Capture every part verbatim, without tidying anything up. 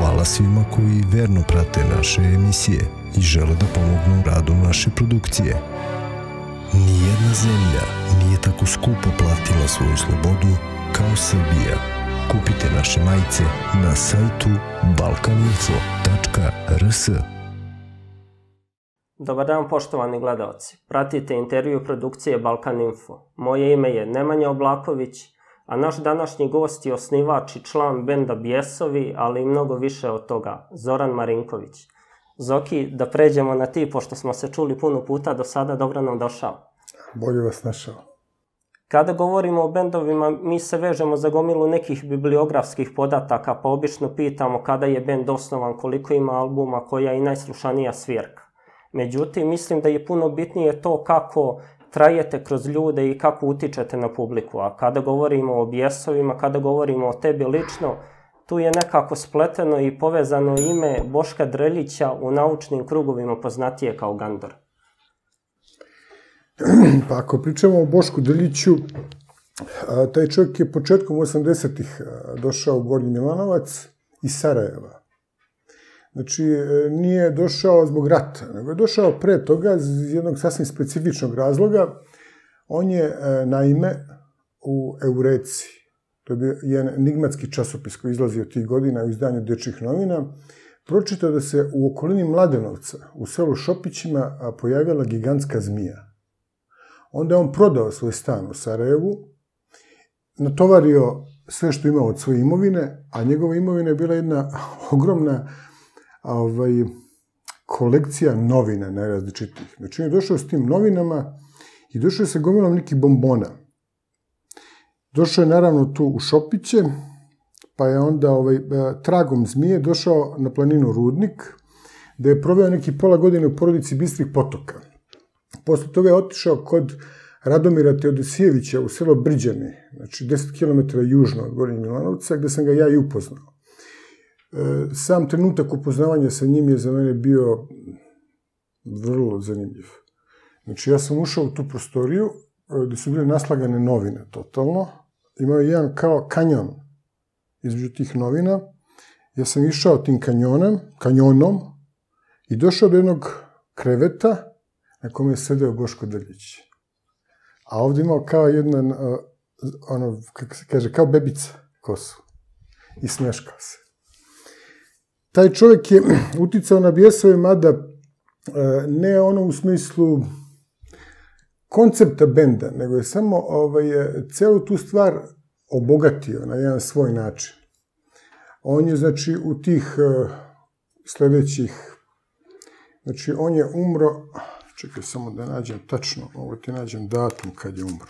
Hvala svima koji verno prate naše emisije i žele da pomognu radom naše produkcije. Nijedna zemlja nije tako skupo platila svoju slobodu kao Srbija. Kupite naše majice na sajtu balkaninfo tačka r s. Dobar dan, poštovani gledalci. Pratite intervju produkcije Balkaninfo. Moje ime je Nemanja Oblaković, a naš današnji gost je osnivač i član benda Bjesovi, ali i mnogo više od toga, Zoran Marinković. Zoki, da pređemo na ti, pošto smo se čuli puno puta do sada, dobro nam došao. Bolje vas našao. Kada govorimo o bendovima, mi se vežemo za gomilu nekih bibliografskih podataka, pa obično pitamo kada je bend osnovan, koliko ima albuma, koja je i najslušanija svirka. Međutim, mislim da je puno bitnije to kako trajete kroz ljude i kako utičete na publiku. A kada govorimo o Bjesovima, kada govorimo o tebi lično, tu je nekako spleteno i povezano ime Boška Drljića, u naučnim krugovima poznatije kao Gandor. Pa ako pričamo o Bošku Drljiću, taj čovjek je početkom osamdesetih došao u Gornji Milanovac iz Sarajeva. Znači, nije došao zbog rata, nego je došao pre toga iz jednog sasvim specifičnog razloga. On je, naime, u Eureci, to je bio jedan enigmatski časopis koji izlazi od tih godina u izdanju dečjih novina, pročitao da se u okolini Mladenovca, u selu Šopićima, pojavila gigantska zmija. Onda je on prodao svoj stan u Sarajevu, natovario sve što imao od svoje imovine, a njegova imovina je bila jedna ogromna kolekcija novina najrazličitih. Znači, on je došao s tim novinama i došao je sa gomilom nekih bombona. Došao je, naravno, tu u Šopiće, pa je onda tragom zmije došao na planinu Rudnik, da je proveo neki pola godine u porodici Bistrih potoka. Posle toga je otišao kod Radomira Teodosijevića u selo Brđani, znači deset kilometara južno od Gornjeg Milanovca, gde sam ga ja i upoznao. Sam trenutak upoznavanja sa njim je za mene bio vrlo zanimljiv. Znači, ja sam ušao u tu prostoriju gde su bile naslagane novine totalno. Imao je jedan kao kanjon između tih novina. Ja sam išao tim kanjonom i došao do jednog kreveta na kome je sedeo Boško Drljić. A ovde imao kao jedna, ono, kako se kaže, kao bebica kosu. I smeškao se. Taj čovjek je uticao na Bjesove, mada ne ono u smislu koncepta benda, nego je samo celu tu stvar obogatio na jedan svoj način. On je, znači, u tih sljedećih, znači, on je umro, čekaj samo da nađem tačno, ovo ti nađem datum kad je umro.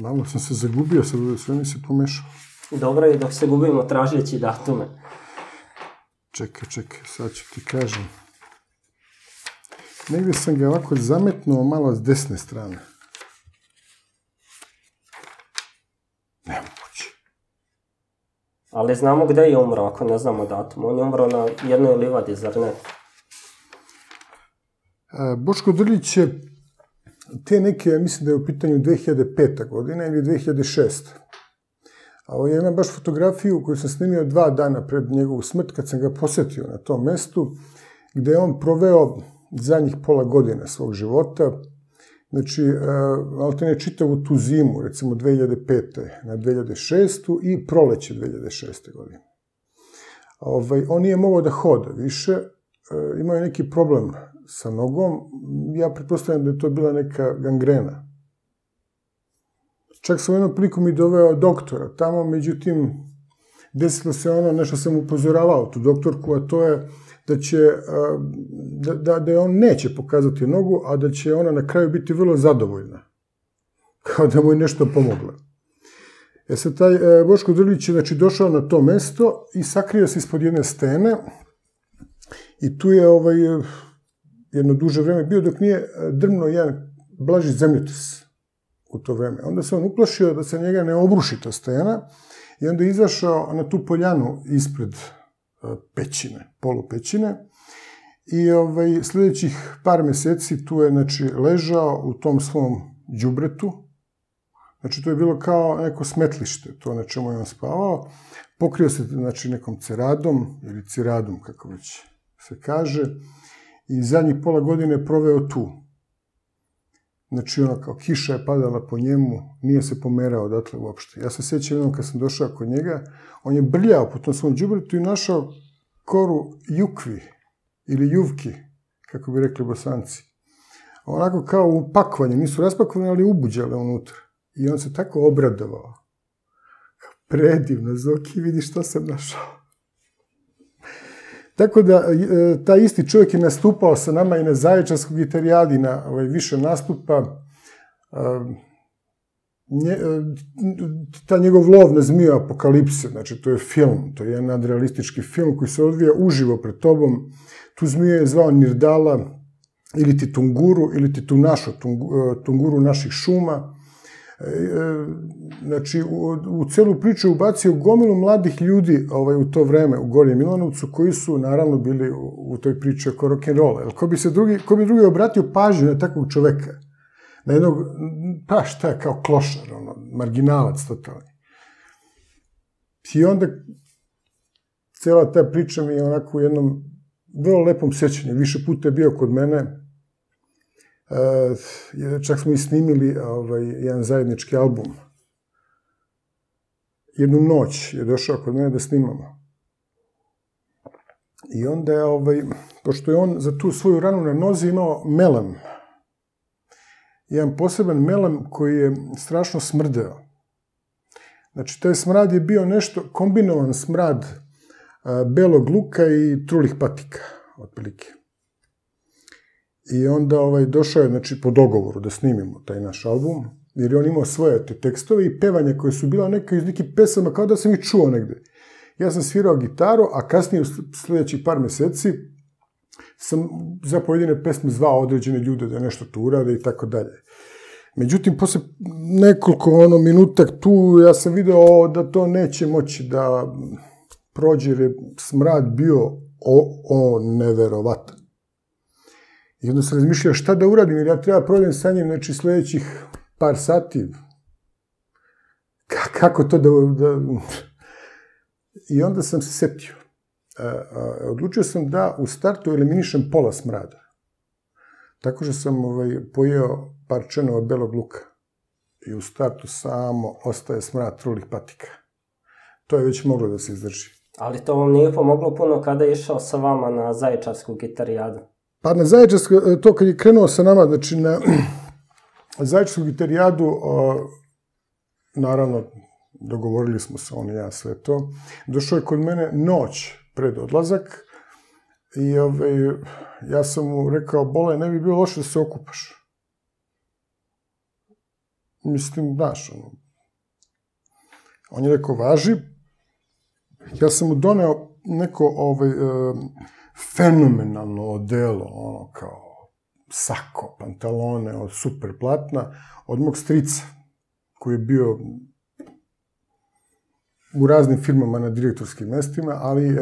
Malo sam se zagubio, sve mi se pomešao. Dobro je dok se gubimo tražeći datume. Čekaj, čekaj, sad ću ti kažem. Negdje sam ga ovako zametnuo malo s desne strane. Nemo poći. Ali znamo gde je umro, ako ne znamo datum. On je umro na jednoj livadi, zar ne? Boško Drljić je te neke, mislim da je u pitanju dve hiljade pete. godine ili dve hiljade šeste. Ja imam baš fotografiju koju sam snimio dva dana pred njegovu smrt, kad sam ga posetio na tom mestu, gde je on proveo zadnjih pola godina svog života. Znači, ali to ne čitavu tu zimu, recimo dve hiljade pete. na dve hiljade šeste. i proleće dve hiljade šeste. godine. On nije mogao da hoda više, imao je neki problem sa nogom. Ja pretpostavljam da je to bila neka gangrena. Čak sam u jednom priliku mi doveo doktora tamo, međutim, desilo se ono na što sam upozoravao tu doktorku, a to je da je on neće pokazati nogu, a da će ona na kraju biti vrlo zadovoljna. Kao da mu je nešto pomogla. E sad, taj Boško Drljić je došao na to mesto i sakrio se ispod jedne stene i tu je ovaj... jedno duže vreme bio, dok nije drmno jedan blaži zemljotres u to vreme. Onda se on uplašio da se njega ne obruši ta stena i onda je izašao na tu poljanu ispred pećine, polupećine I sljedećih par mjeseci tu je ležao u tom svom đubretu. Znači, to je bilo kao neko smetlište, to na čemu je on spavao. Pokrio se nekom ceradom, ili ciradom, kako već se kaže, i zadnjih pola godine je proveo tu. Znači, ono kao kiša je padala po njemu, nije se pomerao odatle uopšte. Ja se sjećam jednom kad sam došao kod njega, on je brljao po tom svom đubretu i našao koru jukvi, ili juvki, kako bi rekli Bosanci. Onako kao u pakovanju, nisu raspakovane, ali ubuđale unutra. I on se tako obradovao. Predivno, Zoki, vidi što sam našao. Tako da, taj isti čovjek je nastupao sa nama i na Zaječarskoj gitarijadi, na više nastupa. Ta njegov lov na zmiju Apokalipse, znači to je film, to je jedan nadrealistički film koji se odvija uživo pred tobom. Tu zmiju je zvao Nirdala, ili ti Tunguru, ili ti tu našo, Tunguru naših šuma. Znači, u celu priču je ubacio gomilu mladih ljudi u to vreme u Gornjem Milanovcu, koji su naravno bili u toj priči oko rock'n'rolla. Ko bi drugi obratio pažnju na takvog čoveka? Na jednog, pa šta, kao klošar, marginalac totalni. I onda cela ta priča mi je onako u jednom vrlo lepom sjećanju. Više puta je bio kod mene. Čak smo i snimili jedan zajednički album. Jednu noć je došao kod mene da snimamo. I onda je, pošto je on za tu svoju ranu na nozi imao melem, jedan poseban melem koji je strašno smrdeo. Znači, taj smrad je bio nešto kombinovan smrad belog luka i trulih patika, otprilike. I onda došao je, znači, po dogovoru da snimimo taj naš album, jer je on imao svoje te tekstove i pevanja koje su bila neka iz nekih pesama, kao da sam ih čuo negde. Ja sam svirao gitaru, a kasnije u sljedećih par meseci sam za pojedine pesme zvao određene ljude da nešto tu urade i tako dalje. Međutim, posle nekoliko minuta tu ja sam video da to neće moći da prođe, jer je smrad bio o neverovatan. I onda sam razmišljao šta da uradim, jer ja treba prođem sa njim, znači, sljedećih par sati. Kako to da... I onda sam se setio. Odlučio sam da u startu eliminišem pola smrada. Tako što sam pojeo par čenova belog luka. I u startu samo ostaje smrad trulih patika. To je već moglo da se izdrži. Ali to vam nije pomoglo puno kada je išao sa vama na Zaječarsku gitarijadu? Pa na Zaječarsku, to kad je krenuo sa nama, znači na Zaječarsku gitarijadu, naravno, dogovorili smo se on i ja sve to. Došao je kod mene noć pred odlazak i ja sam mu rekao, Bole, ne bi bilo loše da se okupaš. Mislim, znaš, ono. On je rekao, važi. Ja sam mu doneo neko fenomenalno odelo, ono kao sako, pantalone, super platna, od mog strica, koji je bio u raznim firmama na direktorskim mestima, ali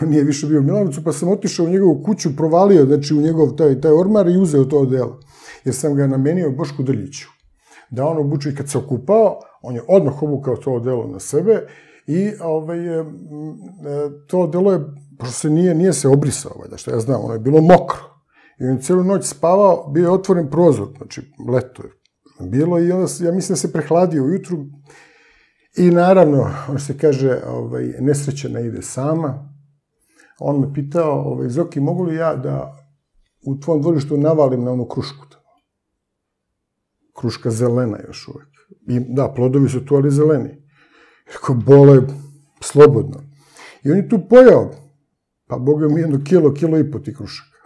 nije više bio u Milanovcu, pa sam otišao u njegovu kuću, provalio, znači, u njegov taj ormar i uzeo to odelo. Jer sam ga namenio Bošku Drljiću. Da on obučio, i kad se okupao, on je odmah obukao to odelo na sebe i to odelo je, pošto se nije se obrisao, valjda, što ja znam, ono je bilo mokro. I on je cijelu noć spavao, bio je otvoren prozor, znači, leto je bilo i onda, ja mislim da se prehladio ujutru. I naravno, ono se kaže, nesreća ne ide sama. On me pitao, Zoki, mogu li ja da u tvom dvorištu navalim na onu krušku? Kruška zelena još uvijek. Da, plodovi su tu, ali zeleni. Rekao, Bole, slobodno. I on je tu pojao. Pa, Boga mi, jedno kilo, kilo i po ti krušaka.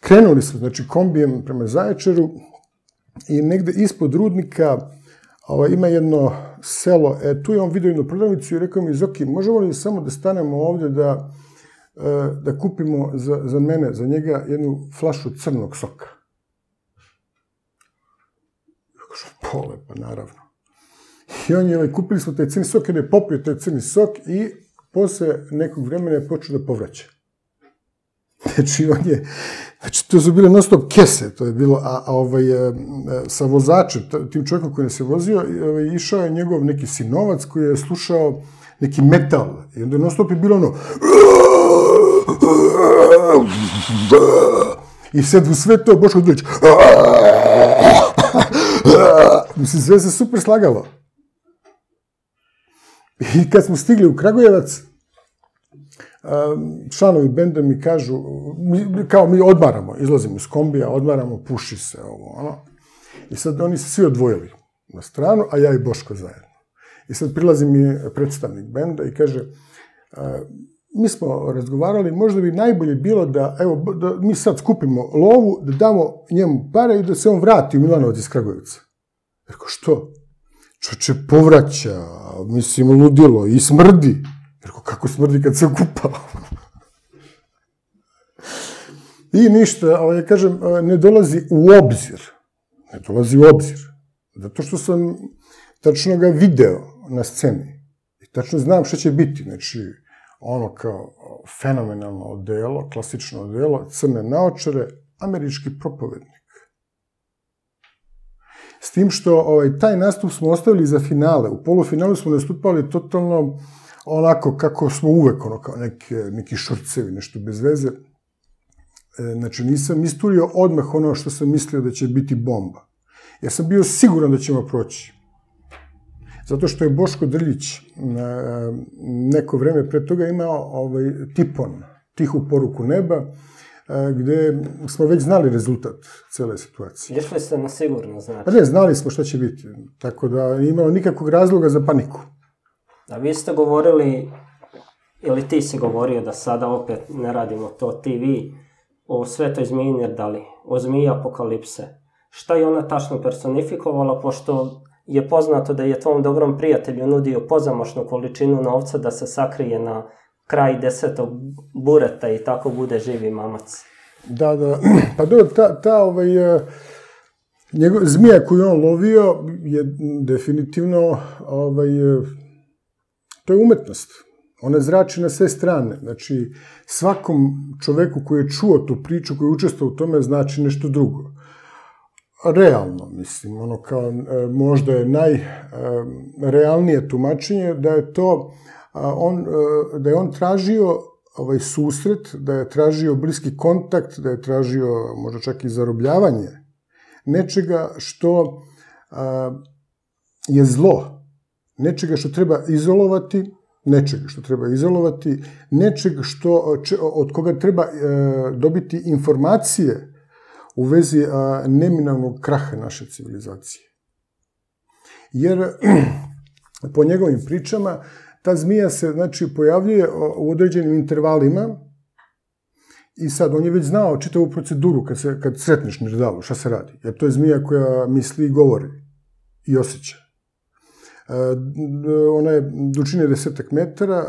Krenuli smo, znači, kombijem prema Zaječaru i negde ispod Rudnika ima jedno selo, tu je on vidio jednu prodavnicu i rekao mi, Zoki, možemo li samo da stanemo ovdje da kupimo za mene, za njega, jednu flašu crnog soka? Pole, pa naravno. I on je, kupili smo taj crni sok, jer je popio taj crni sok i posle nekog vremena je počeo da povraća. Znači, on je, znači, to su bile non stop kese, to je bilo, a, a ovaj, sa vozačem, tim čovjekom koji nas je vozio, ovaj, išao je njegov neki sinovac koji je slušao neki metal, i onda je non stop je bilo ono, i sad u sve to Boško Drljić, mislim, sve se super slagalo. I kad smo stigli u Kragujevac, članovi benda mi kažu, kao mi odmaramo, izlazimo iz kombija, odmaramo, puši se, ovo, ono. I sad oni se svi odvojili na stranu, a ja i Boško zajedno. I sad prilazi mi predstavnik benda i kaže, mi smo razgovarali, možda bi najbolje bilo da, evo, da mi sad skupimo lovu, da damo njemu pare i da se on vrati u Milanovac iz Kragujevca. Rekao, što? Čoče, povraća, mislim, ludilo i smrdi. Rekao, kako smrdi kad se okupao? I ništa, ja kažem, ne dolazi u obzir. Ne dolazi u obzir. Zato što sam tačno ga video na sceni. I tačno znam šta će biti. Znači, ono kao fenomenalno odelo, klasično odelo, crne naočare, američki propovednik. S tim što taj nastup smo ostavili za finale. U polufinalu smo nastupali totalno onako kako smo uvek, ono kao neki šurcevi, nešto bez veze. Znači, nisam isturio odmah ono što sam mislio da će biti bomba. Ja sam bio siguran da ćemo proći. Zato što je Boško Drljić neko vreme pre toga imao tipon, tihu poruku neba, gde smo već znali rezultat cele situacije. Išli ste na sigurno, znači? Ne, znali smo šta će biti, tako da imao nikakvog razloga za paniku. A vi ste govorili, ili ti si govorio da sada opet ne radimo to ti vi, o svetoj zmiji Nirdali, o zmiji apokalipse. Šta je ona tačno personifikovala, pošto je poznato da je tvom dobrom prijatelju nudio pozamašnu količinu novca da se sakrije na kraj desetog bureta i tako bude živi mamac. Da, da. Pa dobro, ta zmija koju on lovio je definitivno, to je umetnost. Ona zrači na sve strane. Znači, svakom čoveku koji je čuo tu priču, koji je učestvao u tome, znači nešto drugo. Realno, mislim, ono kao možda je najrealnije tumačenje da je to da je on tražio susret, da je tražio bliski kontakt, da je tražio možda čak i zarobljavanje nečega što je zlo, nečega što treba izolovati, nečega što treba izolovati, nečega od koga treba dobiti informacije u vezi neminovnog kraha naše civilizacije. Jer po njegovim pričama ta zmija se pojavljuje u određenim intervalima i sad on je već znao čitavu proceduru kad sretneš Nirdalu, šta se radi. Jer to je zmija koja misli i govori i osjeća. Ona je dužine desetak metara,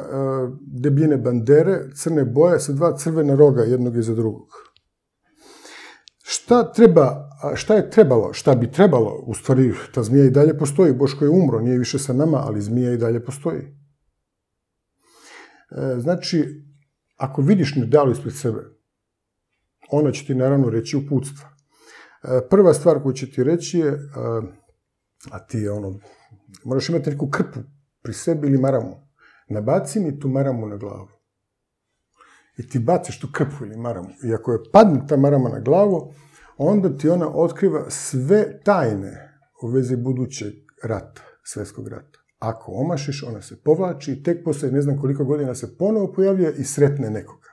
debljine bandere, crne boje sa dva crvena roga jednog iza drugog. Šta je trebalo, šta bi trebalo, u stvari ta zmija i dalje postoji, Boško je umro, nije više sa nama, ali zmija i dalje postoji. Znači, ako vidiš Nirdalu ispred sebe, ona će ti naravno reći uputstva. Prva stvar koju će ti reći je, a ti je ono, moraš imati neku krpu pri sebi ili maramu. Nabaci mi tu maramu na glavu. I ti baciš tu krpu ili maramu. I ako je padne ta marama na glavu, onda ti ona otkriva sve tajne u vezi budućeg rata, svetskog rata. Ako omašiš, ona se povlači i tek posle ne znam koliko godina se ponovo pojavljuje i sretne nekoga.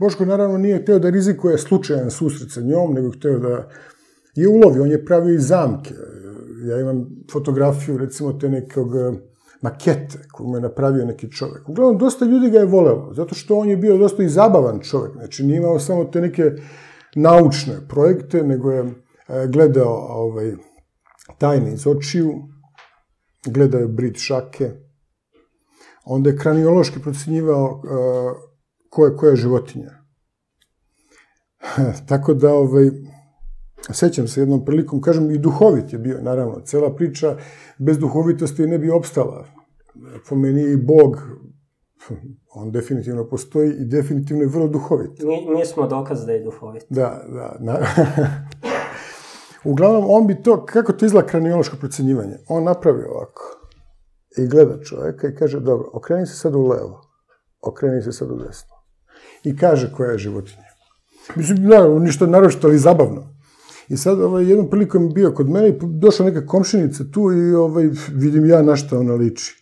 Boško naravno nije hteo da rizikuje slučajan susret sa njom, nego hteo da je ulovi. On je pravio i zamke. Ja imam fotografiju, recimo, te nekog makete koju mu je napravio neki čovek. Uglavnom, dosta ljudi ga je volelo, zato što on je bio dosta i zabavan čovek. Znači, nije imao samo te neke naučne projekte, nego je gledao tajne iz očiju, gledao je brid šake, onda je kraniološki procenjivao ko je koja životinja. Tako da, sećam se jednom prilikom, kažem, i duhovit je bio, naravno, cela priča bez duhovitosti ne bi opstala. Po meni i Bog on definitivno postoji i definitivno je vrlo duhovit. Mi, mi smo dokaz da je duhovit. Da, da. Na... Uglavnom, on bi to, kako to izgleda kraniološko procenjivanje, on napravi ovako i gleda čovjeka i kaže, dobro, okreni se sad u levo, okreni se sad u desno. I kaže koja je životinja. Mislim, naravno, ništa naročito, ali zabavno. I sad, ovaj, jednom prilikom je bio kod mene i došla neka komšinica tu i ovaj, vidim ja na šta ona liči.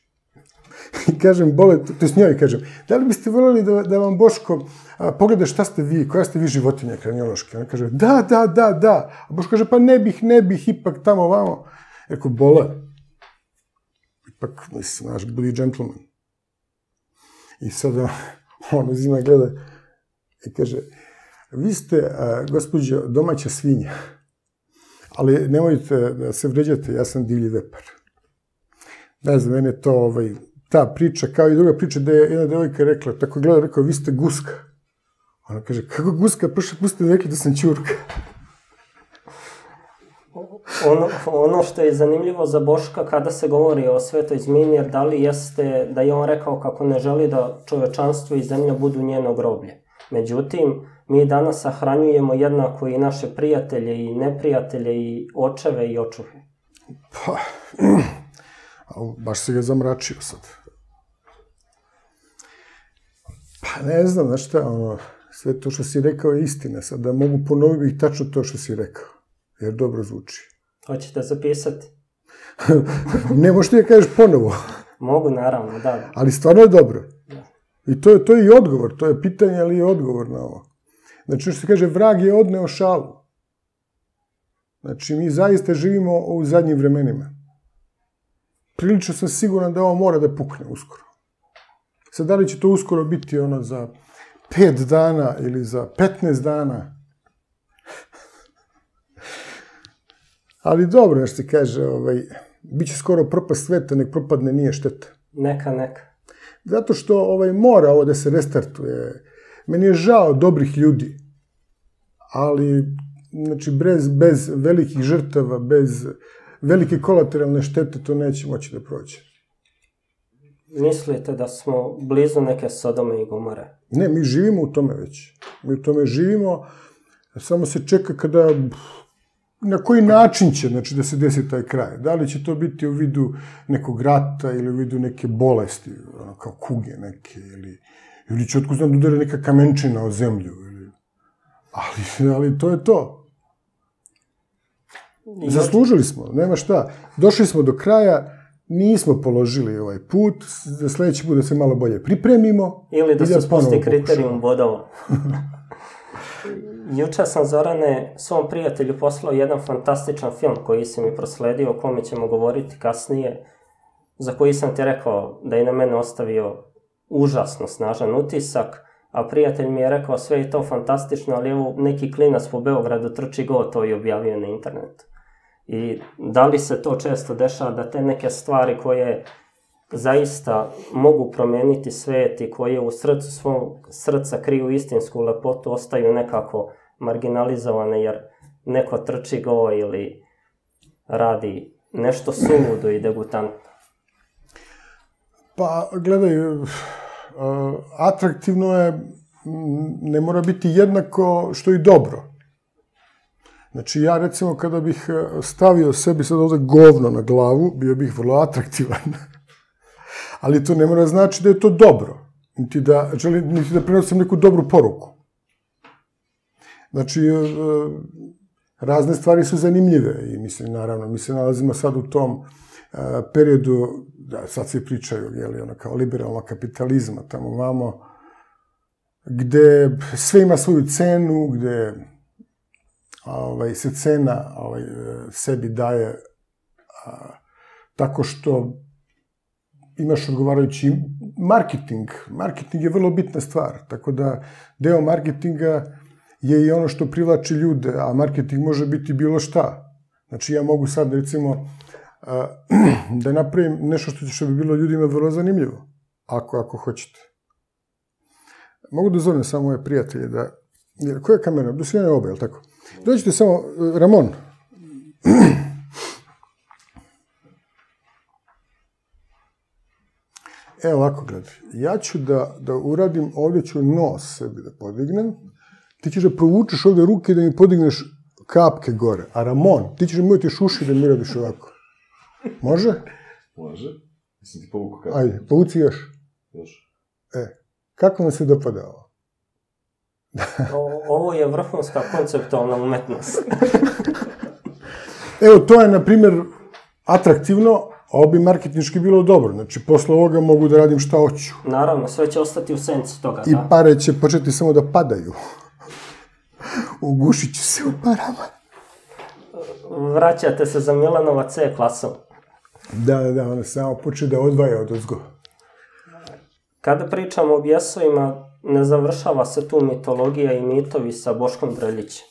I kažem, bole, to je s njoj kažem, da li biste voljeli da, da vam Boško a, pogleda šta ste vi, koja ste vi životinja kraniološke? Ona kaže, da, da, da, da. A Boško kaže, pa ne bih, ne bih, ipak tamo, vamo. Eko, bole. Ipak, mislim, naš, budi džentlman. I sad on uzima gleda i kaže, vi ste, a, gospođo, domaća svinja, ali nemojte da se vređate, ja sam divlji vepar. Ne znam, mene to, ovaj, ta priča, kao i druga priča, da je jedna devojka rekla, tako gleda, rekao, vi ste guska. Ona kaže, kako guska? Prošli put ste rekli da sam ćurka. Ono, ono što je zanimljivo za Boška kada se govori o svetoj zmiji, jer da li jeste, da je on rekao kako ne želi da čovečanstvo i zemlja budu njeno groblje. Međutim, mi danas sahranjujemo jednako i naše prijatelje i neprijatelje i očeve i očuhe. Pa... ali baš se ga zamračio sad. Pa ne znam, znaš šta, ono, sve to što si rekao je istina, sad da mogu ponoviti i tačno to što si rekao, jer dobro zvuči. Hoćete zapisati? Ne, možeš ti da kažeš ponovo. Mogu, naravno, da. Ali stvarno je dobro. Da. I to je, to je i odgovor, to je pitanje, ali je odgovor na ovo. Znači, što se kaže, vrag je odneo šalu. Znači, mi zaista živimo u zadnjim vremenima. Prilično sam siguran da ovo mora da pukne uskoro. Sad, da li će to uskoro biti ono za pet dana ili za petnaest dana? Ali dobro, nešto ti kaže, ovaj, bit će skoro propast sveta, nek propadne, nije šteta. Neka, neka. Zato što ovaj, mora ovo da se restartuje. Meni je žao dobrih ljudi, ali znači, bez, bez velikih žrtava, bez... velike kolateralne štete, to neće moći da prođe. Mislite da smo blizu neke Sodome i Gomore? Ne, mi živimo u tome već. Mi u tome živimo, samo se čeka kada, na koji način će, znači, da se desi taj kraj. Da li će to biti u vidu nekog rata ili u vidu neke bolesti, ono, kao kuge neke, ili, ili će otkud znam da udara neka kamenčina o zemlju, ili, ali, ali to je to. Zaslužili smo, nema šta. Došli smo do kraja, nismo položili ovaj put, za sledeći put da se malo bolje pripremimo. Ili da se spusti kriterijum bodova. Juče sam, Zorane, svom prijatelju poslao jedan fantastičan film koji si mi prosledio, o kome ćemo govoriti kasnije, za koji sam ti rekao da je na mene ostavio užasno snažan utisak, a prijatelj mi je rekao sve je to fantastično, ali evo neki klinac po Beogradu trči go, to je objavio na internetu. I da li se to često dešava da te neke stvari koje zaista mogu promeniti svet i koje u srcu svog srca kriju istinsku lepotu ostaju nekako marginalizovane jer neko trči go ili radi nešto suludo i degutantno? Pa, gledaj, atraktivno je, ne mora biti jednako što i dobro. Znači, ja recimo kada bih stavio sebi sad ovde govno na glavu, bio bih vrlo atraktivan. Ali to ne mora znači da je to dobro. Niti da, niti da prenosim neku dobru poruku. Znači, razne stvari su zanimljive i mislim, naravno, mi se nalazimo sad u tom periodu, da, sad svi pričaju, je li, ono, kao liberalno kapitalizma, tamo vamo, gde sve ima svoju cenu, gde ovaj, se cena ovaj, sebi daje a, tako što imaš odgovarajući marketing. Marketing je vrlo bitna stvar, tako da deo marketinga je i ono što privlači ljude, a marketing može biti bilo šta. Znači, ja mogu sad, recimo, da napravim nešto što, što bi bilo ljudima vrlo zanimljivo, ako, ako hoćete. Mogu da zovem samo moje prijatelje da... Koja je kamera? Do sljene oba, je li tako? Dođite samo, Ramon. Evo ovako, gledaj, ja ću da, da uradim, ovdje ću nos sebi da podignem, ti ćeš da provučeš ovdje ruke da mi podigneš kapke gore, a Ramon, ti ćeš da mi ujetiš uši da mi radiš ovako. Može? Može. Mislim ti povuku kapke. Ajde, povuci još. Još. E, kako vam se dopada ovo? Ovo je vrhunska konceptualna umetnost. Evo, to je, na primjer, atraktivno, ovo bi marketinški bilo dobro, znači posle ovoga mogu da radim šta hoću. Naravno, sve će ostati u senci toga, da? I pare će početi samo da padaju. Ugušit ću se u parama. Vraćate se za Milanova C klasom. Da, da, da, ona samo počne da odvaja od ozgo. Kada pričamo o Bjesovima, ne završava se tu mitologija i mitovi sa Boškom Drljićem.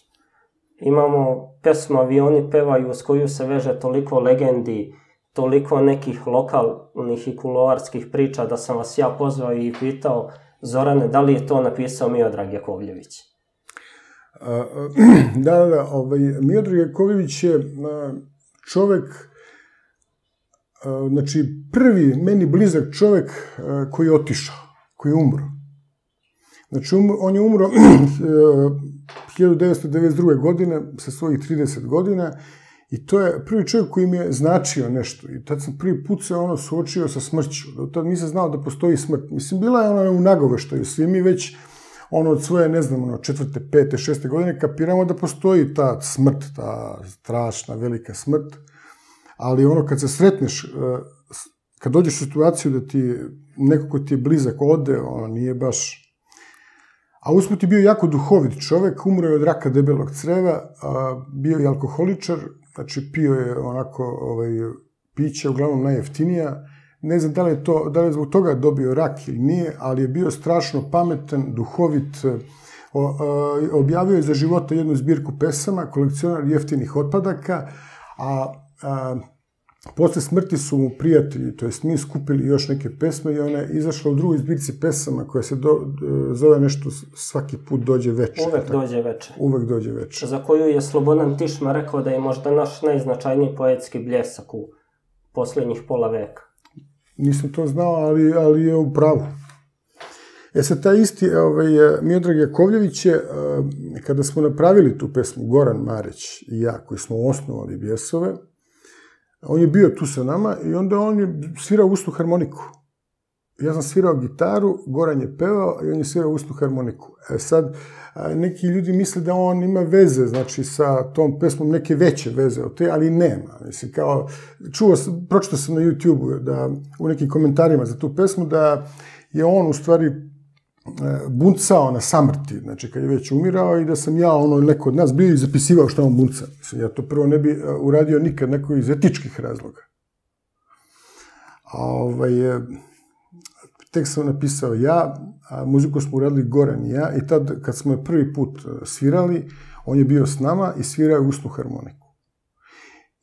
Imamo pesmu Avioni pevaju s koju se veže toliko legendi, toliko nekih lokalnih i kuloarskih priča da sam vas ja pozvao i pitao, Zorane, da li je to napisao Miodrag Jakovljević? Da, da, Miodrag Jakovljević je čovek, znači prvi meni blizak čovek koji je otišao, koji je umro. Znači on je umro hiljadu devetsto devedeset druge. godine sa svojih trideset godina. I to je prvi čovjek koji mi je značio nešto. I tad sam prvi put se ono suočio sa smrću. Tad nisam znao da postoji smrt. Mislim, bila je ono u nagoveštaju. Svi mi već ono od svoje, ne znam, ono četvrte, pete, šeste godine kapiramo da postoji ta smrt, ta strašna, velika smrt. Ali ono kad se sretneš, kad dođeš u situaciju da ti neko ko ti je blizak ode, ono nije baš... A usput je bio jako duhovit čovek, umro je od raka debelog creva, bio je alkoholičar, znači pio je onako piće, uglavnom najjeftinija. Ne znam da li je zbog toga dobio rak ili nije, ali je bio strašno pametan, duhovit. Objavio je za života jednu zbirku pesama, kolekcionar jeftinih otpadaka, a posle smrti su mu prijatelji, to jest mi skupili još neke pesme i ona je izašla u drugoj zbirci pesama koja se zove nešto svaki put dođe večer. Uvek dođe večer. Uvek dođe večer. Za koju je Slobodan Tišma rekao da je možda naš najznačajniji poetski bljesak u posljednjih pola veka. Nisam to znao, ali je u pravu. E sad, taj isti Miodrag Jakovljević je, kada smo napravili tu pesmu Goran Marić i ja, koji smo osnovali Bjesove, on je bio tu sa nama i onda on je svirao usnu harmoniku. Ja sam svirao gitaru, Goran je pevao i on je svirao usnu harmoniku. Sad, neki ljudi misle da on ima veze, znači, sa tom pesmom, neke veće veze od te, ali nema. Mislim, kao, čuo sam, pročitao sam na YouTube-u da, u nekim komentarima za tu pesmu, da je on, u stvari, buncao na samrti, znači, kad je već umirao i da sam ja, ono, neko od nas bio i zapisivao šta on bunca. Mislim, ja to prvo ne bi uradio nikad, neko iz etičkih razloga. A, ovaj, tekst sam napisao ja, a muziku smo uradili Goran i ja, i tad, kad smo je prvi put svirali, on je bio s nama i svirao usnu harmoniku.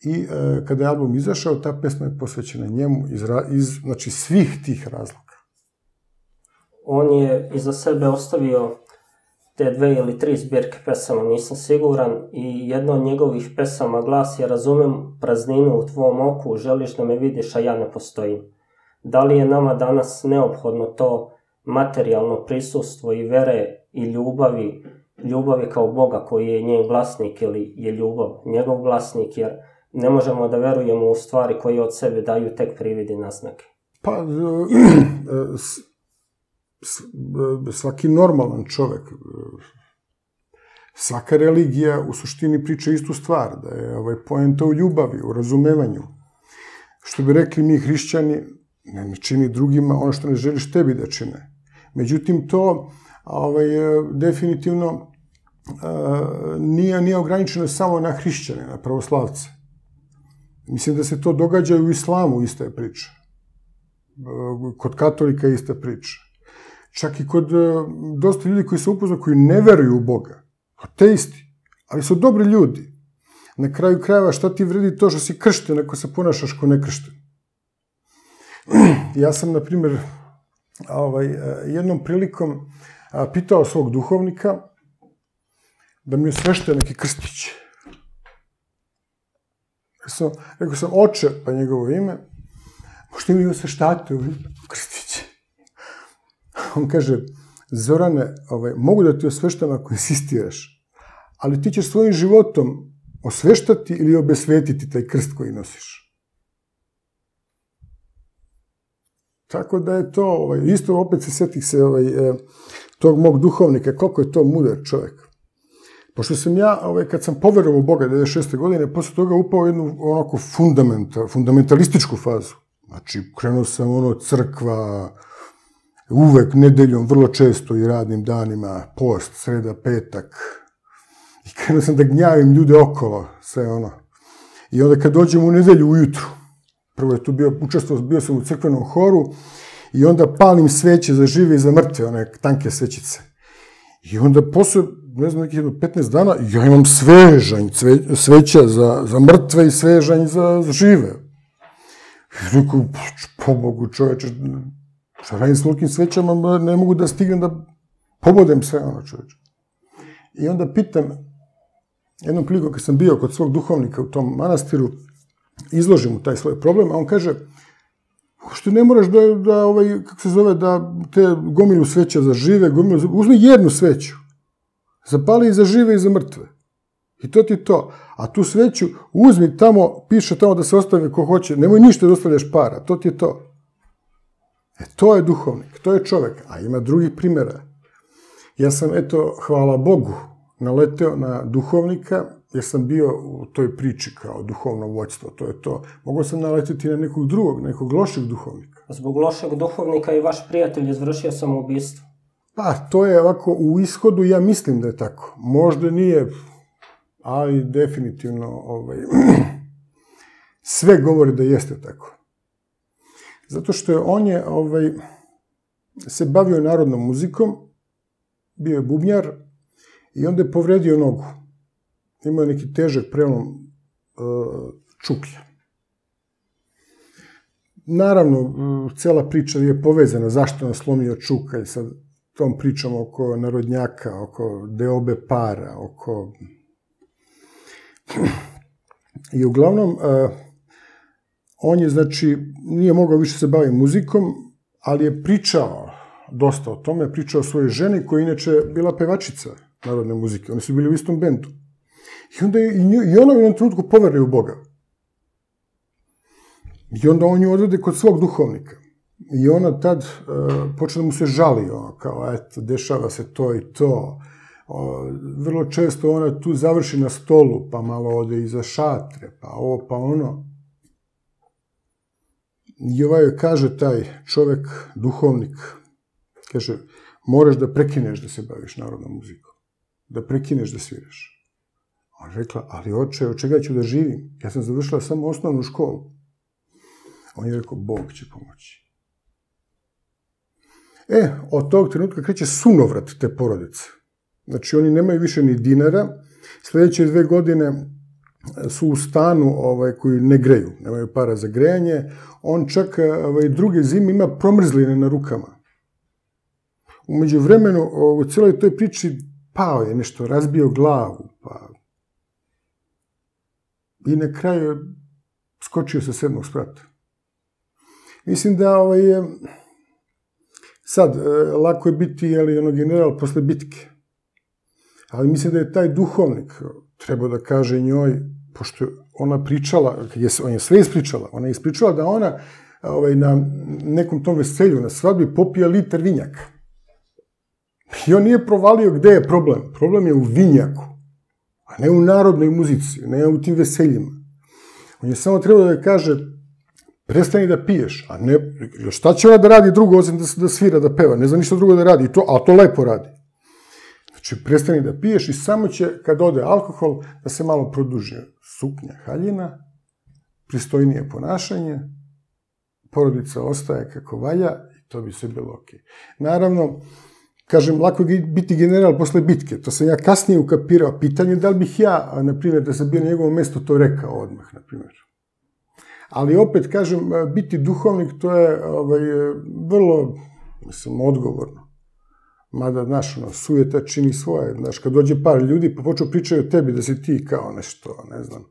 I kada je album izašao, ta pesma je posvećena njemu iz, znači, svih tih razloga. On je iza sebe ostavio te dve ili tri zbirke pesama, nisam siguran, i jedna od njegovih pesama glasi je Razumem prazninu u tvom oku, želiš da me vidiš, a ja ne postojim. Da li je nama danas neophodno to materijalno prisustvo i vere i ljubavi, ljubavi kao Boga koji je njen glasnik ili je ljubav njegov glasnik, jer ne možemo da verujemo u stvari koje od sebe daju tek prividi naznake? Pa... svaki normalan čovek, svaka religija u suštini priča istu stvar, da je poenta u ljubavi, u razumevanju. Što bi rekli mi hrišćani, ne čini drugima ono što ne želiš tebi da čine. Međutim, to definitivno nije ograničeno samo na hrišćane, na pravoslavce. Mislim da se to događa i u islamu, ista je priča. Kod katolika je ista priča. Čak i kod dosta ljudi koji se upoznaju, koji ne veruju u Boga, ateisti, ali su dobri ljudi. Na kraju krajeva, šta ti vredi to što si kršten ako se ponašaš ko nekršten? Ja sam, na primjer, jednom prilikom pitao svog duhovnika da mi osvešte neki krstić. Rekao sam, oče, pa njegovo ime, možete mi osveštate krstiće. on kaže, Zorane, ovaj, mogu da ti osveštam ako insistiraš, ali ti ćeš svojim životom osveštati ili obesvetiti taj krst koji nosiš. Tako da je to, ovaj, isto opet se sjetih se ovaj, eh, tog mog duhovnika, koliko je to mudar čovjek. Pošto sam ja, ovaj, kad sam poverovao u Boga devedeset šeste godine, posle toga upao u jednu onako fundamental, fundamentalističku fazu. Znači, krenuo sam ono crkva, uvek nedeljom, vrlo često i radnim danima, post, sreda, petak. I krenuo sam da gnjavim ljude okolo, sve ono. I onda kad dođem u nedelju ujutru, prvo je tu bio, učestvo, bio sam u crkvenom horu, i onda palim sveće za žive i za mrtve, one tanke svećice. I onda posle, ne znam, nekih petnaest dana, ja imam svežanj, sveća za, za mrtve i svežanj za, za žive. I rekao, pobogu čoveče, šta radim s ljudskim svećama, ne mogu da stignem da pobodem sve ono čoveče. I onda pitam, jednom prilikom kad sam bio kod svog duhovnika u tom manastiru, izložim mu taj svoj problem, a on kaže, uopšte ne moraš da, da ovaj, kako se zove, da te gomilu sveća za žive, gomilu za... Uzmi jednu sveću, zapali i za žive i za mrtve. I to ti to. A tu sveću uzmi tamo, piše tamo da se ostavi ko hoće, nemoj ništa da ostavljaš para, to ti je to. E, to je duhovnik, to je čovek, a ima drugih primjera. Ja sam, eto, hvala Bogu, naleteo na duhovnika, jer sam bio u toj priči kao duhovno vođstvo, to je to. Mogao sam naletiti na nekog drugog, na nekog lošeg duhovnika. Zbog lošeg duhovnika i vaš prijatelj izvršio samoubistvo? Pa, to je ovako, u ishodu ja mislim da je tako. Možda nije, ali definitivno ovaj, sve govori da jeste tako. Zato što je on je, ovaj, se bavio narodnom muzikom, bio je bubnjar i onda je povredio nogu. Imao je neki težak prelom čuklja. Naravno, cela priča je povezana zašto nas slomio čukalj sa tom pričom oko narodnjaka, oko deobe para, oko... I uglavnom, on je, znači, nije mogao više se baviti muzikom, ali je pričao dosta o tome, pričao o svojoj ženi, koja je inače bila pevačica narodne muzike. Oni su bili u istom bendu. I onda je i ona u jednom trenutku poveruje u Boga. I onda on ju odvede kod svog duhovnika. I ona tad počne da mu se žali, kao, eto, dešava se to i to. Vrlo često ona tu završi na stolu, pa malo ode iza šatre, pa ovo, pa ono. I ovaj joj kaže taj čovek, duhovnik, kaže, moraš da prekineš da se baviš narodnom muzikom, da prekineš da sviraš. On rekla, ali oče, od čega ću da živim? Ja sam završila samo osnovnu školu. On je rekao, Bog će pomoći. E, od tog trenutka kreće sunovrat te porodice. Znači, oni nemaju više ni dinara. Sljedeće dve godine su u stanu koji ne greju, nemaju para za grejanje. On čak druge zime ima promrzline na rukama. U međuvremenu, u cijeloj toj priči pao je nešto, razbio glavu. I na kraju je skočio sa sedmog sprata. Mislim da je... Sad, lako je biti general posle bitke. Ali mislim da je taj duhovnik trebao da kaže njoj, pošto ona pričala, on je sve ispričala, ona je ispričala da ona na nekom tom veselju, na svadbi, popija litar vinjaka. I on nije provalio gde je problem. Problem je u vinjaku, a ne u narodnoj muzici, ne u tim veseljima. On je samo trebao da kaže, prestani da piješ, a ne, šta će ona da radi drugo, osim da svira, da peva, ne zna ništa drugo da radi, a to lepo radi. Znači, prestani da piješ i samo će, kad ode alkohol, da se malo produži suknja, haljina, pristojnije ponašanje, porodica ostaje kako valja i to bi sve bilo okej. Naravno, kažem, lako je biti general posle bitke. To sam ja kasnije ukapirao. Pitanje je da li bih ja, na primjer, da sam bio na njegovom mestu, to rekao odmah, na primjer. Ali opet, kažem, biti duhovnik, to je vrlo, mislim, odgovorno. Mada, znaš, ono, sujeta čini svoje. Znaš, kad dođe par ljudi, pa počeo pričaju o tebi, da si ti kao nešto, ne znam.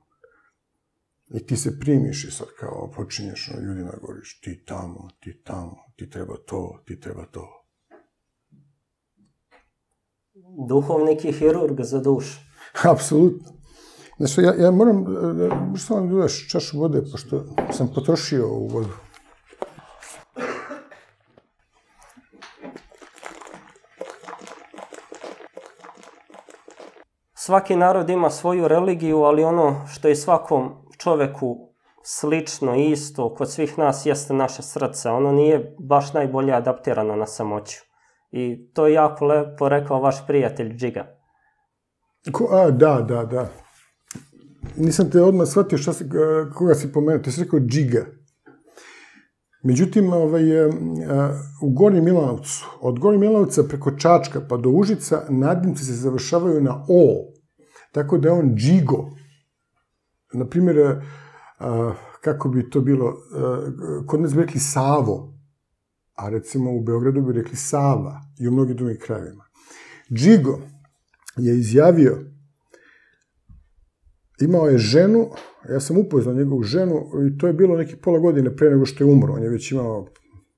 I ti se primiš i sad kao počinješ, ljudima govoriš, ti tamo, ti tamo, ti treba to, ti treba to. duhovnik i hirurg za dušu. Apsolutno. Znači, ja moram, što vam dodaš čašu vode, pošto sam potrošio ovu vodu. Svaki narod ima svoju religiju, ali ono što je svakom čoveku slično i isto kod svih nas jeste naše srce. Ono nije baš najbolje adaptirano na samoću. I to je jako lepo rekao vaš prijatelj Džiga. A, da, da, da. Nisam te odmah shvatio koga si pomenuo. Ti si rekao Džiga. Međutim, u Gornjem Milanovcu, od Gornjeg Milanovca preko Čačka pa do Užica, nadimci se završavaju na O. Tako da je on Džigo. Naprimjer, kako bi to bilo, kod nas bi rekli Savo, a recimo u Beogradu bi rekli Sava i u mnogim drugim krajevima. Džigo je izjavio, imao je ženu, ja sam upoznao njegovu ženu i to je bilo neki pola godine pre nego što je umro, on je već imao,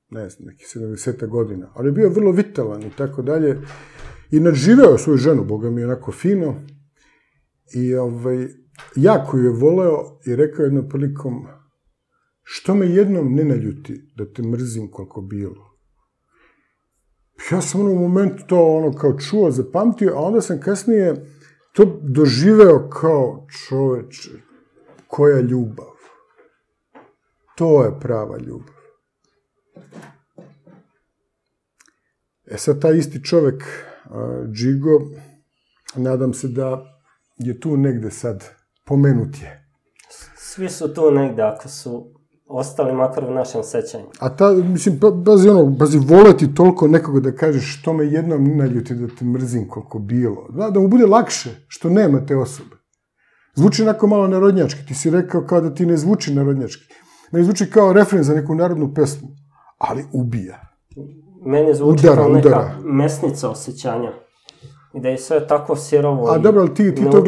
ne znam, neki sedamdeset godina, ali je bio vrlo vitalan i tako dalje i nadživeo svoju ženu, boga mi je onako fino i ovaj... Jako ju je voleo i rekao jednom prilikom, što me jednom ne naljuti da te mrzim koliko bilo. Ja sam ono u momentu to ono kao čuo, zapamtio, a onda sam kasnije to doživeo kao čoveče, koja ljubav. To je prava ljubav. E sad taj isti čovek, Džigo, nadam se da je tu negde sad. Pomenut je. Svi su tu negde, ako su ostali makar u našem sećanju. A ta, mislim, bazi ono, bazi voleti toliko nekoga da kažeš što me jednom ne naljuti da te mrzim koliko bilo. Da mu bude lakše što nema te osobe. Zvuči onako malo narodnjački. Ti si rekao kao da ti ne zvuči narodnjački. Ne zvuči kao refren za neku narodnu pesmu. Ali ubija. Meni zvuči kao neka mesnica osjećanja. I da je sve tako sirovo. A dobro, ali ti to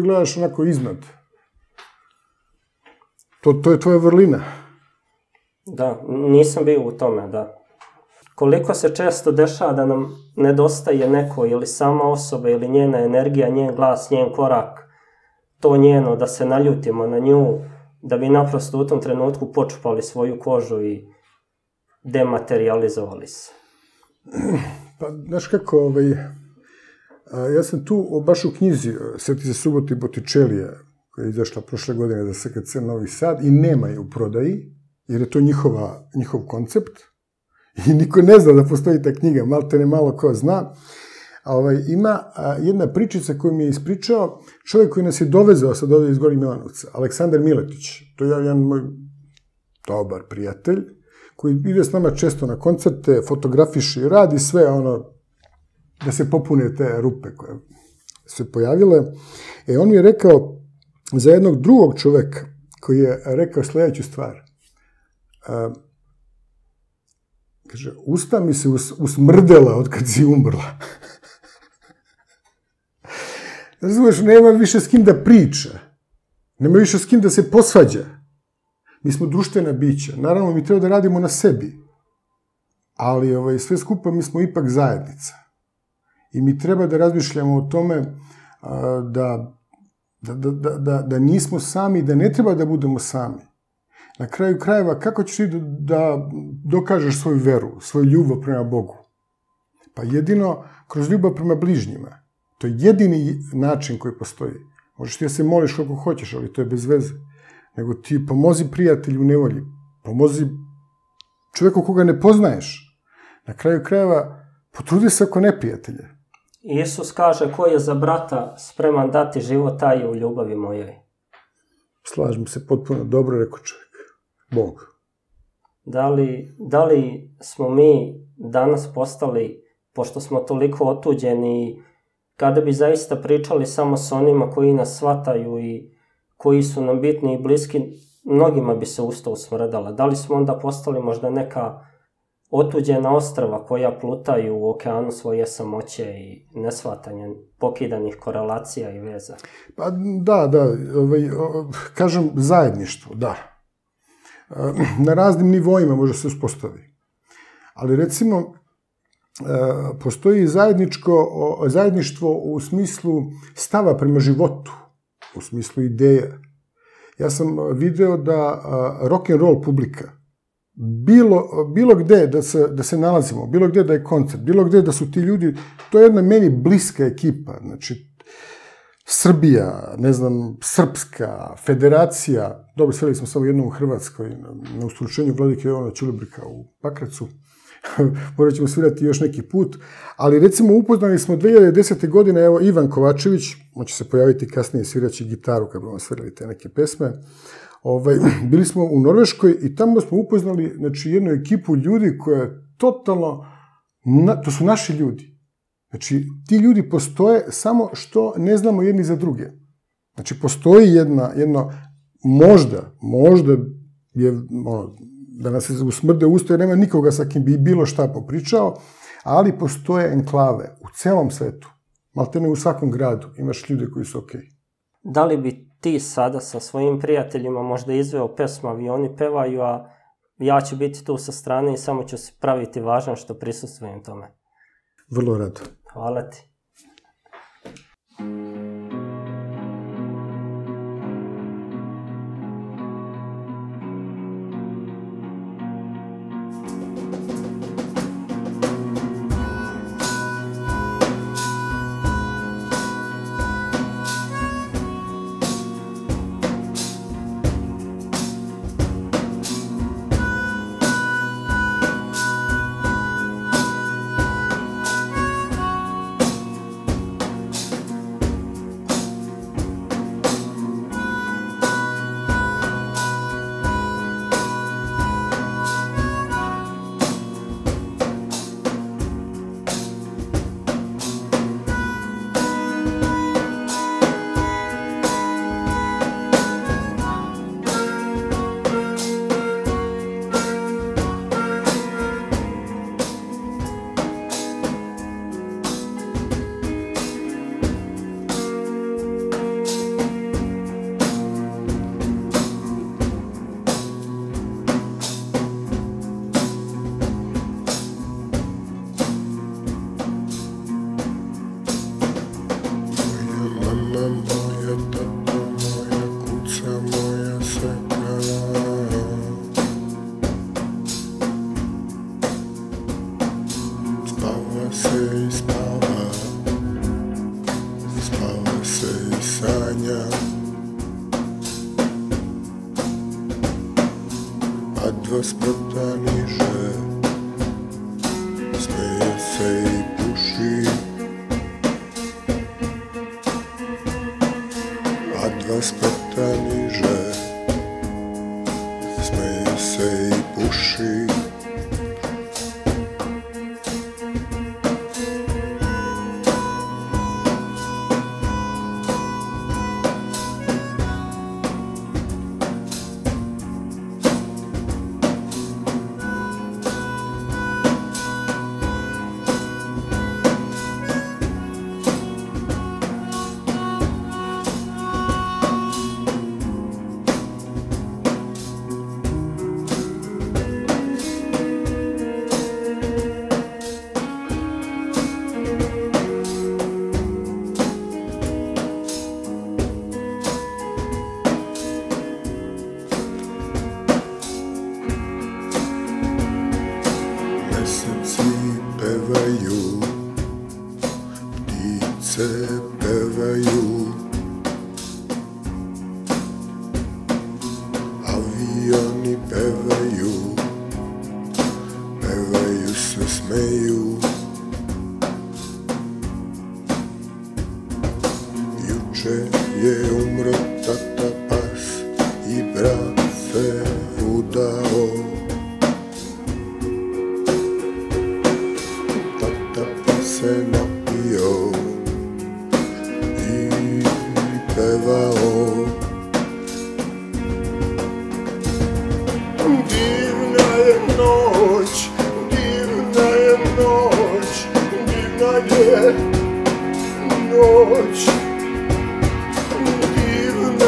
gledaš onako iznad. To je tvoja vrlina. Da, nisam bio u tome, da. Koliko se često dešava da nam nedostaje neko ili sama osoba ili njena energija, njen glas, njen korak, to njeno, da se naljutimo na nju, da bi naprosto u tom trenutku počupali svoju kožu i dematerializovali se. Pa, znaš kako, ja sam tu baš u knjizi Sveti za subotu i Botičelija, koja je izašla prošle godine za S K C Novi Sad, i nema je u prodaji, jer je to njihov koncept, i niko ne zna da postoji ta knjiga, malo te ne malo ko zna. Ima jedna pričica koju mi je ispričao čovjek koji nas je dovezao sad ovdje iz Gornjeg Milanovca, Aleksandar Miletić, to je jedan moj dobar prijatelj, koji ide s nama često na koncerte, fotografiši i radi sve ono da se popune te rupe koje se pojavile. E, on mi je rekao za jednog drugog čoveka koji je rekao sljedeću stvar. Kaže, usta mi se usmrdela od kad si umrla. Razumeš, nema više s kim da priča. Nema više s kim da se posvađa. Mi smo društvena bića. Naravno, mi treba da radimo na sebi. Ali sve skupa mi smo ipak zajednica. I mi treba da razmišljamo o tome da nismo sami, da ne treba da budemo sami. Na kraju krajeva, kako ćeš ti da dokažeš svoju veru, svoju ljubav prema Bogu? Pa jedino kroz ljubav prema bližnjima. To je jedini način koji postoji. Možeš ti da se moliš koliko hoćeš, ali to je bez veze. Nego ti pomozi prijatelju u nevolji, pomozi čovjeku koga ne poznaješ. Na kraju krajeva, potrudi se oko neprijatelja. Isus kaže, ko je za brata spreman dati život, taj je u ljubavi mojoj. Slažem se potpuno, dobro rekao čovjek. Bog. Da li smo mi danas postali, pošto smo toliko otuđeni, kada bi zaista pričali samo s onima koji nas shvataju i koji su nam bitni i bliski, mnogima bi se usta usmrdala. Da li smo onda postali možda neka otuđena ostrva koja plutaju u okeanu svoje samoće i neshvatanja pokidanih korelacija i veza? Pa da, da, kažem zajedništvo, da. Na raznim nivoima može se uspostavi. Ali recimo, postoji zajedništvo u smislu stava prema životu, u smislu ideja. Ja sam video da rock'n'roll publika, bilo gde da se nalazimo, bilo gde da je koncert, bilo gde da su ti ljudi, to je jedna meni bliska ekipa, znači Srbija, ne znam, Srpska, Federacija, dobro, sreli smo samo jednom u Hrvatskoj, na ustručenju Vladike Jovana Ćulibrka u Pakracu, morat ćemo svirati još neki put, ali recimo upoznali smo dve hiljade desete. godine, evo, Ivan Kovačević, on će se pojaviti kasnije svirajući gitaru kad bomo svirali te neke pesme, bili smo u Norveškoj i tamo smo upoznali jednu ekipu ljudi koja je totalno, to su naši ljudi, znači ti ljudi postoje samo što ne znamo jedni za druge, znači postoji jedno, možda, možda je ono, da nas usmrde usta jer nema nikoga sa kim bi bilo šta popričao, ali postoje enklave u celom svetu, maltene u svakom gradu, imaš ljude koji su okej. Da li bi ti sada sa svojim prijateljima možda izveo pesmu Avioni pevaju, a ja ću biti tu sa strane i samo ću se praviti važan što prisustujem tome? Vrlo rado. Hvala ti. Divna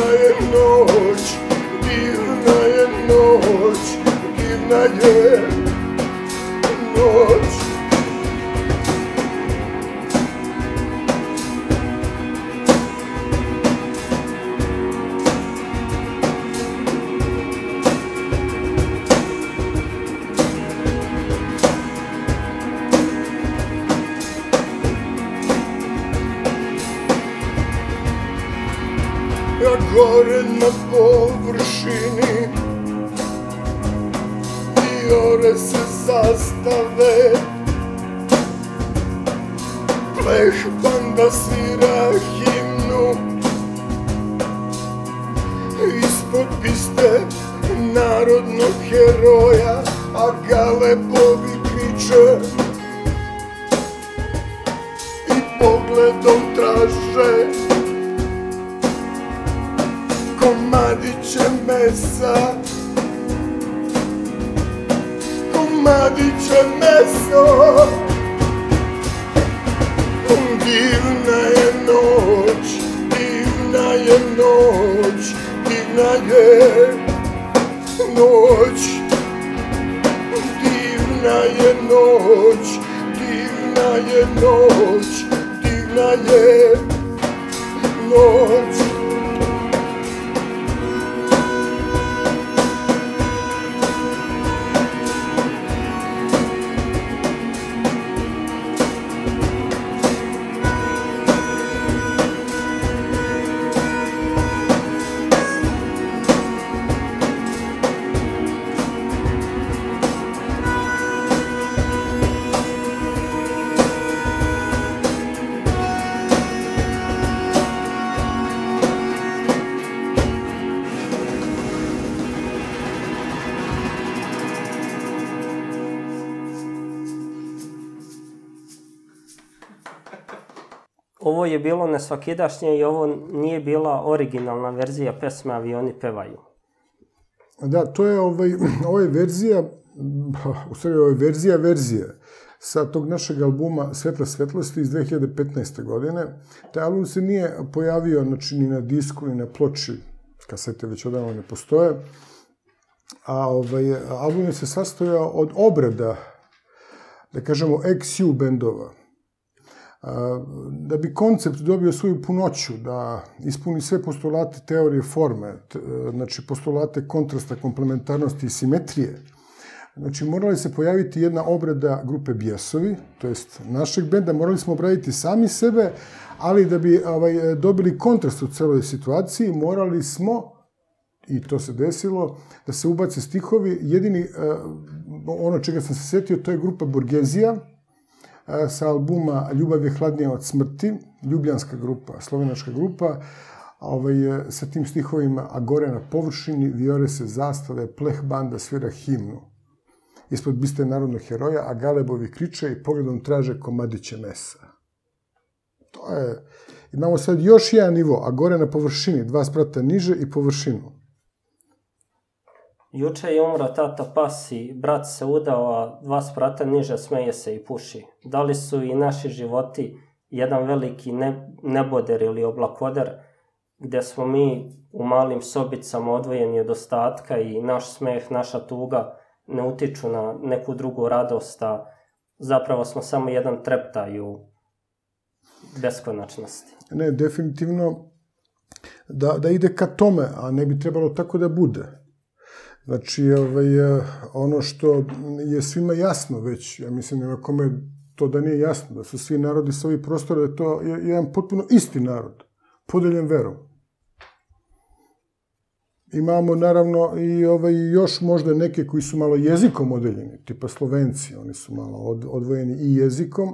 je noć, ja gore na površini, i ore se zastave, pleh banda svira himnu, ispod piste narodnog heroja, a galebovi kriče i pogledom traže komadiće mesa, komadiće meso. Divna je noć, divna je noć, divna je noć, divna je noć, divna je noć, divna je noć. Ovo je bilo nesvakidašnje i ovo nije bila originalna verzija pesme Avioni pevaju. Da, to je ovaj verzija, u stvari ovo je verzija verzija sa tog našeg albuma Svetla svetlosti iz dve hiljade petnaeste. godine. Taj album se nije pojavio ni na disku ni na ploči, kasete već odavno ne postoje, a album je se sastojao od obrada, da kažemo, eks ju bendova. Da bi koncept dobio svoju punoću, da ispuni sve postulate teorije forme, znači postulate kontrasta, komplementarnosti i simetrije, znači morali se pojaviti jedna obrada grupe Bjesovi, to jest našeg benda, morali smo obraditi sami sebe, ali da bi dobili kontrast u celoj situaciji, morali smo, i to se desilo, da se ubace stihovi. Jedini, ono čega sam se setio, to je grupa Borgezija, sa albuma Ljubav je hladnija od smrti, ljubljanska grupa, slovenačka grupa, sa tim stihovima: a gore na površini vijore se zastave, pleh banda svira himnu, ispod biste narodnog heroja, a galebovi kriče i pogledom traže komadiće mesa. To je, imamo sad još jedan nivo, a gore na površini, dva sprata niže i površinu. Juče je umro tata pasi, brat se udao, a dva sprata niže smeje se i puši. Da li su i naši životi jedan veliki neboder ili oblakoder, gde smo mi u malim sobicama odvojeni od ostatka i naš smeh, naša tuga ne utiču na neku drugu radost, a zapravo smo samo jedan treptaj u beskonačnosti. Ne, definitivno da ide ka tome, a ne bi trebalo tako da bude. Znači, ono što je svima jasno već, ja mislim, nema kome to da nije jasno, da su svi narodi sa ovih prostora, da je to jedan potpuno isti narod, podeljen verom. Imamo, naravno, i još možda neke koji su malo jezikom odeljeni, tipa Slovenci, oni su malo odvojeni i jezikom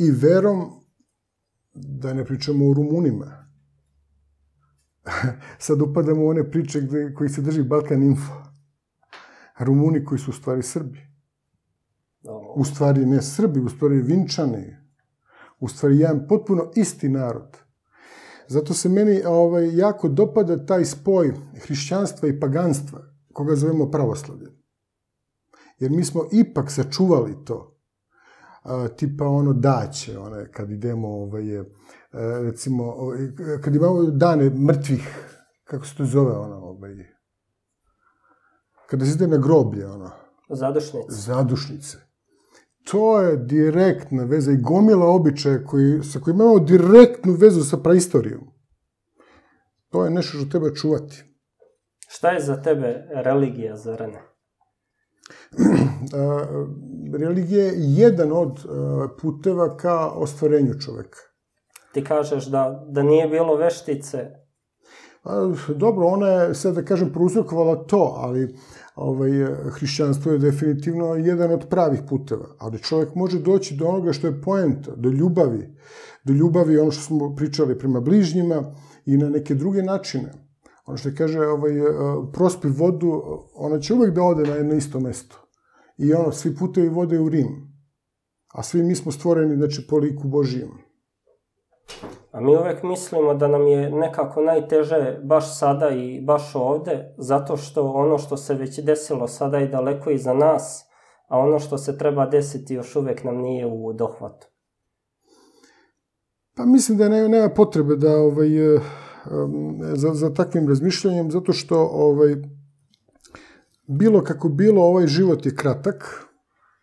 i verom, da ne pričamo o Rumunima. Sad upadamo u one priče koji se drži Balkaninfo. Rumuni koji su u stvari Srbi. U stvari ne Srbi, u stvari Vinčani. U stvari jedan potpuno isti narod. Zato se meni jako dopada taj spoj hrišćanstva i paganstva, koga zovemo pravoslavlje. Jer mi smo ipak sačuvali to. Tipa ono daće, kad idemo, recimo, kad imamo dane mrtvih, kako se to zove, ono, kada se ide na groblje, ono. Zadušnice. Zadušnice. To je direktna veza i gomila običaja sa kojima imamo direktnu vezu sa praistorijom. To je nešto što treba čuvati. Šta je za tebe religija, Zorane? Religija je jedan od puteva ka ostvarenju čoveka. Ti kažeš da nije bilo veštice? Dobro, ona je, sad da kažem, prouzrokovala to, ali hrišćanstvo je definitivno jedan od pravih puteva. Ali čovjek može doći do onoga što je poenta, do ljubavi. Do ljubavi, ono što smo pričali, prema bližnjima i na neke druge načine. Ono što kaže, prospi vodu, ona će uvek da ode na isto mesto. I ono, svi putevi vode u Rim. A svi mi smo stvoreni, znači, po liku Božijem. A mi uvek mislimo da nam je nekako najteže baš sada i baš ovde, zato što ono što se već desilo sada je daleko iza nas, a ono što se treba desiti još uvek nam nije u dohvatu. Pa mislim da nema potrebe za takvim razmišljanjem, zato što bilo kako bilo, ovaj život je kratak,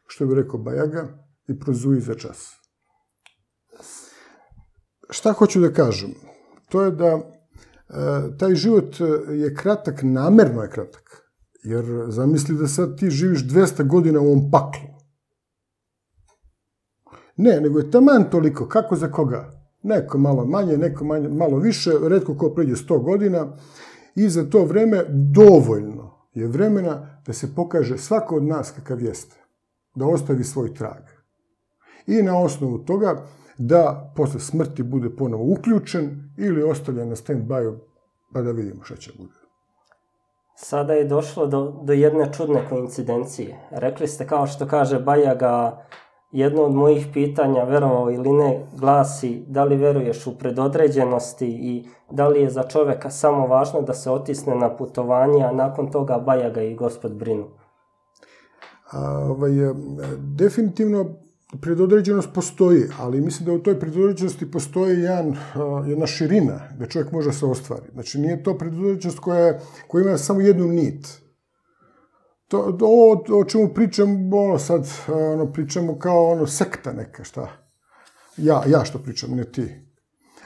što bi rekao Bajaga, i prozuji za čas. Šta hoću da kažem? To je da taj život je kratak, namerno je kratak. Jer zamisli da sad ti živiš dvesta godina u ovom paklu. Ne, nego je taman toliko, kako za koga. Neko malo manje, neko malo više, retko ko pređe sto godina. I za to vreme dovoljno je vremena da se pokaže svako od nas kakav jeste. Da ostavi svoj trag. I na osnovu toga da posle smrti bude ponovo uključen ili ostavljen na stand-by-u, pa da vidimo šta će bude. Sada je došlo do jedne čudne koincidencije. Rekli ste, kao što kaže Bajaga, jedno od mojih pitanja, verovao ili ne, glasi da li veruješ u predodređenosti i da li je za čoveka samo važno da se otisne na putovanje, a nakon toga Bajaga i Gospod brinu. Definitivno predodređenost postoji, ali mislim da u toj predodređenosti postoji jedna širina da čovjek može se ostvariti. Znači, nije to predodređenost koja ima samo jednu nit. Ovo o čemu pričam, ono sad pričamo kao ono sekta neka, šta? Ja što pričam, ne ti.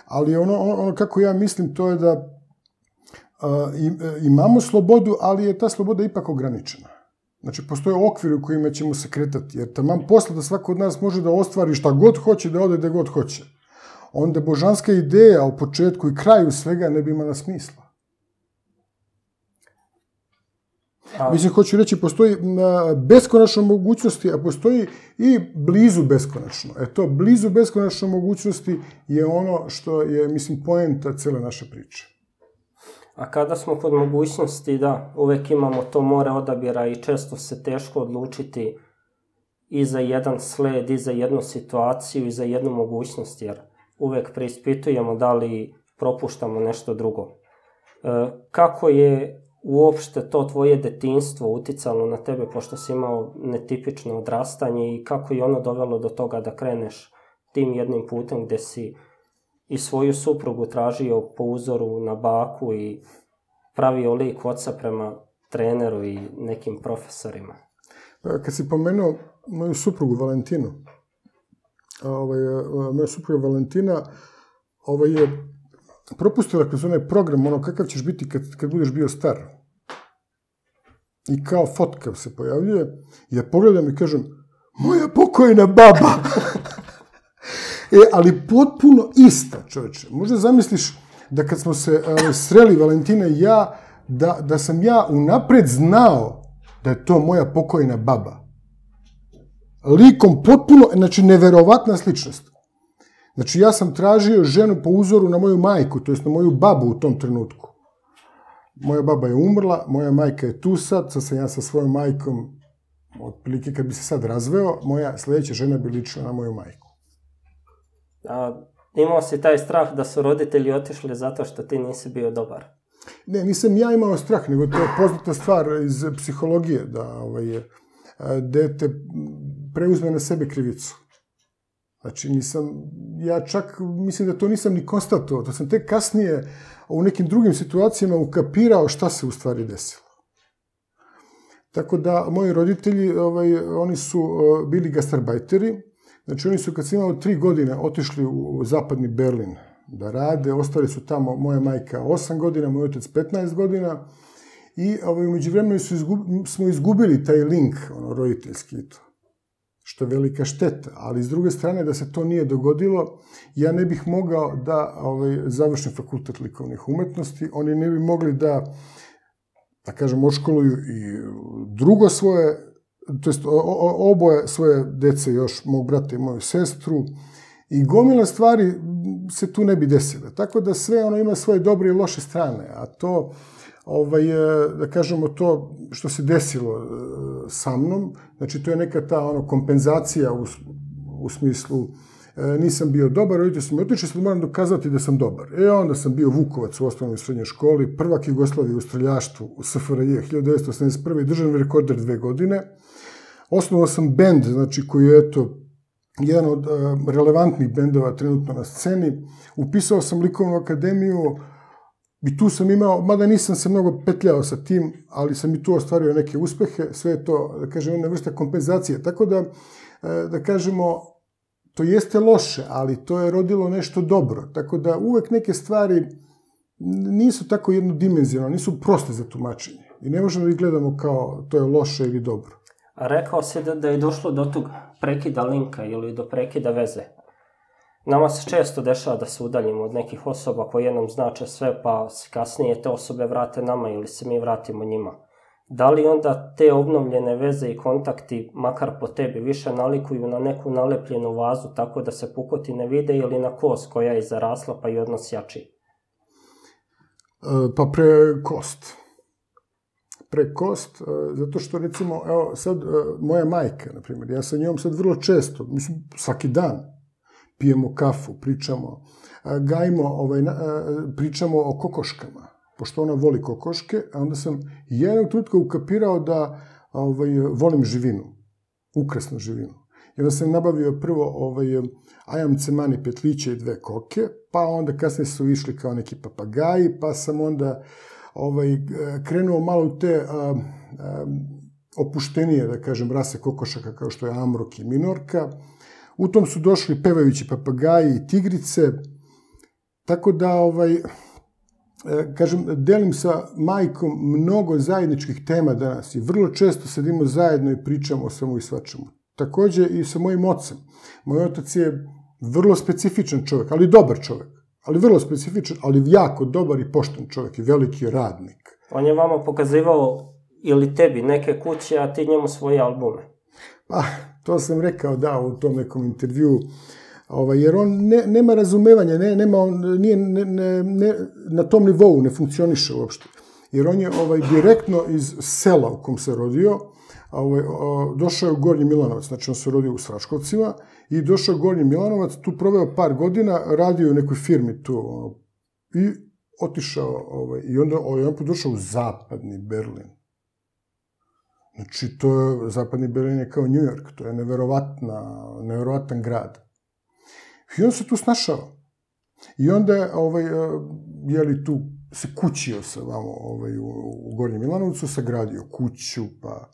Ali ono kako ja mislim, to je da imamo slobodu, ali je ta sloboda ipak ograničena. Znači, postoje okvir u kojima ćemo se kretati, jer tamo posle da svako od nas može da ostvari šta god hoće, da ode gde god hoće. Onda božanska ideja u početku i kraju svega ne bi imala smisla. Mislim, hoću reći, postoji beskonačna mogućnosti, a postoji i blizu beskonačno. E to, blizu beskonačne mogućnosti je ono što je, mislim, poenta cele naše priče. A kada smo kod mogućnosti, da, uvek imamo to more odabira i često se teško odlučiti i za jedan sled, i za jednu situaciju, i za jednu mogućnost, jer uvek preispitujemo da li propuštamo nešto drugo. Kako je uopšte to tvoje detinjstvo uticalo na tebe, pošto si imao netipično odrastanje, i kako je ono dovelo do toga da kreneš tim jednim putem gde si i svoju suprugu tražio po uzoru na baku i pravio lik oca prema treneru i nekim profesorima? Kad si pomenuo moju suprugu Valentinu, moja supruga Valentina je propustila kroz onaj program, ono kakav ćeš biti kad budeš bio star. I kao fotka se pojavljuje, ja pogledam i kažem, moja pokojna baba! Ali potpuno ista, čoveče. Možda zamisliš da kad smo se sreli, Valentina i ja, da sam ja unapred znao da je to moja pokojna baba. Likom potpuno, znači, neverovatna sličnost. Znači, ja sam tražio ženu po uzoru na moju majku, to jest na moju babu u tom trenutku. Moja baba je umrla, moja majka je tu sad, sad sam ja sa svojom majkom, otprilike kad bi se sad razveo, moja sledeća žena bi ličila na moju majku. Imao si taj strah da su roditelji otišli zato što ti nisi bio dobar? Ne, nisam ja imao strah, nego to je poznata stvar iz psihologije, da dete preuzme na sebe krivicu. Znači, ja čak mislim da to nisam ni konstatovao, da sam tek kasnije u nekim drugim situacijama ukapirao šta se u stvari desilo. Tako da, moji roditelji, oni su bili gastarbajteri. Znači, oni su, kad sam imao tri godine, otišli u zapadni Berlin da rade, ostali su tamo, moja majka osam godina, moj otac petnaest godina, i umeđuvremenu smo izgubili taj link, ono, roditeljski. što je velika šteta, ali s druge strane da se to nije dogodilo, ja ne bih mogao da završim fakultet likovnih umetnosti, oni ne bi mogli da, da kažem, odškoluju i drugo svoje, to jest oboje svoje dece još, mog brata i moju sestru, i gomila stvari se tu ne bi desile. Tako da sve ono ima svoje dobre i loše strane, a to, da kažemo, to što se desilo sa mnom, znači to je neka ta kompenzacija u smislu nisam bio dobar, roditelji su mi otišli, sad moram dokazati da sam dobar. E onda sam bio vukovac u osnovnoj i srednjoj školi, prvak Jugoslavije u streljaštvu u S F R J hiljadu devetsto osamdeset prve. Državni rekorder dve godine. Osnovao sam bend, znači koji je eto jedan od relevantnih bendova trenutno na sceni. Upisao sam likovnu akademiju i tu sam imao, mada nisam se mnogo petljao sa tim, ali sam i tu ostvario neke uspehe. Sve je to, da kažem, jedna vrsta kompenzacije. Tako da, da kažemo, to jeste loše, ali to je rodilo nešto dobro. Tako da uvek neke stvari nisu tako jednodimenzionalne, nisu proste za tumačenje. I ne možemo da ih gledamo kao to je loše ili dobro. Rekao si da je došlo do tog prekida linka ili do prekida veze. Nama se često dešava da se udaljimo od nekih osoba koje nam znače sve, pa kasnije te osobe vrate nama ili se mi vratimo njima. Da li onda te obnovljene veze i kontakti, makar po tebi, više nalikuju na neku nalepljenu vazu tako da se pukotine vide ili na kost koja je zarasla pa i odnos jači? Pa pre kost. Pre kost, zato što recimo, evo sad moja majka, na primjer, ja sa njom sad vrlo često, mislim svaki dan, pijemo kafu, pričamo, gajimo, pričamo o kokoškama, pošto ona voli kokoške, a onda sam jednog trenutka ukapirao da volim živinu, ukrasnu živinu. I onda sam nabavio prvo ajamce, mani, petliće i dve koke, pa onda kasnije su išli kao neki papagaji, pa sam onda krenuo malo u te opuštenije, da kažem, rase kokošaka kao što je amrok i minorka. U tom su došli pevajući papagaji i tigrice, tako da, kažem, delim sa majkom mnogo zajedničkih tema danas i vrlo često sedimo zajedno i pričamo o svemu i svačemu. Takođe i sa mojim ocem. Moj otac je vrlo specifičan čovek, ali dobar čovek, ali vrlo specifičan, ali jako dobar i pošten čovek i veliki radnik. On je vama pokazivao ili tebi neke kuće, a ti njemu svoje albume? Pa... To sam rekao, da, u tom nekom intervju, jer on nema razumevanja, na tom nivou ne funkcioniše uopšte. Jer on je direktno iz sela u kom se rodio, došao je u Gornji Milanovac, znači on se rodio u Sraškovcima, i došao u Gornji Milanovac, tu proveo par godina, radio u nekoj firmi tu, i otišao, i onda on došao u zapadni Berlin. Znači, to je, zapadni Berlin je kao New York, to je neverovatan grad. I on se tu snašao. I onda je tu se kućio se vamo u Gornjem Milanovcu, sagradio kuću, pa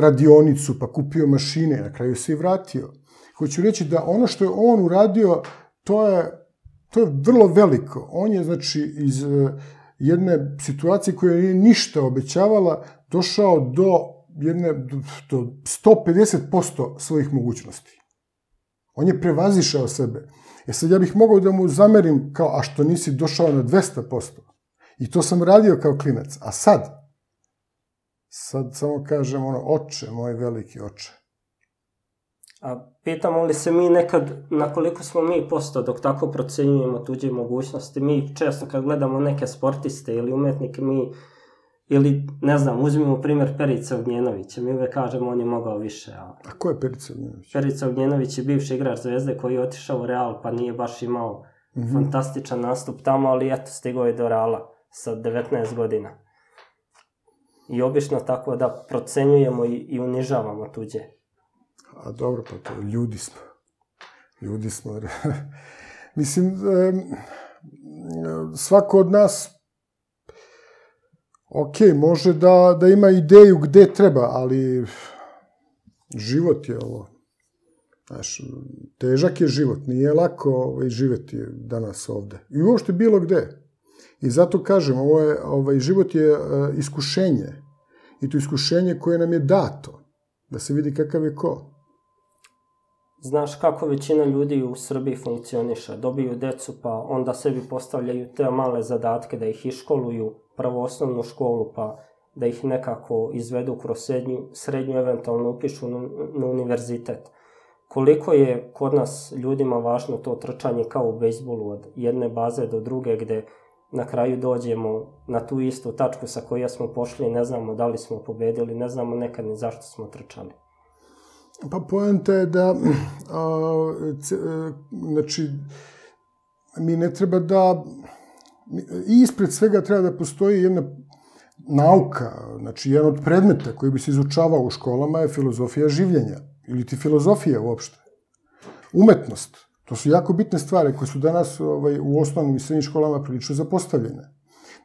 radionicu, pa kupio mašine, na kraju se i vratio. Hoću reći da ono što je on uradio, to je vrlo veliko. On je, znači, iz jedne situacije koja nije ništa obećavala, došao do sto pedeset posto svojih mogućnosti. On je prevazišao sebe. E sad ja bih mogao da mu zamerim kao, a što nisi došao na dvesta posto. I to sam radio kao klinac. A sad? Sad samo kažem ono, oče, moj veliki oče. A pitamo li se mi nekad, na koliko smo mi posto dok tako procenjujemo tuđe mogućnosti? Mi često kad gledamo neke sportiste ili umetnike, mi... Ili, ne znam, uzmimo primjer Perica Ognjenovića, mi uvek kažemo on je mogao više. A ko je Perica Ognjenović? Perica Ognjenović je bivši igrač Zvezde koji je otišao u Real, pa nije baš imao fantastičan nastup tamo, ali eto, stigao je do Reala sa devetnaest godina. I obično tako da procenjujemo i unižavamo tuđe. A dobro, pa to ljudi smo. Ljudi smo. Mislim, svako od nas... Ok, može da ima ideju gde treba, ali život je ovo, znaš, težak je život, nije lako živeti danas ovde. I uopšte bilo gde. I zato kažem, život je iskušenje. I to iskušenje koje nam je dato, da se vidi kakav je ko. Znaš kako većina ljudi u Srbiji funkcioniše. Dobiju decu pa onda sebi postavljaju te male zadatke da ih iškoluju, prvo osnovnu školu pa da ih nekako izvedu kroz srednju, srednju eventualno upišu na univerzitet. Koliko je kod nas ljudima važno to trčanje kao u bejsbolu od jedne baze do druge gde na kraju dođemo na tu istu tačku sa koja smo pošli i ne znamo da li smo pobedili, ne znamo nekad ni zašto smo trčali. Pa poenta je da mi ne treba da, i ispred svega treba da postoji jedna nauka, znači jedan od predmeta koji bi se izučavao u školama je filozofija življenja, ili ti filozofija uopšte, umetnost. To su jako bitne stvari koje su danas u osnovnim i srednjim školama prilično zapostavljene.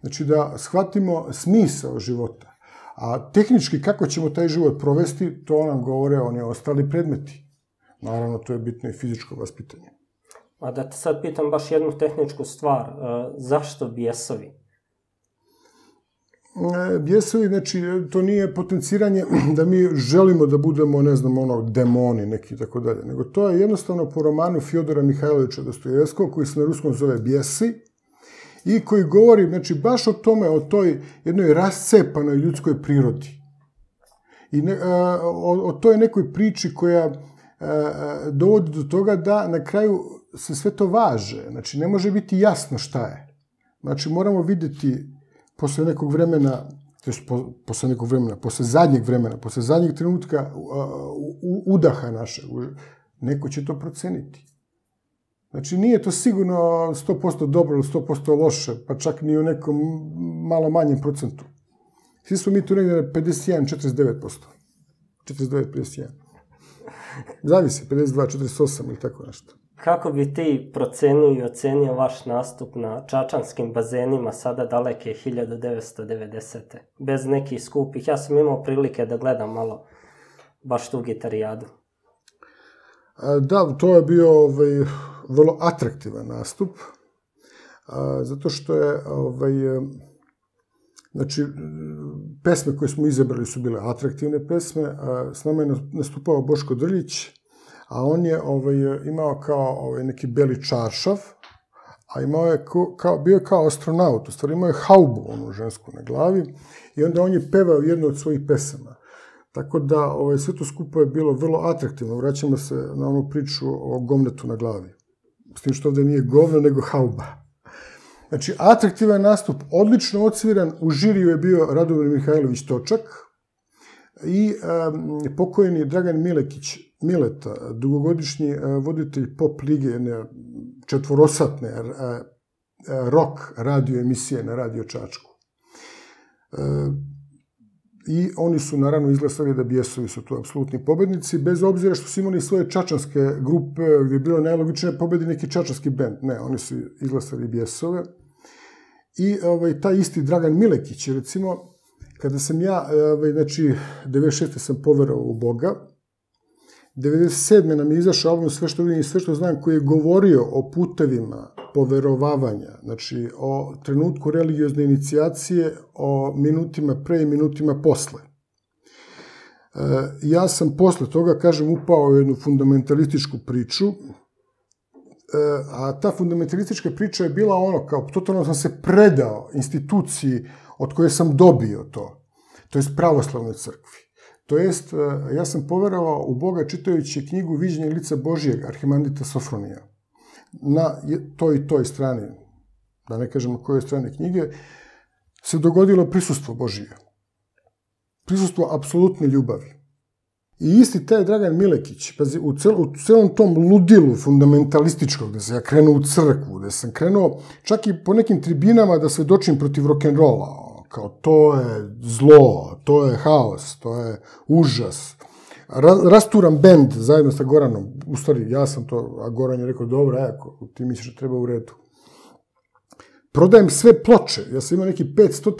Znači da shvatimo smisao života. A tehnički kako ćemo taj život provesti, to nam govore oni ostali predmeti. Naravno, to je bitno i fizičko vaspitanje. A da te sad pitam baš jednu tehničku stvar. Zašto Bjesovi? Bjesovi, znači, to nije potenciranje da mi želimo da budemo, ne znam, ono, demoni neki i tako dalje. Nego to je jednostavno po romanu Fjodora Mihajlovića Dostojevskog, koji se na ruskom zove Bjesi, i koji govori, znači, baš o tome, o toj jednoj rascepanoj ljudskoj prirodi. I o toj nekoj priči koja dovodi do toga da na kraju se sve to važe. Znači, ne može biti jasno šta je. Znači, moramo vidjeti posle nekog vremena, tj. posle nekog vremena, posle zadnjeg vremena, posle zadnjeg trenutka udaha našeg, neko će to proceniti. Znači, nije to sigurno sto posto dobro ili sto posto loše, pa čak ni u nekom malo manjem procentu. Svi smo mi tu negdje na pedeset jedan četrdeset devet posto. četrdeset devet pedeset jedan. Zavisi, pedeset dva četrdeset osam ili tako nešto. Kako bi ti procenio i ocenio vaš nastup na čačanskim bazenima sada daleke hiljadu devetsto devedesete. Bez nekih skupih. Ja sam imao prilike da gledam malo baš tu gitarijadu. Da, to je bio vrlo atraktivan nastup, zato što je, znači, pesme koje smo izabrali su bile atraktivne pesme. S nama je nastupao Boško Drljić, a on je imao kao neki beli čaršav, a bio je kao astronaut, u stvari imao je haubu, onu žensku na glavi, i onda on je pevao jednu od svojih pesama. Tako da sve to skupo je bilo vrlo atraktivno. Vraćamo se na onu priču o govnetu na glavi. S tim što ovde nije govno, nego hauba. Znači, atraktivan nastup, odlično odsviran, u žiriju je bio Radovan Mihajlović Točak i pokojni Dragan Milekić, Mileta, dugogodišnji voditelj pop lige, jedne četvorosatne rock radio emisije na Radio Čačku. I oni su naravno izglasali da Bjesovi su tu apsolutni pobednici, bez obzira što su imali svoje čačanske grupe gdje je bilo najlogičnije pobedi neki čačanski bend. Ne, oni su izglasali Bjesove. I taj isti Dragan Milekić, recimo, kada sam ja, znači, devedeset šeste sam poverovao u Boga, devedeset sedme nam je izašao album Sve što vidim i sve što znam, koji je govorio o putevima poverovavanja, znači o trenutku religiozne inicijacije, o minutima pre i minutima posle. Ja sam posle toga, kažem, upao u jednu fundamentalističku priču, a ta fundamentalistička priča je bila ono, kao totalno sam se predao instituciji od koje sam dobio to, to jest pravoslavnoj crkvi. To jest, ja sam poverovao u Boga čitajući knjigu Viđenje lica Božijeg, arhimandrita Sofronija. Na toj i toj strani, da ne kažem na kojoj strani knjige, se dogodilo prisustvo Božije. Prisustvo apsolutne ljubavi. I isti taj Dragan Milekić, u celom tom ludilu fundamentalističkog, da sam ja krenuo u crkvu, da sam krenuo čak i po nekim tribinama da svedočim protiv rock'n'rolla, kao to je zlo, to je haos, to je užas. Rasturam bend zajedno sa Goranom. U stvari, ja sam to, a Goran je rekao, dobro, ako ti misliš da treba, u redu. Prodajem sve ploče. Ja sam imao neki petsto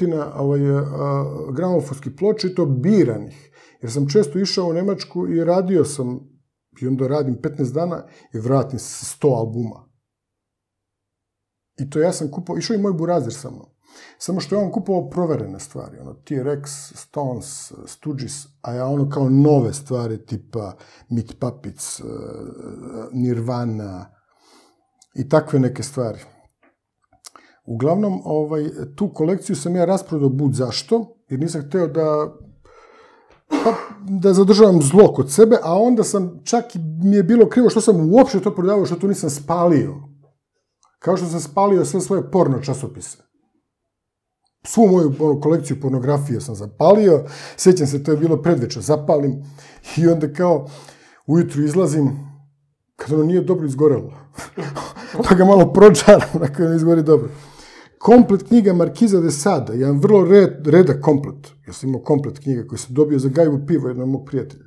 gramofonskih ploče i to biranih. Jer sam često išao u Nemačku i radio sam, i onda radim petnaest dana i vratim sto albuma. I to ja sam kupao, išao i moj burazer sa mnom. Samo što je on kupovao proverene stvari, ono T-Rex, Stones, Stooges, a ja ono kao nove stvari tipa Meat Puppets, Nirvana i takve neke stvari. Uglavnom, ovaj, tu kolekciju sam ja rasprodao bud zašto, jer nisam hteo da, pa, da zadržavam zlo kod sebe, a onda sam, čak i mi je bilo krivo što sam uopšte to prodavao, što tu nisam spalio. Kao što sam spalio sve svoje porno časopise. Svu moju kolekciju pornografije sam zapalio, sjećam se, to je bilo predvečer, zapalim i onda kao ujutru izlazim, kad ono nije dobro izgorelo. Pa ga malo prođaram, ako ne izgori dobro. Komplet knjiga Markiza de Sada, jedan vrlo redak komplet, jer sam imao komplet knjiga koji sam dobio za gajbu pivo jednog mog prijatelja,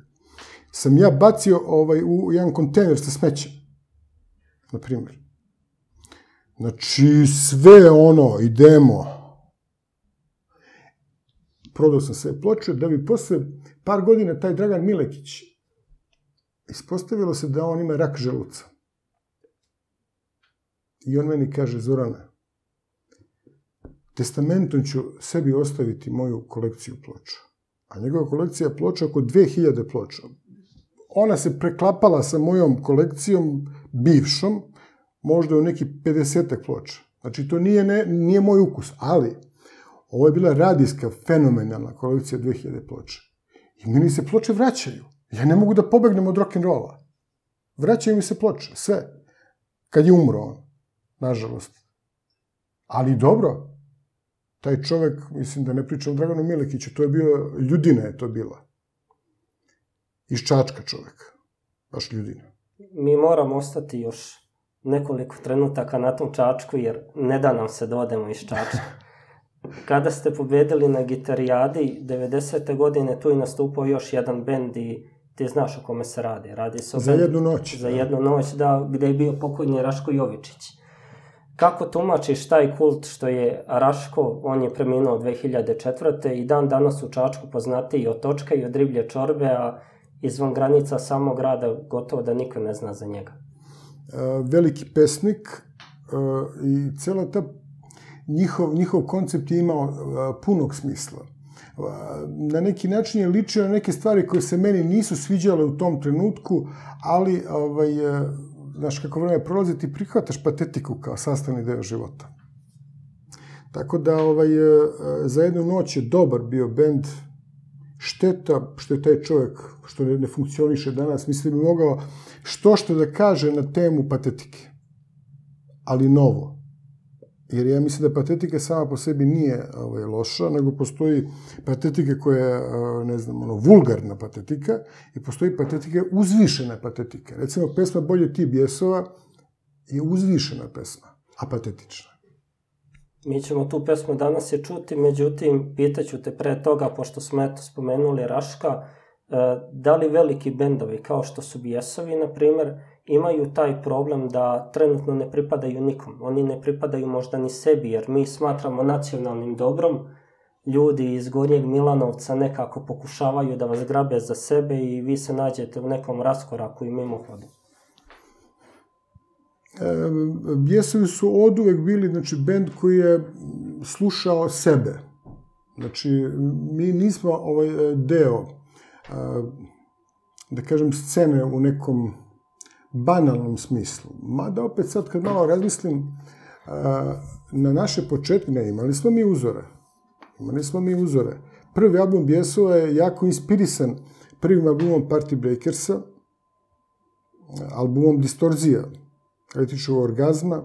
sam ja bacio u jedan kontener sa smećem, na primjer. Znači, sve ono, idemo. Prodao sam sve ploče, da bi posle par godina taj Dragan Milekić, ispostavilo se da on ima rak želuca. I on meni kaže, Zorana, testamentom ću sebi ostaviti moju kolekciju ploča. A njegova kolekcija ploča oko dve hiljade ploča. Ona se preklapala sa mojom kolekcijom bivšom, možda u neki pedesetak ploča. Znači, to nije moj ukus, ali ovo je bila radijska, fenomenalna kolekcija dve hiljade ploča. I meni se ploče vraćaju. Ja ne mogu da pobegnem od rock'n'rolla. Vraćaju mi se ploče, sve. Kad je umro on. Nažalost. Ali dobro, taj čovek, mislim da ne pričam o Draganu Milekiću, to je bio, ljudina je to bila. Iz Čačka čovek. Baš ljudina. Mi moramo ostati još nekoliko trenutaka na tom Čačku, jer ne da nam se da odemo iz Čačka. Kada ste pobedili na gitarijadi, devedesete godine tu je nastupao još jedan bend i ti znaš o kome se radi. Za jednu noć. Za jednu noć, da, gde je bio pokojni Raško Jovičić. Kako tumačiš taj kult što je Raško, on je preminuo dve hiljade četvrte i dan danas u Čačku poznatiji od Točka i od riblje čorbe, a izvan granica samog grada gotovo da niko ne zna za njega? Veliki pesnik i cijela ta njihov koncept je imao punog smisla. Na neki način je ličio na neke stvari koje se meni nisu sviđale u tom trenutku, ali... Znaš, kako vreme prolazi, ti prihvataš patetiku kao sastavni deo života. Tako da, za jednu noć je dobar bio bend. Šteta što je taj čovjek, što ne funkcioniše danas, mislim bi mogao što što da kaže na temu patetike. Ali novo. Jer ja mislim da patetika sama po sebi nije loša, nego postoji patetika koja je, ne znam, ono, vulgarna patetika i postoji patetika uzvišena patetika. Recimo, pesma Bolje ti Bjesova je uzvišena pesma, a patetična. Mi ćemo tu pesmu danas je čuti, međutim, pitaću te pre toga, pošto smo eto spomenuli Raška, da li veliki bendovi kao što su Bjesovi, na primer, imaju taj problem da trenutno ne pripadaju nikom. Oni ne pripadaju možda ni sebi, jer mi smatramo nacionalnim dobrom. Ljudi iz Gornjeg Milanovca nekako pokušavaju da vas grabe za sebe i vi se nađete u nekom raskoraku i mimohodu. Bjesovi su oduvek bili, znači, bend koji je slušao sebe. Znači, mi nismo ovaj deo, da kažem, scene u nekom banalnom smislu. Mada opet sad kad malo razmislim na naše početke, ne, imali smo mi uzore. Imali smo mi uzore. Prvi album Bjesova je jako inspirisan prvim albumom Party Breakersa, albumom Distorzija, Električnog orgazma,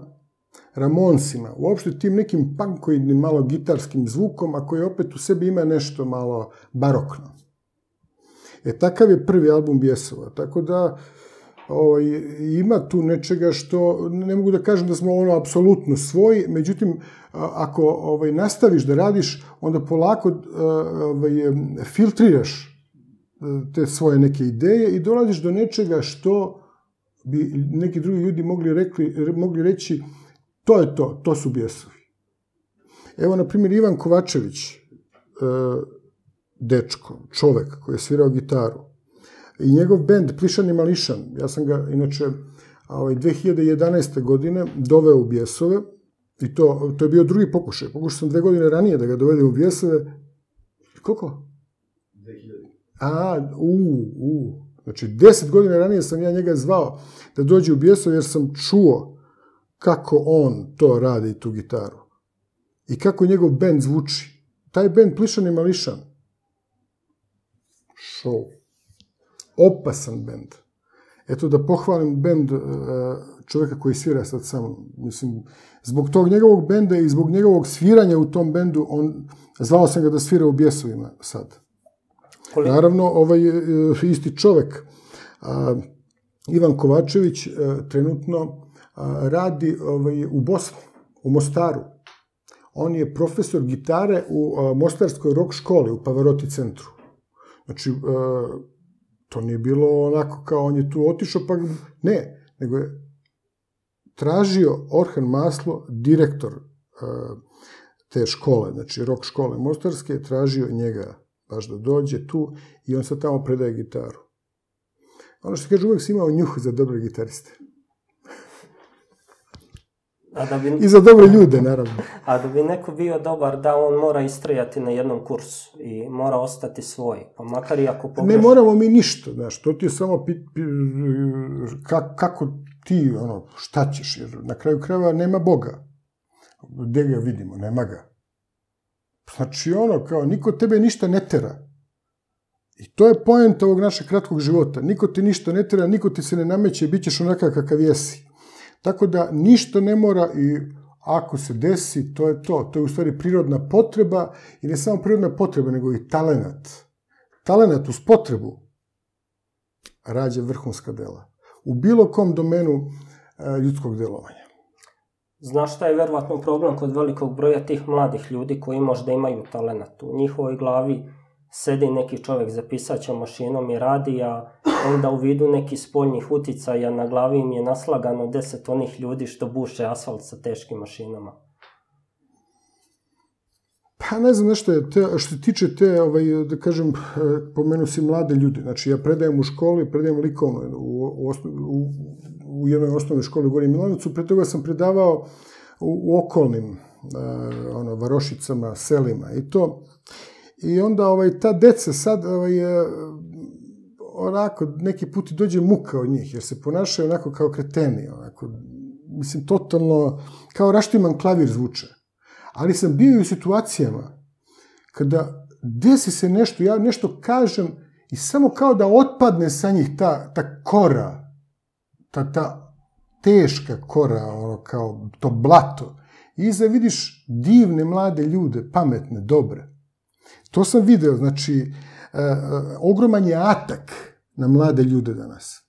Ramonsima, uopšte tim nekim punkoidnim, malo gitarskim zvukom, a koji opet u sebi ima nešto malo barokno. E, takav je prvi album Bjesova. Tako da ima tu nečega što, ne mogu da kažem da smo ono apsolutno svoji, međutim, ako nastaviš da radiš, onda polako filtriraš te svoje neke ideje i dolaziš do nečega što bi neki drugi ljudi mogli reći, to je to, to su Bjesovi. Evo, na primjer, Ivan Kovačević, dečko, čovek koji je svirao gitaru, i njegov bend Plišan i Mališan, ja sam ga, inače, dve hiljade jedanaeste godine doveo u Bjesove, I to, to je bio drugi pokušaj. Pokušao sam dve godine ranije da ga dovede u Bjesove. Koliko? dve hiljade. A, u, u. Znači, deset godina ranije sam ja njega zvao da dođe u Bjesove jer sam čuo kako on to radi i tu gitaru. I kako njegov bend zvuči. Taj bend Plišan i Mališan. Show. Opasan bend. Eto, da pohvalim bend čovjeka koji svira sad sam, mislim, zbog tog njegovog benda i zbog njegovog sviranja u tom bendu, on, zvao sam ga da svira u Bjesovima sad. Naravno, ovaj isti čovjek, Ivan Kovačević, trenutno radi u Bosni, u Mostaru. On je profesor gitare u Mostarskoj rock školi, u Pavaroti centru. Znači, to nije bilo onako kao on je tu otišao, pa ne, nego je tražio Orhan Maslo, direktor te škole, znači rock škole Mostarske, je tražio njega baš da dođe tu i on sad tamo predaje gitaru. Ono što kaže, uvijek si imao njuh za dobre gitariste. I za dobre ljude, naravno. A da bi neko bio dobar, da on mora istrajati na jednom kursu i mora ostati svoj, pa makar i ako pogreši. Ne moramo mi ništa, znaš, to ti je samo kako ti, ono, šta ćeš, jer na kraju krajeva nema Boga. Gde ga vidimo, nema ga. Znači, ono, kao, niko tebe ništa ne tera. I to je poenta ovog našeg kratkog života. Niko ti ništa ne tera, niko ti se ne nameće i bit ćeš onakav kakav jesi. Tako da ništa ne mora i ako se desi, to je to. To je u stvari prirodna potreba i ne samo prirodna potreba, nego i talenat. Talenat uz potrebu rađa vrhunska dela. U bilo kom domenu ljudskog delovanja. Znaš šta je verovatno problem kod velikog broja tih mladih ljudi koji možda imaju talenat. U njihovoj glavi sedi neki čovjek za pisaćom mašinom i radi, a onda u vidu nekih spoljnih uticaja na glavi im je naslagano deset onih ljudi što buše asfalt sa teškim mašinama. Pa ne znam nešto je, što se tiče te, da kažem, pomenu si mlade ljudi. Znači ja predajem u školi, predajem likovno u jednoj osnovnoj školi u Gornjem Milanovcu, pre toga sam predavao u okolnim varošicama, selima i to. I onda ta deca sad, onako, neki put dođe muka od njih, jer se ponašaju onako kao kreteni, onako, mislim, totalno, kao raštiman klavir zvuče. Ali sam bio i u situacijama kada desi se nešto, ja nešto kažem i samo kao da otpadne sa njih ta kora, ta teška kora, ono, kao to blato. I iza vidiš divne mlade ljude, pametne, dobre. To sam video, znači, ogroman je atak na mlade ljude danas.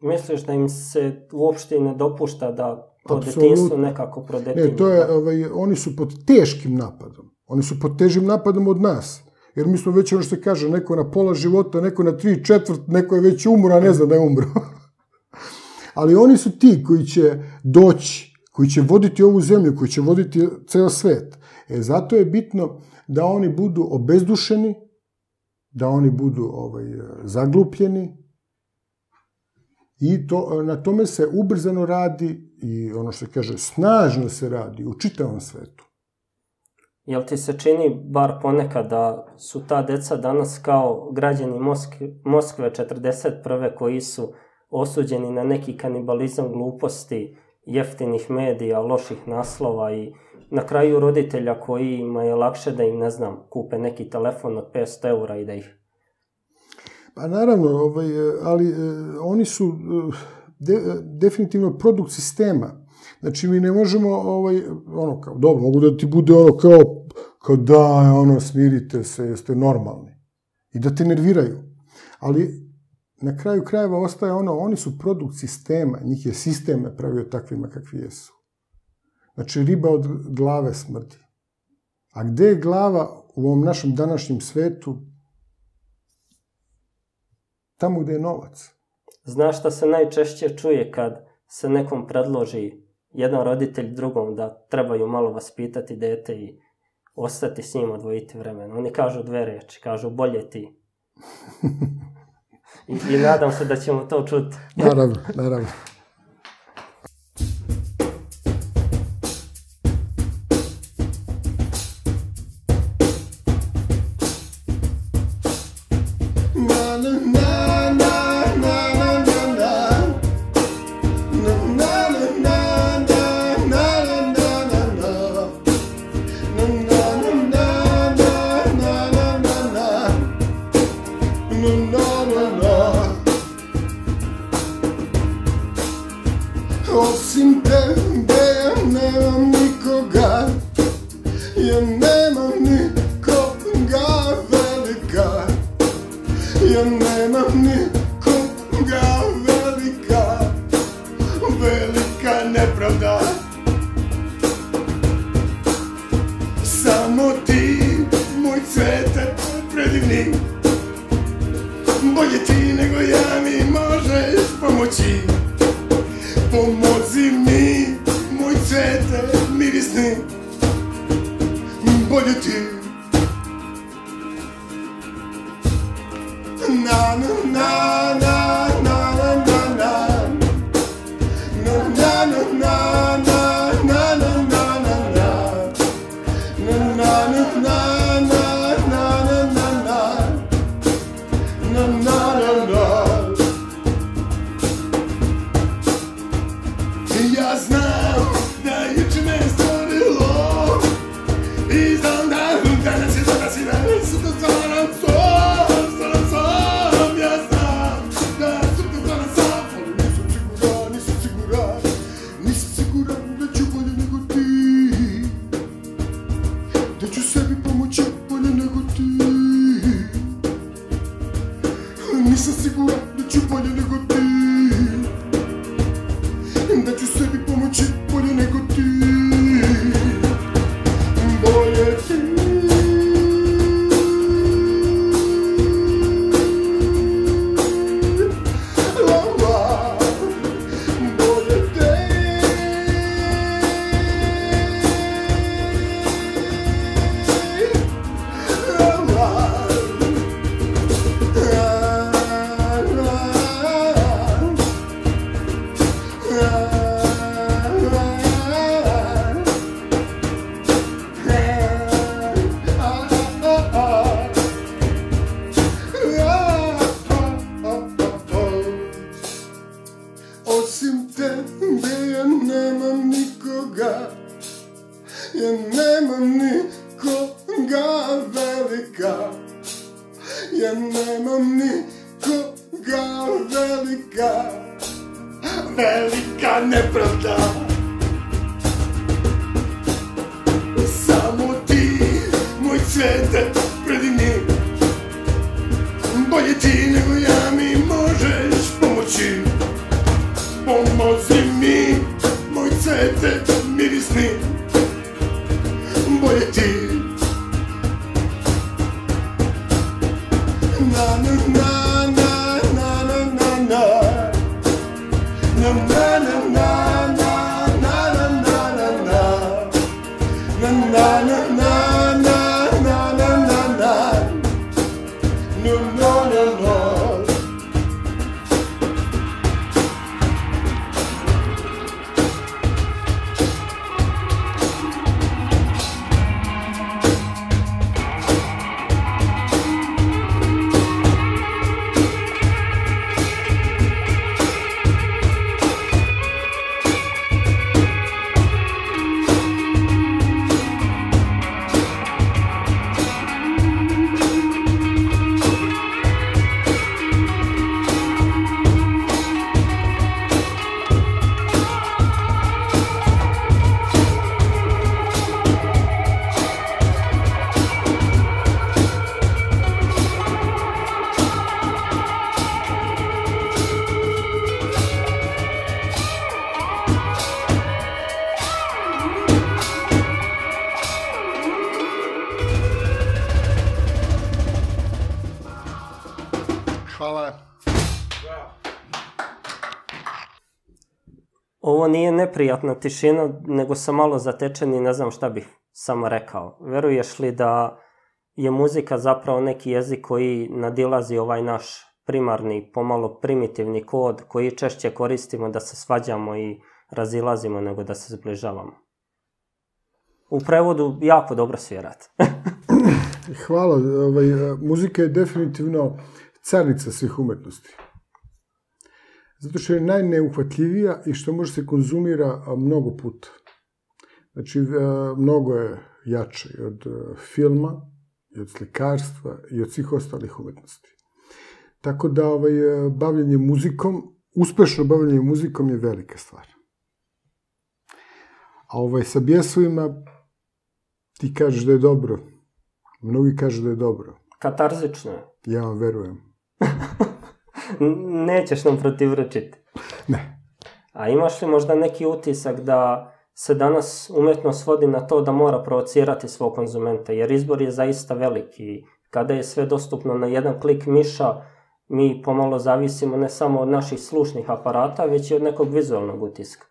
Misliš da im se uopšte ne dopušta da po detinjstvu nekako prodetinju? Ne, to je, oni su pod teškim napadom. Oni su pod težim napadom od nas. Jer mi smo već, ono što se kaže, neko na pola života, neko na tri četvrt, neko je već umro, a ne zna da je umro. Ali oni su ti koji će doći, koji će voditi ovu zemlju, koji će voditi ceo svet. E, zato je bitno da oni budu obezdušeni, da oni budu zaglupljeni i na tome se ubrzano radi i ono što kaže snažno se radi u čitavom svetu. Jel ti se čini bar ponekad da su ta deca danas kao građani Moskve četrdeset prve koji su osuđeni na neki kanibalizam gluposti, jeftinih medija, loših naslova i na kraju roditelja kojima je lakše da im, ne znam, kupe neki telefon od petsto eura i da ih... Pa naravno, ali oni su definitivno produkt sistema. Znači, mi ne možemo, ono, kao, dobro, mogu da ti bude ono kao, kao da, ono, smirite se, jeste normalni. I da te nerviraju. Ali na kraju krajeva ostaje ono, oni su produkt sistema, njih je sistem napravio takvima kakvi jesu. Znači, riba od glave smrdi. A gde je glava u ovom našem današnjem svetu? Tamo gde je novac. Znaš šta se najčešće čuje kad se nekom predloži jedan roditelj drugom da trebaju malo vaspitati dete i ostati s njim, odvojiti vremena. Oni kažu dve reči, kažu bolje ti. I nadam se da ćemo to čuti. Naravno, naravno. Ja nemam nikoga velika, ja nemam nikoga velika, velika nepravda. Samo ti, moj cvete predivni, bolje ti nego ja mi možeš pomoći. Pomozi mi, moj cvete mirisni, bolje ti. Na na na na na na na na na na na na. Nije neprijatna tišina, nego sam malo zatečen i ne znam šta bih samo rekao. Veruješ li da je muzika zapravo neki jezik koji nadilazi ovaj naš primarni, pomalo primitivni kod koji češće koristimo da se svađamo i razilazimo nego da se zbližavamo? U prevodu jako dobro svirate. Hvala. Muzika je definitivno carnica svih umetnosti. Zato što je najneuhvatljivija i što može se konzumira mnogo puta. Znači, mnogo je jače i od filma, i od slikarstva, i od svih ostalih umetnosti. Tako da, bavljenje muzikom, uspešno bavljenje muzikom je velika stvar. A sa Bjesovima Ti kažeš da je dobro. Mnogi kažu da je dobro. Katarzično je. Ja vam verujem. Nećeš nam protivračiti. Ne. A imaš li možda neki utisak da se danas umetnost svodi na to da mora provocirati svog konzumenta, jer izbor je zaista veliki. Kada je sve dostupno na jedan klik miša, mi pomalo zavisimo ne samo od naših slušnih aparata, već i od nekog vizualnog utiska.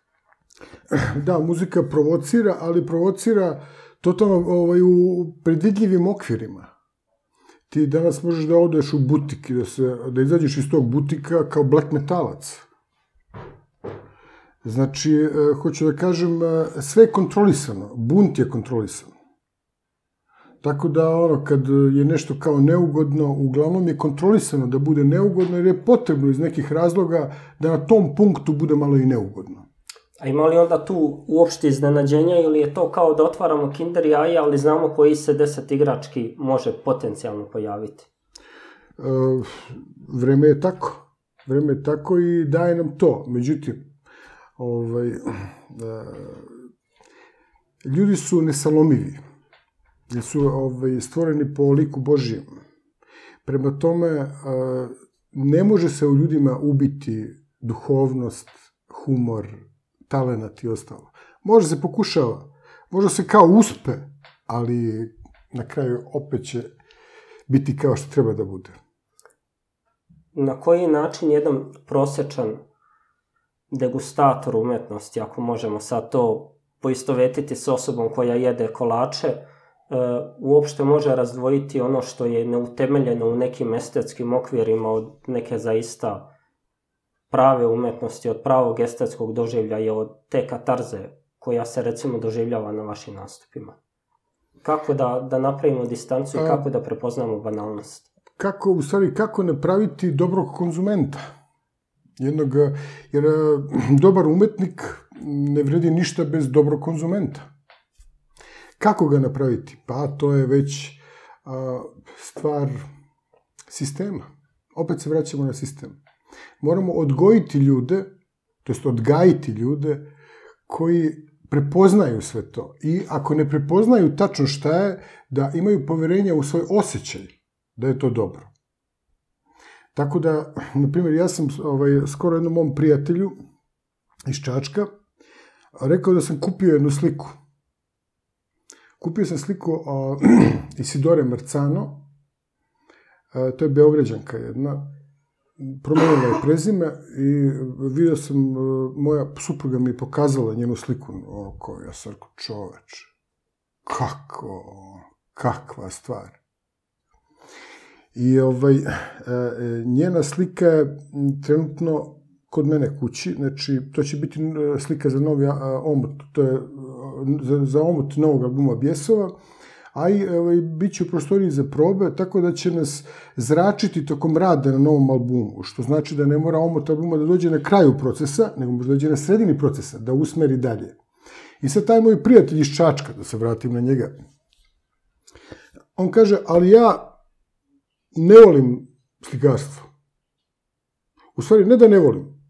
Da, muzika provocira, ali provocira totalno u predvidljivim okvirima. Ti danas možeš da odeš u butik, da izađeš iz tog butika kao black metalac. Znači, hoću da kažem, sve je kontrolisano, bunt je kontrolisan. Tako da, ono, kad je nešto kao neugodno, uglavnom je kontrolisano da bude neugodno, jer je potrebno iz nekih razloga da na tom punktu bude malo i neugodno. A ima li onda tu uopšte iznenađenja ili je to kao da otvaramo kinder jaje, ali znamo koji se deset igrački može potencijalno pojaviti? Vreme je tako. Vreme je tako i daje nam to. Međutim, ljudi su nesalomivi. Jer su stvoreni po liku Božijem. Prema tome, ne može se u ljudima ubiti duhovnost, humor, talenat i ostalo. Može se pokušava, može se kao uspe, ali na kraju opet će biti kao što treba da bude. Na koji način jedan prosječan degustator umetnosti, ako možemo sad to poistovetiti s osobom koja jede kolače, uopšte može razdvojiti ono što je neutemeljeno u nekim estetskim okvirima od neke zaista prave umetnosti, od pravog estetskog doživlja i od te katarze koja se recimo doživljava na vašim nastupima. Kako da napravimo distancu i kako da prepoznamo banalnost? Kako, u stvari, kako ne praviti dobrog konzumenta? Jednog, jer dobar umetnik ne vredi ništa bez dobrog konzumenta. Kako ga napraviti? Pa to je već stvar sistema. Opet se vraćamo na sistem. Moramo odgojiti ljude, to jest odgajiti ljude koji prepoznaju sve to. I ako ne prepoznaju tačno šta je, da imaju poverenja u svoj osjećaj da je to dobro. Tako da, na primjer, ja sam skoro jednom mom prijatelju iz Čačka rekao da sam kupio jednu sliku. Kupio sam sliku Isidore Mercano, to je Beograđanka jedna, promenila je prezime i vidio sam, moja supruga mi je pokazala njenu sliku, oko, ja sam rekao, čoveč, kako, kakva stvar. I njena slika je trenutno kod mene kući, znači to će biti slika za novi omot, to je za omot novog albuma Bjesova, a i bit će u prostoriji za probe, tako da će nas zračiti tokom rada na novom albumu, što znači da ne mora omot albuma da dođe na kraju procesa, nego može da dođe na sredini procesa, da usmeri dalje. I sad taj moj prijatelj iz Čačka, da se vratim na njega, on kaže, ali ja ne volim slikarstvo. U stvari, ne da ne volim,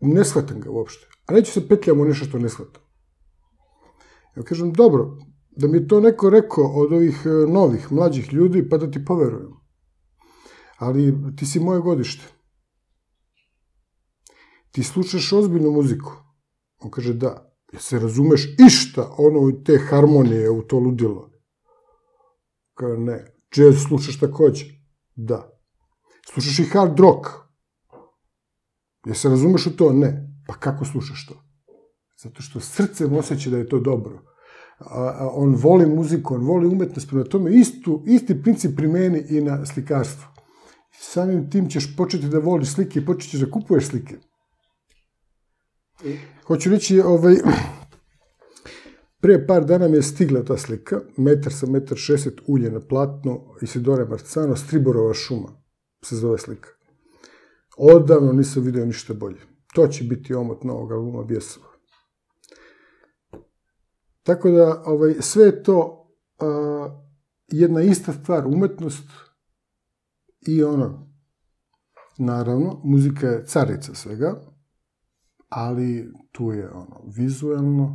ne shvatam ga uopšte, a neću se petljamo nešto što ne shvatam. Ja kažem, dobro, da mi je to neko rekao od ovih novih, mlađih ljudi, pa da ti poverujem. Ali ti si moje godište. Ti slušaš ozbiljnu muziku. On kaže, da, jer se razumeš išta ono i te harmonije u to ludilo. Kaže, ne, jazz slušaš također. Da. Slušaš i hard rock. Jer se razumeš u to? Ne. Pa kako slušaš to? Zato što srcem osjeća da je to dobro. On voli muziku, on voli umetnost, prema tome isti princip primeni i na slikarstvo. Samim tim ćeš početi da voliš slike i početi ćeš da kupuješ slike. Hoću reći, prije par dana mi je stigla ta slika, metar sa metar šeset ulje na platno, Isidore Marcano, Striborova šuma, se zove slika. Odavno nisam vidio ništa bolje. To će biti omot novog albuma Bjesova. Tako da, sve je to jedna ista stvar, umetnost i ono, naravno, muzika je carica svega, ali tu je ono, vizualno,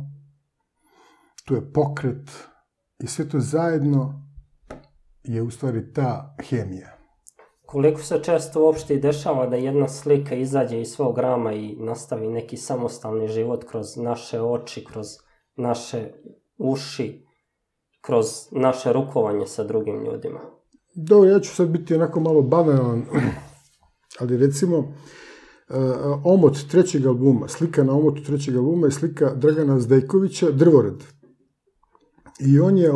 tu je pokret I sve to zajedno je u stvari ta hemija. Koliko se često uopšte i dešava da jedna slika izađe iz svog rama i nastavi neki samostalni život kroz naše oči, kroz naše uši, kroz naše rukovanje sa drugim ljudima? Dobro, ja ću sad biti onako malo banalan, ali recimo omot trećeg albuma, slika na omotu trećeg albuma je slika Dragana Zdejkovića, Drvored. I on je,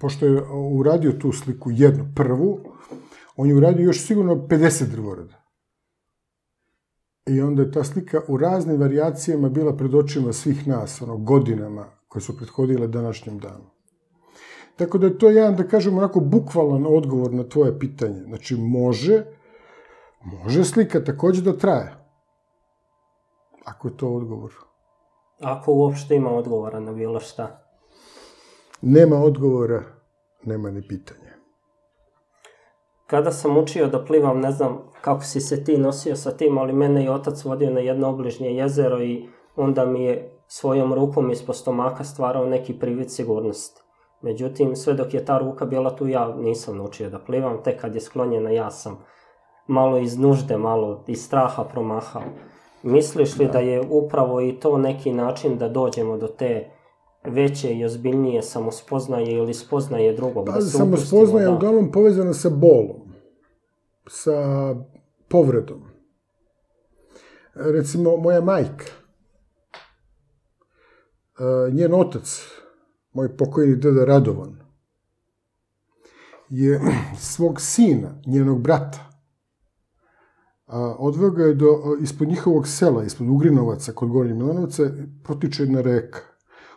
pošto je uradio tu sliku jednu, prvu, on je uradio još sigurno pedeset drvoreda. I onda je ta slika u raznim varijacijama bila pred očima svih nas, ono, godinama koje su prethodile današnjem danu. Tako da je to jedan, da kažem, onako bukvalan odgovor na tvoje pitanje. Znači, može, može slika također da traje. Ako je to odgovor. Ako uopšte ima odgovora na bilo šta? Nema odgovora, nema ni pitanja. Kada sam učio da plivam, ne znam kako si se ti nosio sa tim, ali mene je otac vodio na jedno obližnje jezero i onda mi je svojom rukom ispod stomaka stvarao neki privid sigurnosti. Međutim, sve dok je ta ruka bila tu, ja nisam naučio da plivam, tek kad je sklonjena ja sam malo iz nužde, malo iz straha promahao. Misliš li da je upravo i to neki način da dođemo do te veće i ozbiljnije samospoznaje ili spoznaje drugog? Samospoznaje je uglavnom povezana sa bolom, sa povredom. Recimo, moja majka, njen otac, moj pokojni deda Radovan, je svog sina, njenog brata, odveo ga je ispod njihovog sela, ispod Ugrinovaca, kod Gornjeg Milanovca, protiče jedna reka,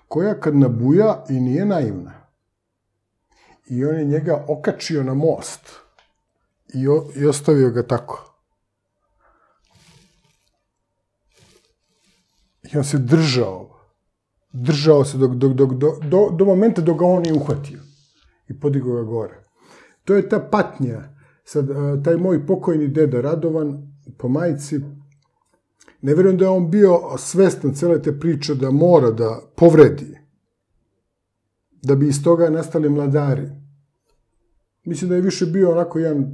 koja kad nabuja i nije naivna. I on je njega okačio na most i ostavio ga tako. I on se držao. Držao se do momenta dok ga on je uhvatio. I podigao ga gore. To je ta patnja. Taj moj pokojni deda Radovan po majici, ne vjerujem da je on bio svestan cele te priče da mora da povredi, da bi iz toga nastali mladari. Mislim da je više bio onako jedan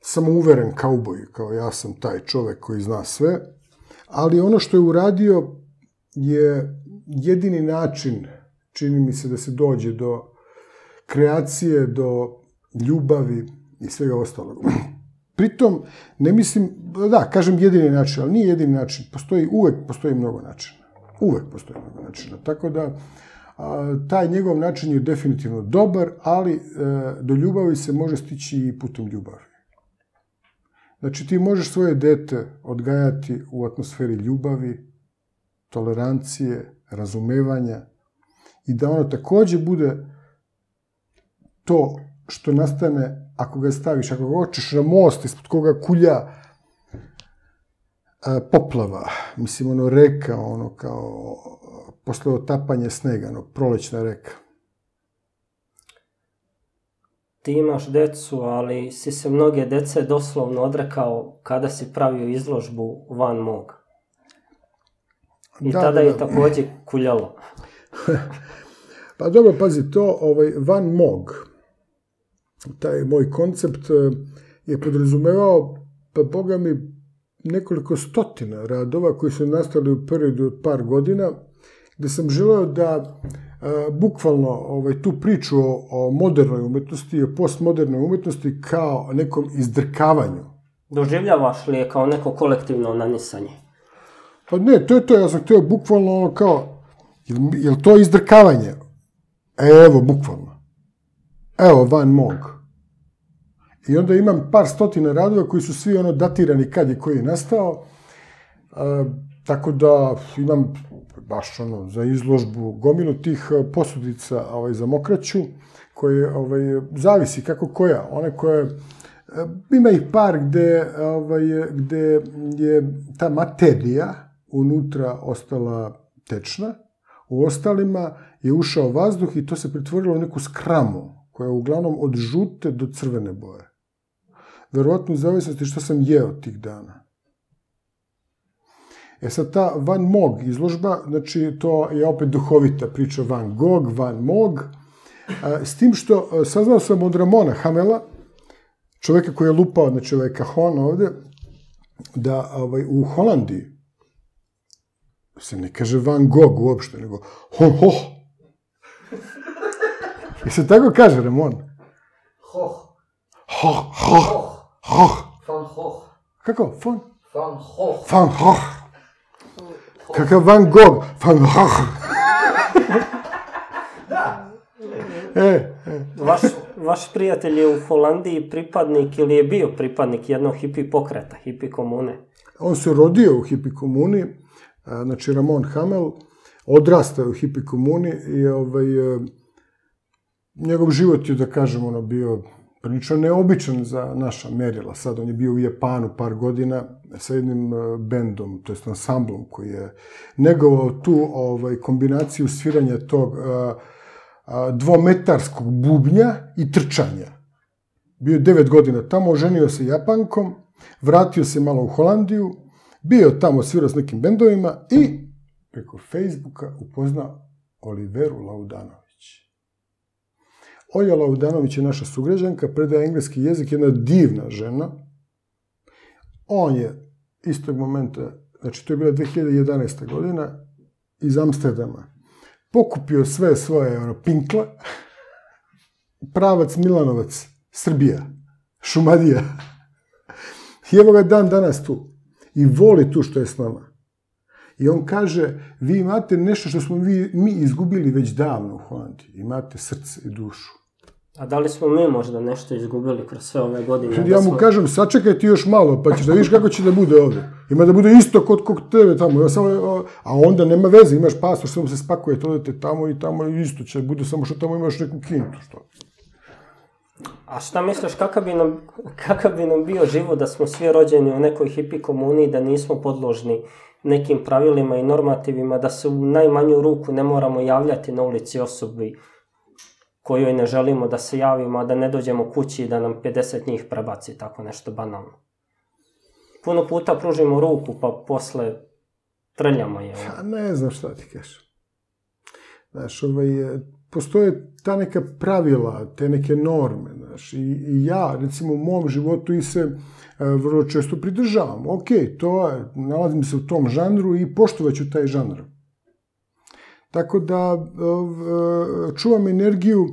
samouveren kauboj, kao ja sam taj čovek koji zna sve, ali ono što je uradio je jedini način, čini mi se, da se dođe do kreacije, do ljubavi i svega ostalog. Pritom, ne mislim, da, kažem jedini način, ali nije jedini način. Postoji, uvek postoji mnogo načina. Uvek postoji mnogo načina. Tako da, taj njegov način je definitivno dobar, ali do ljubavi se može stići i putom ljubavi. Znači, ti možeš svoje dete odgajati u atmosferi ljubavi, tolerancije, razumevanja i da ono također bude to što nastane ako ga staviš, ako ga očeš na most ispod koga kulja poplava, mislim, ono, reka, ono, kao posle otapanje snega, ono, prolećna reka. Ti imaš decu, ali si se mnoge dece doslovno odrekao kada si pravio izložbu Van Mog. I tada je također kuljalo. Pa dobro, pazi, to Van Mog, taj moj koncept je podrazumevao, pa boga mi, nekoliko stotina radova koji su nastali u periodu od par godina, gde sam želeo da bukvalno tu priču o modernoj umetnosti i o postmodernoj umetnosti kao nekom izdrkavanju. Doživljavaš li je kao neko kolektivno nanisanje? Pa ne, to je to, ja sam htio bukvalno ono kao, je li to izdrkavanje? Evo, bukvalno. Evo, Van Mog. I onda imam par stotina radova koji su svi ono datirani kad je koji je nastao. Tako da imam baš ono za izložbu gomilu tih posudica za mokraću, koje zavisi kako koja. One koje, ima ih par gde je ta materija unutra ostala tečna. U ostalima je ušao vazduh i to se pretvorilo u neku skramu, koja je uglavnom od žute do crvene boje. Verovatno u zavisnosti što sam jeo tih dana. E sad, ta Van Mog izložba, znači, to je opet duhovita priča, Van Gog, Van Mog, S tim što saznao sam od Ramona Hamela, čoveka koji je lupao, znači ovaj kahon ovde, da u Holandiji se ne kaže Van Gogh uopšte, nego Hon Hoh. I se tako kaže, Ramon? Hoh. Hoh, hoh, hoh. Van Hoh. Kako? Van? Van Hoh. Van Hoh. Kakav Van Gogh? Van Hoh. Da. E, e. Vaš prijatelj je u Holandiji pripadnik ili je bio pripadnik jednog hipi pokreta, hipi komune? On se rodio u hipi komuni, znači Ramon Hamel, odrastao je u hipi komuni i njegov život je, da kažem, bio prilično neobičan za naša merila. Sad on je bio u Japanu par godina sa jednim bendom, to jest ansamblom koji je negovao tu kombinaciju sviranja tog dvometarskog bubnja i trčanja. Bio je devet godina tamo, oženio se Japankom, vratio se malo u Holandiju, bio tamo, svirao s nekim bendovima i preko Facebooka upoznao Oliveru Laudanović. Olja Laudanović je naša sugrađanka, predaje engleski jezik, jedna divna žena. On je istog momenta, znači to je bila dve hiljade jedanaesta. godina, iz Amsterdama. Pokupio sve svoje pinkla, pravac Milanovac, Srbija, Šumadija. I evo ga dan danas tu. I voli tu što je s nama. I on kaže, vi imate nešto što smo mi izgubili već davno u Holandiji. Imate srce i dušu. A da li smo mi možda nešto izgubili kroz sve ove godine? Ja mu kažem, sačekaj ti još malo, pa ćeš da vidiš kako će da bude ovde. Ima da bude isto kod tebe tamo. A onda nema veze, imaš pasoš, samo se spakujete, odete tamo i tamo isto će bude, samo što tamo imaš neku kintu. A šta misliš, kakav bi nam bio život da smo svi rođeni u nekoj hipi komuniji, da nismo podložni nekim pravilima i normativima, da se u najmanju ruku ne moramo javljati na ulici osobi kojoj ne želimo da se javimo, a da ne dođemo kući i da nam pedeset njih prebaci, tako nešto banalno. Puno puta pružimo ruku, pa posle trljamo je. Ne znam šta ti kažem. Znaš, postoje ta neka pravila, te neke norme, znaš, i ja, recimo, u mom životu i se vrlo često pridržavam. Ok, to je, nalazim se u tom žanru i poštovaću taj žanr. Tako da čuvam energiju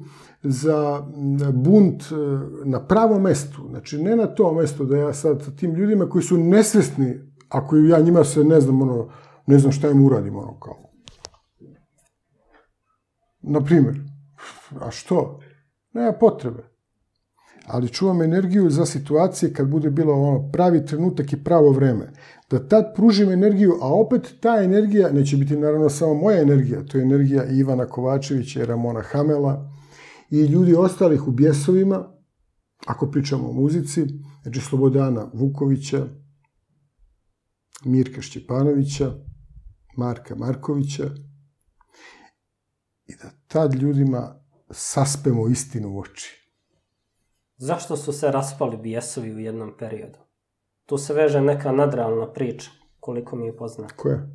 za bunt na pravo mestu. Znači, ne na to mesto da ja sad tim ljudima koji su nesvesni, ako ja njima se ne znam, ono, ne znam šta im uradim, ono, kao. Naprimer, a što? Nema potrebe. Ali čuvam energiju za situacije kad bude bilo ono pravi trenutak i pravo vreme. Da tad pružim energiju, a opet ta energija, neće biti naravno samo moja energija, to je energija Ivana Kovačevića i Ramona Hamela i ljudi ostalih u Bjesovima, ako pričamo o muzici, znači Slobodana Vukovića, Mirka Šćepanovića, Marka Markovića, i da tad ljudima saspemo istinu u oči. Zašto su se raspali Bjesovi u jednom periodu? Tu se veže neka nadrealna priča, koliko mi je poznata. Koja?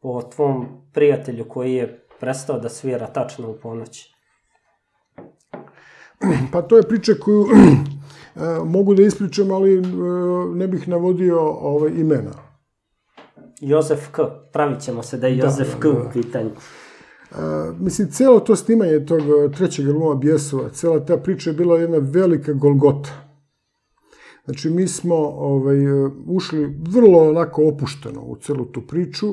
O tvom prijatelju koji je prestao da svira tačno u ponoći. Pa to je priča koju mogu da ispričam, ali ne bih navodio imena. Jozef K. Pravit ćemo se da je Jozef K. u pitanju. Mislim, celo to snimanje tog trećeg albuma Bjesova, cela ta priča je bila jedna velika golgota. Znači, mi smo ušli vrlo onako opušteno u celu tu priču,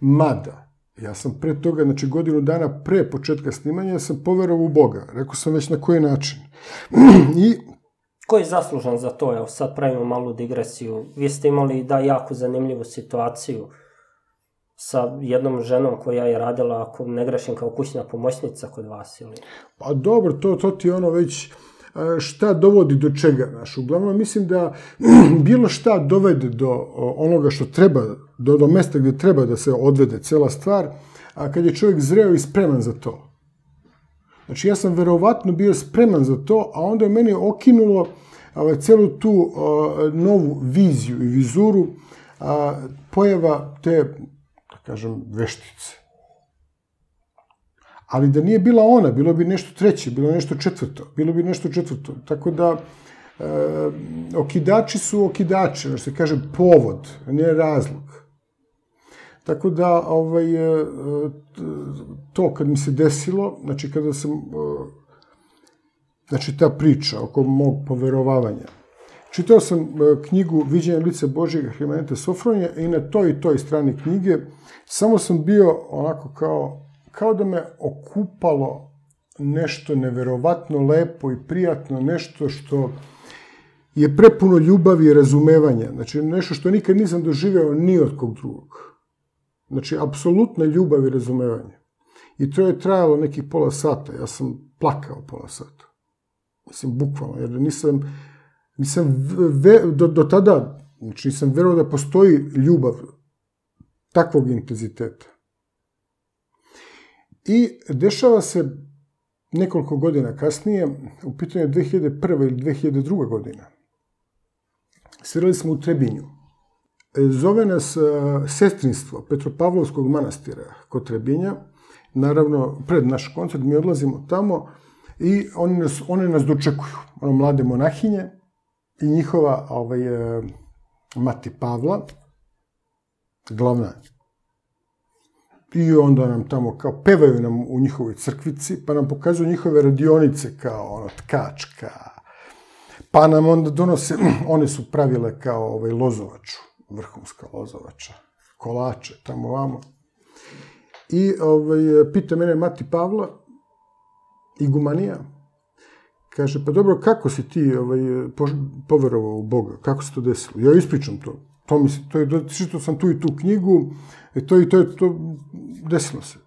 mada, ja sam pre toga, znači godinu dana pre početka snimanja, sam poverovao u Boga. Rekao sam već na koji način. Ko je zaslužan za to? Evo, sad pravimo malu digresiju. Vi ste imali, da, jako zanimljivu situaciju sa jednom ženom koja je radila, ako ne grešim, kao kućna pomoćnica kod vas, ili? Pa dobro, to ti ono već šta dovodi do čega, znaš. Uglavnom, mislim da bilo šta dovede do onoga što treba, do mesta gde treba da se odvede cela stvar, a kad je čovjek zreo i spreman za to. Znači, ja sam verovatno bio spreman za to, a onda je meni okinulo celu tu novu viziju i vizuru pojava te, kažem, veštice. ali da nije bila ona, bilo bi nešto treće, bilo nešto četvrto, bilo bi nešto četvrto. Tako da, okidači su okidači, što se kaže povod, ne razlog. Tako da, to kad mi se desilo, znači kada sam, znači ta priča oko mog poverovavanja, čitao sam knjigu Viđenja lica Božjega Klementa Sofronija i na toj i toj strani knjige samo sam bio onako kao, kao da me okupalo nešto neverovatno lepo i prijatno, nešto što je prepuno ljubavi i razumevanja. Znači, nešto što nikad nisam doživeo ni od kog drugog. Znači, apsolutna ljubav i razumevanje. I to je trajalo nekih pola sata. Ja sam plakao pola sata. Mislim, bukvalno, jer nisam... Nisam, do, do tada, znači nisam verovao da postoji ljubav takvog intenziteta. I dešava se nekoliko godina kasnije, u pitanju dve hiljade prve ili dve hiljade druge godina. Svirali smo u Trebinju. Zove nas sestrinstvo Petropavlovskog manastira kod Trebinja. Naravno, pred naš koncert mi odlazimo tamo i oni nas, one nas dočekuju. Ono, mlade monahinje. I njihova Mati Pavla, glavna. I onda nam tamo kao pevaju nam u njihovoj crkvici, pa nam pokazuju njihove radionice kao ono tkačka. Pa nam onda donose, one su pravile kao lozovaču, vrhunska lozovača, kolače, tamo vamo. I pita mene Mati Pavla, igumanija, kaže, pa dobro, kako si ti poverovao u Boga? Kako se to desilo? Ja ispričam to. Čitao sam tu i tu knjigu, to i to, desilo se.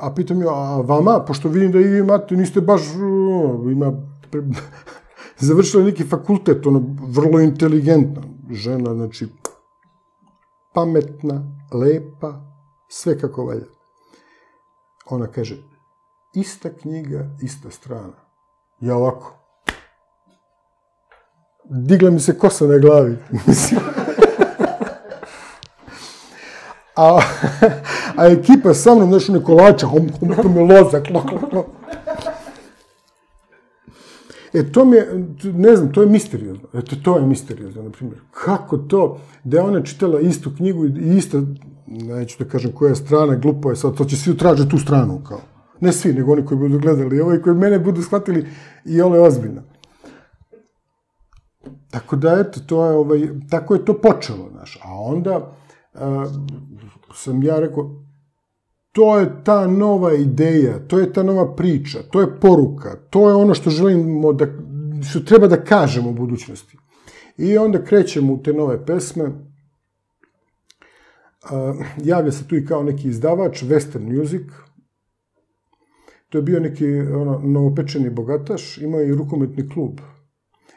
A pitam joj, a vama, pošto vidim da i vi imate, niste baš, završila neki fakultet, ona vrlo inteligentna žena, znači, pametna, lepa, sve kako valja. Ona kaže, ista knjiga, ista strana. Ja ovako, digla mi se kosa na glavi, mislim. A ekipa sa mnom, znaš, one kolača, to mi je loza, klok, klok, klok. E, to mi je, ne znam, to je misteriozno. Eto, to je misteriozno, na primjer. Kako to, da je ona čitala istu knjigu i ista, neću da kažem koja je strana, glupo je sad, to će svi tražiti tu stranu, kao. Ne svi, nego oni koji budu gledali ovo i koji mene budu shvatili i ovo je ozbiljno. Tako da, eto, tako je to počelo, znaš. A onda sam ja rekao, to je ta nova ideja, to je ta nova priča, to je poruka, to je ono što želimo da, što treba da kažemo u budućnosti. I onda krećemo u te nove pesme. Javlja se tu i kao neki izdavač, Western Music. To je bio neki novopečeni bogataš, imao je i rukometni klub.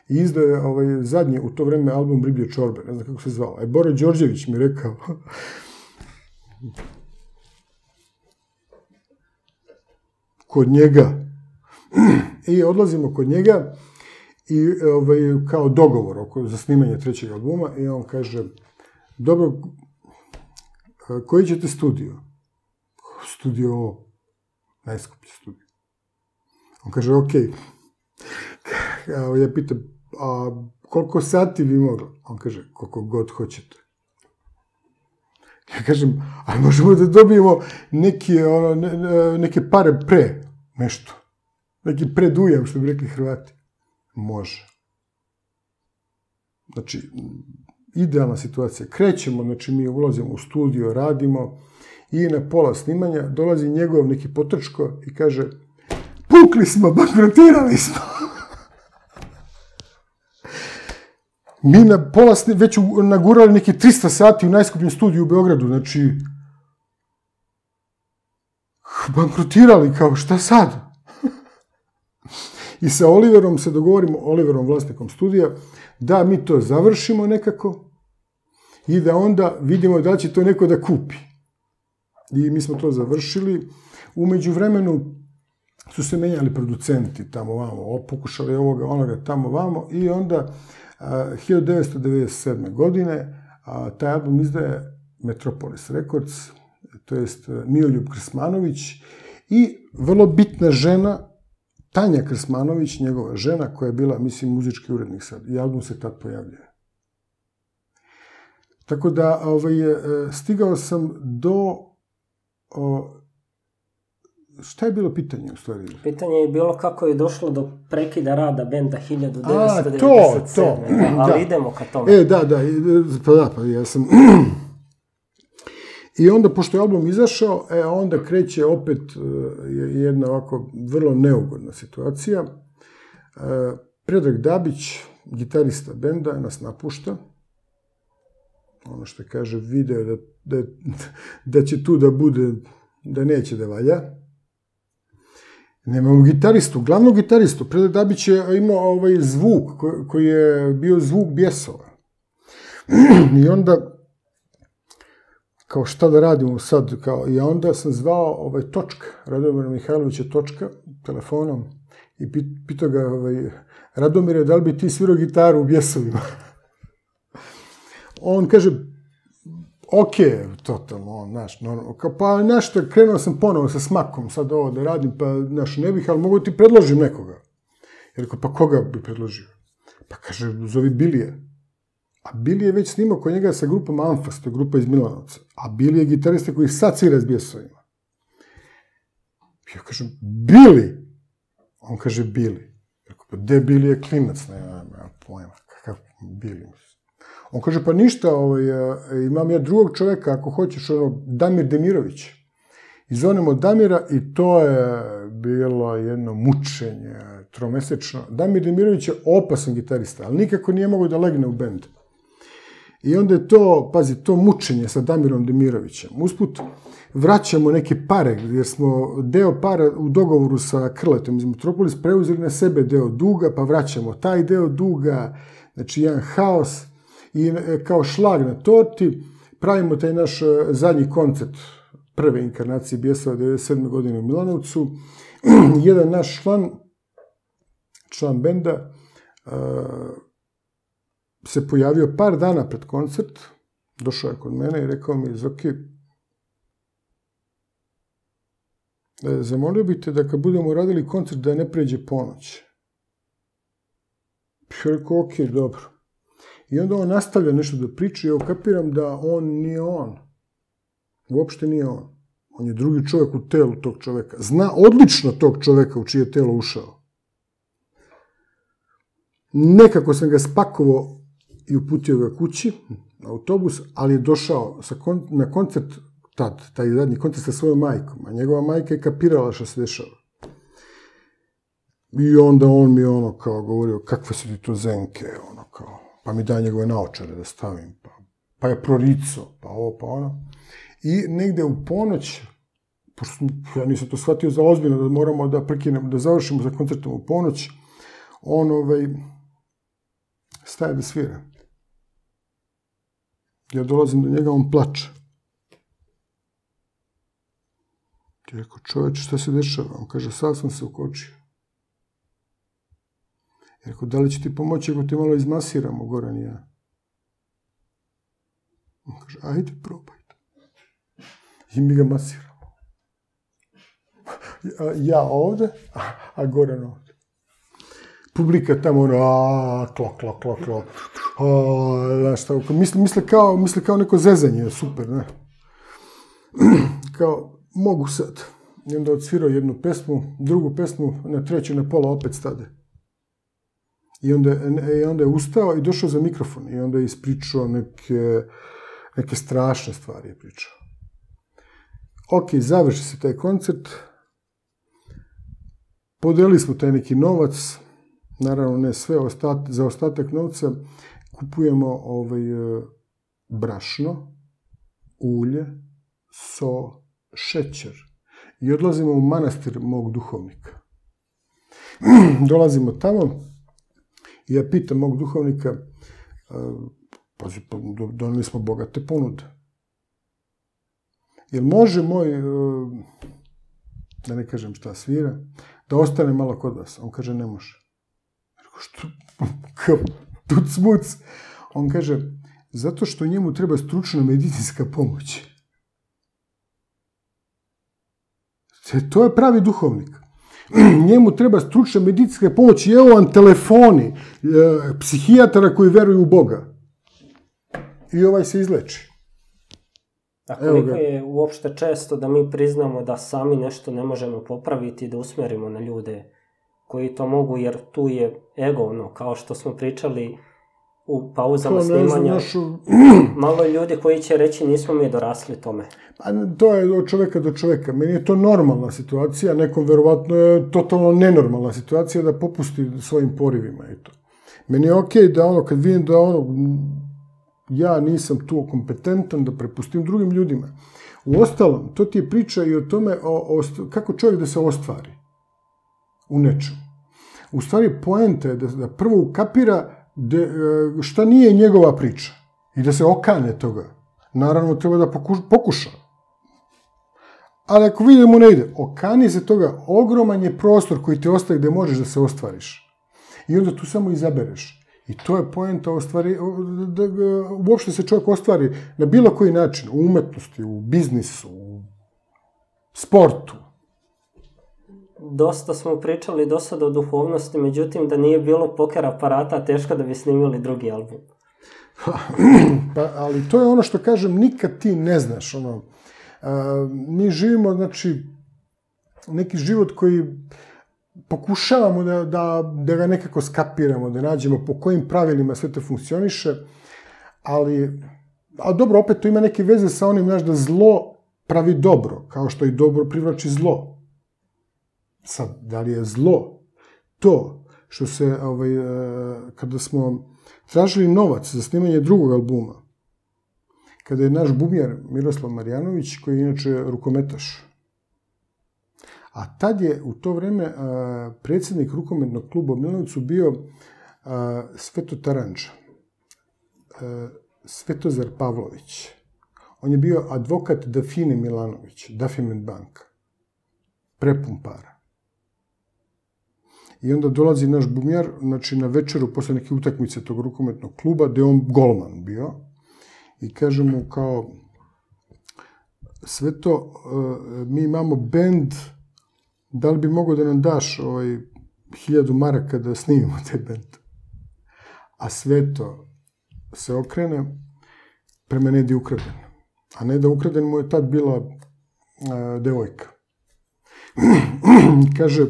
I izdao je zadnji u to vreme album Riblje čorbe, ne znam kako se zvao. A je Bore Đorđević mi rekao... Kod njega. I odlazimo kod njega i kao dogovor za snimanje trećeg albuma. I on kaže, dobro, koji ćete studio? Studio ovo. Najskuplji studij. On kaže, ok. Ja pitam, a koliko sati bi mogla? On kaže, koliko god hoćete. Ja kažem, ali možemo da dobijemo neke pare pre nešto. Neki predujam, što bi rekli Hrvati. Može. Znači, idealna situacija. Krećemo, znači mi ulazimo u studio, radimo. I na pola snimanja dolazi njegov neki potrčko i kaže, pukli smo, bankrotirali smo. Mi na pola snimanja već nagurali neki trista sati u najskupnjem studiju u Beogradu, znači, bankrotirali, kao šta sad? I sa Oliverom se dogovorimo, Oliverom vlasnikom studija, da mi to završimo nekako i da onda vidimo da će to neko da kupi. I mi smo to završili. Umeđu vremenu su se menjali producenti tamo vamo, pokušali ovoga, onoga, tamo vamo i onda hiljadu devetsto devedeset sedme. godine taj album izdaje Metropolis Records, to jest Miroljub Krsmanović I vrlo bitna žena, Tanja Krsmanović, njegova žena, koja je bila, mislim, muzički urednik sad. I album se tad pojavljuje. Tako da stigao sam do... Šta je bilo pitanje u stvari? Pitanje je bilo kako je došlo do prekida rada benda hiljadu devetsto devedeset sedme. A, to, to. Ali idemo ka tome. E, da, da, pa da, pa ja sam... I onda, pošto je album izašao, onda kreće opet jedna ovako vrlo neugodna situacija. Predrag Dabić, gitarista benda, nas napušta. Ono što kaže, video da će tu da bude, da neće da valja. Nemamo gitaristu, glavnog gitaristu. Predrag Dabić je imao ovaj zvuk koji je bio zvuk Bjesova. I onda... kao šta da radimo sad, i onda sam zvao Točka, Radomira Mihajlovića Točka, telefonom, i pitao ga, Radomire, da li bi ti svirao gitaru u Bjesovima? On kaže, ok, totalno, znaš, pa nešto, krenuo sam ponovo sa Smakom, sad ovo da radim, pa ne bih, ali mogu ti predložim nekoga. Ja rekao, pa koga bi predložio? Pa kaže, zovi Bilije. A Bili je već snimao kod njega sa grupom Anfas, to je grupa iz Milanovca. A Bili je gitarista koji sad svira s Bjesovima. Ja kažem, Bili? On kaže, Bili. Pa gde Bili je klinac? Nema pojma, kakav Bili. On kaže, pa ništa, imam ja drugog čoveka, ako hoćeš, ono, Damir Demirović. I zovemo Damira i to je bilo jedno mučenje, tromesečno. Damir Demirović je opasan gitarista, ali nikako nije mogao da legne u bend. I onda je to, pazi, to mučenje sa Damirom Demirovićem. Usput vraćamo neke pare, jer smo deo para u dogovoru sa Krletom iz Metropolis preuzeli na sebe deo duga, pa vraćamo taj deo duga, znači jedan haos. I kao šlag na torti pravimo taj naš zadnji koncert prve inkarnacije Bjesova devedeset sedme. godine u Milanovcu. Jedan naš član, član benda, se pojavio par dana pred koncert, došao je kod mene i rekao mi, Zoki, zamolio bih te da kad budemo radili koncert da ne pređe ponoć. Ja rekao, ok, dobro. I onda on nastavlja nešto da priča i ja ukapiram da on nije on. Uopšte nije on. On je drugi čovjek u telu tog čovjeka. Zna odlično tog čovjeka u čije je telo ušao. Nekako sam ga spakovao i uputio ga kući na autobus, ali je došao na koncert tad, taj zadnji koncert sa svojom majkom, a njegova majka je kapirala što se dešava. I onda on mi je ono kao govorio, kakve su ti to zenke, ono kao, pa mi daje njegove naočare da stavim, pa je proricao, pa ovo, pa ono. I negde u ponoć, pošto ja nisam to shvatio za ozbiljno, da moramo da prekinemo, da završimo za koncertom u ponoć, on staje da svira. Ja dolazim do njega, on plače. Ja rekao, čoveče, šta se dešava? On kaže, sad sam se ukočio. Ja rekao, da li će ti pomoći ako te malo izmasiramo, Goran i ja? On kaže, ajde, probajte. I mi ga masiramo. Ja ovde, a Goran ovde. Publika tamo ono, aaa, klok, klok, klok, klok, znaš šta, misle kao neko zezanje, super, ne? Kao, mogu sad. I onda odsvirao jednu pesmu, drugu pesmu, na treću, na pola opet stade. I onda je ustao i došao za mikrofon i onda je ispričao neke strašne stvari je pričao. Ok, završi se taj koncert, podelili smo taj neki novac, naravno ne sve, za ostatak novca kupujemo brašno, ulje, so, šećer i odlazimo u manastir mog duhovnika. Dolazimo tamo i ja pitam mog duhovnika, pazi, doneli smo bogate ponude. Jel može moj, da ne kažem šta svira, da ostane malo kod vas? On kaže, ne može. Kao tuc muc. On kaže, zato što njemu treba stručna medicinska pomoć. To je pravi duhovnik. Njemu treba stručna medicinska pomoć. I evo vam telefoni psihijatara koji veruju u Boga. I ovaj se izleči. A koliko je uopšte često da mi priznamo da sami nešto ne možemo popraviti i da usmerimo na ljude koji to mogu, jer tu je ego, ono, kao što smo pričali u pauzama snimanja. Malo je ljudi koji će reći nismo mi dorasli tome. To je od čoveka do čoveka. Meni je to normalna situacija, nekom verovatno je totalno nenormalna situacija da popusti svojim porivima. Meni je okej da ono, kad vidim da ono, ja nisam tu kompetentan, da prepustim drugim ljudima. Uostalom, to ti je priča i o tome kako čovjek da se ostvari u nečemu. U stvari, poenta je da prvo ukapira šta nije njegova priča i da se okane toga. Naravno, treba da pokuša. Ali ako vidimo ne ide, okani se toga, ogroman je prostor koji te ostaje gde možeš da se ostvariš. I onda tu samo izabereš. I to je poenta da uopšte se čovjek ostvari na bilo koji način, u umetnosti, u biznisu, u sportu. Dosta smo pričali do sada o duhovnosti, međutim da nije bilo poker aparata, teško da bi snimili drugi album. Pa, ali to je ono što kažem, nikad ti ne znaš. Mi živimo, znači, neki život koji... pokušavamo da ga nekako skapiramo, da nađemo po kojim pravilima sve to funkcioniše, ali, a dobro, opet to ima neke veze sa onim, znaš, da zlo pravi dobro, kao što i dobro privlači zlo. Sad, da li je zlo to što se, kada smo tražili novac za snimanje drugog albuma, kada je naš bubnjar Miroslav Marjanović, koji je inače rukometaš, a tad je u to vreme predsjednik rukometnog kluba u Milanovcu bio Sveto Taranđa, Svetozar Pavlović. On je bio advokat Dafine Milanović, Dafine banka, prepun para. I onda dolazi naš bubnjar, znači na večeru, posle neke utakmice tog rukometnog kluba, gde je on golman bio, i kaže mu kao, Sveto, mi imamo bend... da li bi mogao da nam daš hiljadu maraka da snimimo taj bend? A sve to se okrene prema Nedi Ukraden. A Neda Ukraden mu je tad bila devojka. Kaže,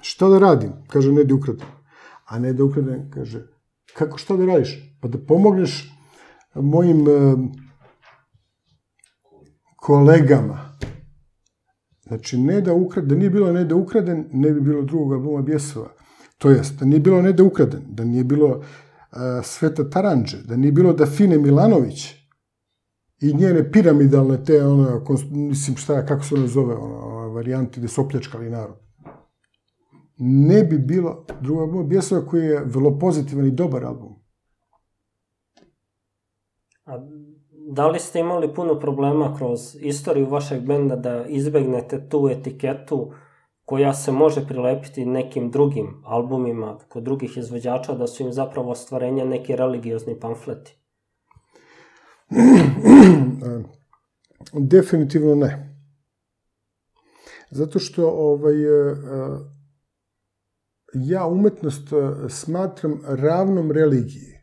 šta da radim? Kaže Nedi Ukraden. A Neda Ukraden kaže, kako šta da radiš? Pa da pomogneš mojim kolegama. Znači, da nije bilo Ne da Ukraden, ne bi bilo drugog albuma Bjesova. To jest, da nije bilo Ne da Ukraden, da nije bilo Sveta Taranđe, da nije bilo Dafine Milanović i njene piramidalne te, ono, mislim šta, kako se ono zove, ono, varijanti gde su opljačkali narod. Ne bi bilo drugog albuma Bjesova koji je vrlo pozitivan i dobar album. Da li ste imali puno problema kroz istoriju vašeg benda da izbegnete tu etiketu koja se može prilepiti nekim drugim albumima kod drugih izvođača, da su im zapravo ostvarenja neki religiozni pamfleti? Definitivno ne. Zato što ja umetnost smatram ravnom religiji.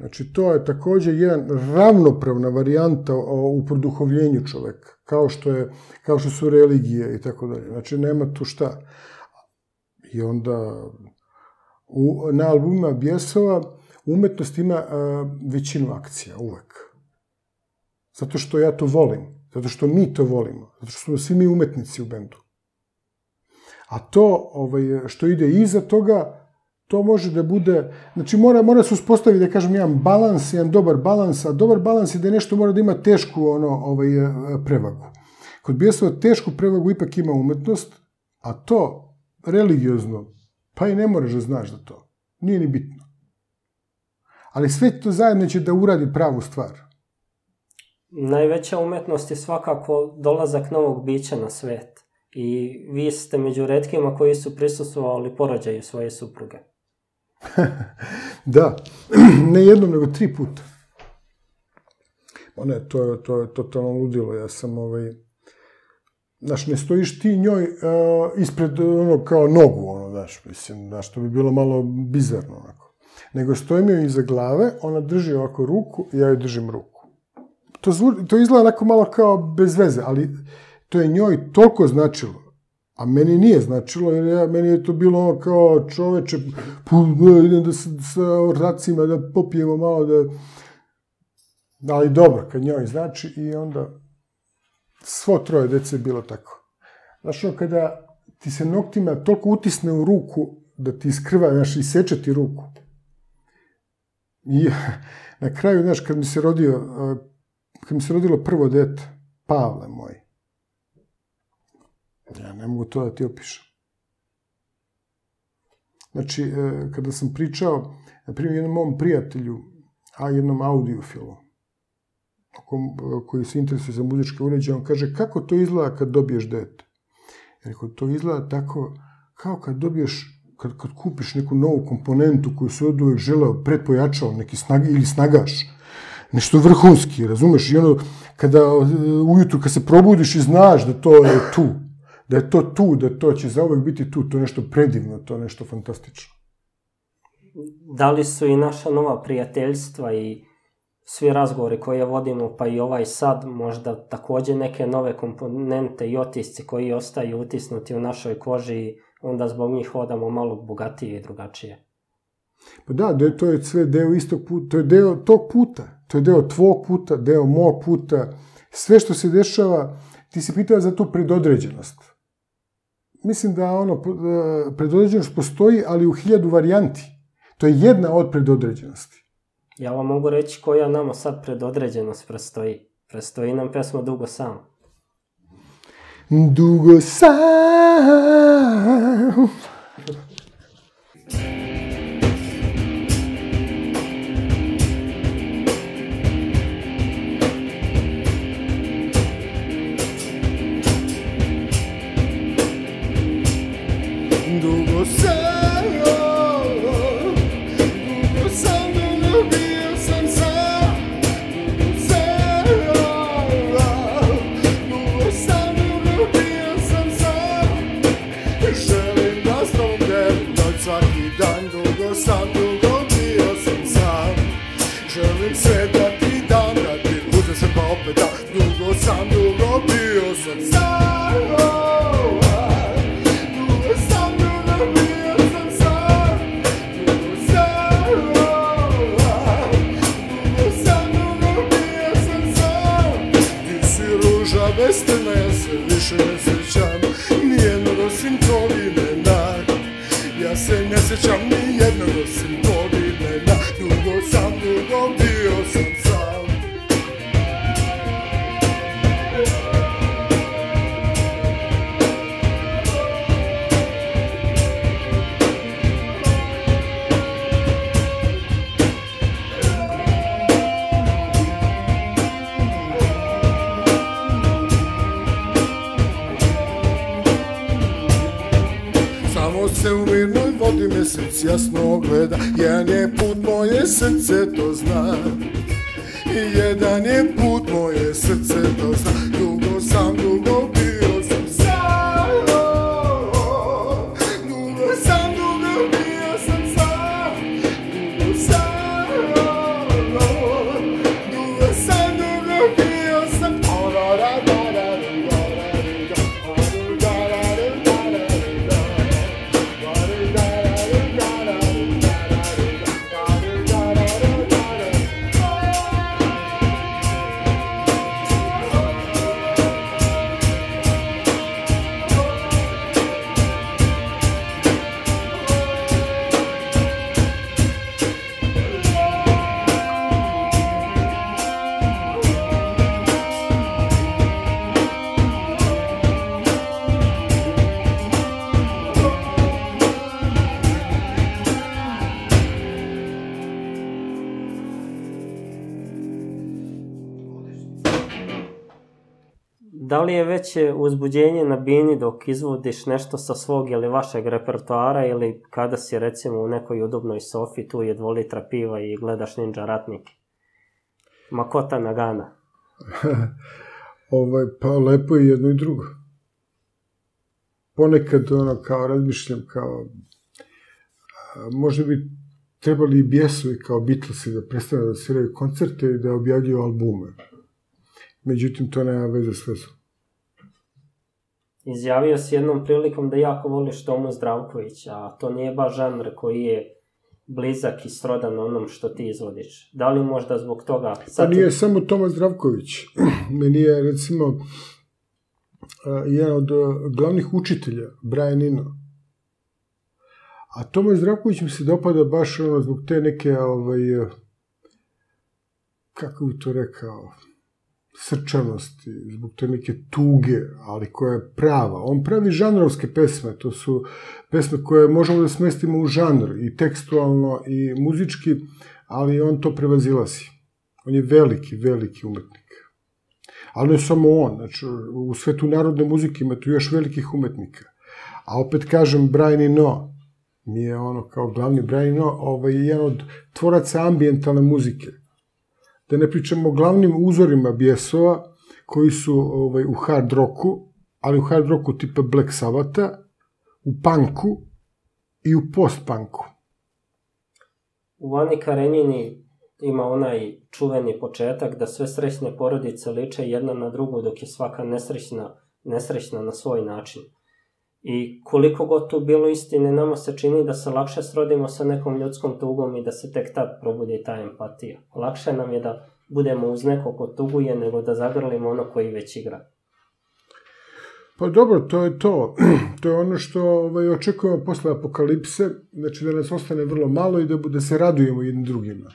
Znači, to je također jedan ravnopravna varijanta u produhovljenju čoveka, kao što su religije i tako dalje. Znači, nema tu šta. I onda, na albumima Bjesova, umetnost ima većinu akcija, uvek. Zato što ja to volim, zato što mi to volimo, zato što smo svi mi umetnici u bendu. A to što ide iza toga, to može da bude, znači mora se uspostaviti, da kažem, jedan balans, jedan dobar balans, a dobar balans je da nešto mora da ima tešku prevagu. Kod Bjesova tešku prevagu ipak ima umetnost, a to, religiozno, pa i ne moraš da znaš da to. Nije ni bitno. Ali sve to zajedno će da uradi pravu stvar. Najveća umetnost je svakako dolazak novog bića na svet. I vi ste među retkima koji su prisustvovali porođaju svoje supruge. Da, ne jednom, nego tri puta. Ne, to je totalno ludilo. Ja sam Znaš, ne stojiš ti njoj ispred, ono, kao nogu, ono, znaš, mislim, znaš, to bi bilo malo bizarno, onako. Nego stojim joj iza glave, ona drži ovako ruku, ja joj držim ruku. To izgleda onako malo kao bez veze, ali to je njoj toliko značilo. A meni nije značilo, jer meni je to bilo ono kao čoveče, idem da sa ortacima, da popijemo malo, da... Ali dobro, kad njoj znači, i onda... Svo troje dece je bilo tako. Znaš, ono, kada ti se noktima toliko utisne u ruku, da ti iskrva, znaš, i seče ti ruku. I na kraju, znaš, kad mi se rodio, kad mi se rodilo prvo dete, Pavle moj, ja ne mogu to da ti opišem. Znači, kada sam pričao, na primjer, jednom mom prijatelju, a jednom audiofilu, koji se interesuje za muzičke uređaje, on kaže, kako to izgleda kad dobiješ dete? Rekao, to izgleda tako, kao kad dobiješ, kad kupiš neku novu komponentu koju se od uvek želeo, pretpojačao, neki snagi ili snagaš, nešto vrhunski, razumeš? I ono, kada ujutru, kad se probudiš i znaš da to je tu, da je to tu, da to će zauvek biti tu, to je nešto predivno, to je nešto fantastično. Da li su i naša nova prijateljstva i svi razgovori koje vodimo, pa i ovaj sad, možda takođe neke nove komponente i otisci koji ostaju utisnuti u našoj koži i onda zbog njih hodamo malo bogatije i drugačije? Pa da, to je sve deo istog puta, to je deo tog puta, to je deo tvog puta, deo mog puta, sve što se dešava. Ti si pitao za tu predodređenost. Mislim da ono, predodređenost postoji, ali u hiljadu varijanti. To je jedna od predodređenosti. Ja vam mogu reći koja nama sad predodređenost prestoji. Prestoji nam pesma Dugo sam. Dugo sam. Jasno ogleda, jedan je put moje srce to zna, jedan je put moje srce to zna, dugo sam, dugo bio sam sam, dugo sam, dugo bio sam sam, dugo sam, dugo sam, dugo bio sam. Da li je veće uzbuđenje na bini dok izvodiš nešto sa svog ili vašeg repertoara ili kada si recimo u nekoj udobnoj sofi, tu je dva litra piva i gledaš Ninja ratnike? Makota Nagana. Pa lepo je jedno i drugo. ponekad ono kao razmišljam kao možda bi trebali i Bjesovi kao Beatlesi da prestane da sviraju koncerte i da objavljuju albume. Međutim, to nema veze s vezom. Izjavio si jednom prilikom da jako voliš Tomu Zdravkovića, a to nije baš žanr koji je blizak i srodan onom što ti izvodiš. Da li možda zbog toga... Pa nije samo Toma Zdravković. Meni je, recimo, jedan od glavnih učitelja, Brian Eno. A Toma Zdravković mi se dopada baš zbog te neke, kako bi to rekao, srčanosti, zbog te neke tuge, ali koja je prava. On pravi žanrovske pesme, to su pesme koje možemo da smestimo u žanr, i tekstualno, i muzički, ali on to prevazilazi. On je veliki, veliki umetnik. Ali ne samo on, znači, u svetu narodne muzike ima tu još velikih umetnika. A opet kažem, Brian Eno mi je ono kao glavni Brian Eno, jedan od tvoraca ambijentalne muzike. Da ne pričamo o glavnim uzorima Bjesova, koji su u hard roku, ali u hard roku tipa Black Sabbatha, u punku i u post-punku. U Vani Karenjini ima onaj čuveni početak da sve srećne porodice liče jedna na drugu, dok je svaka nesrećna na svoj način. I koliko god tu bilo istine, nama se čini da se lakše srodimo sa nekom ljudskom tugom i da se tek tad probudi ta empatija. Lakše nam je da budemo uz neko ko tuguje, nego da zagrlimo ono koji već igra. Pa dobro, to je to. To je ono što očekujemo posle apokalipse, znači da nas ostane vrlo malo i da se radujemo jednim drugima.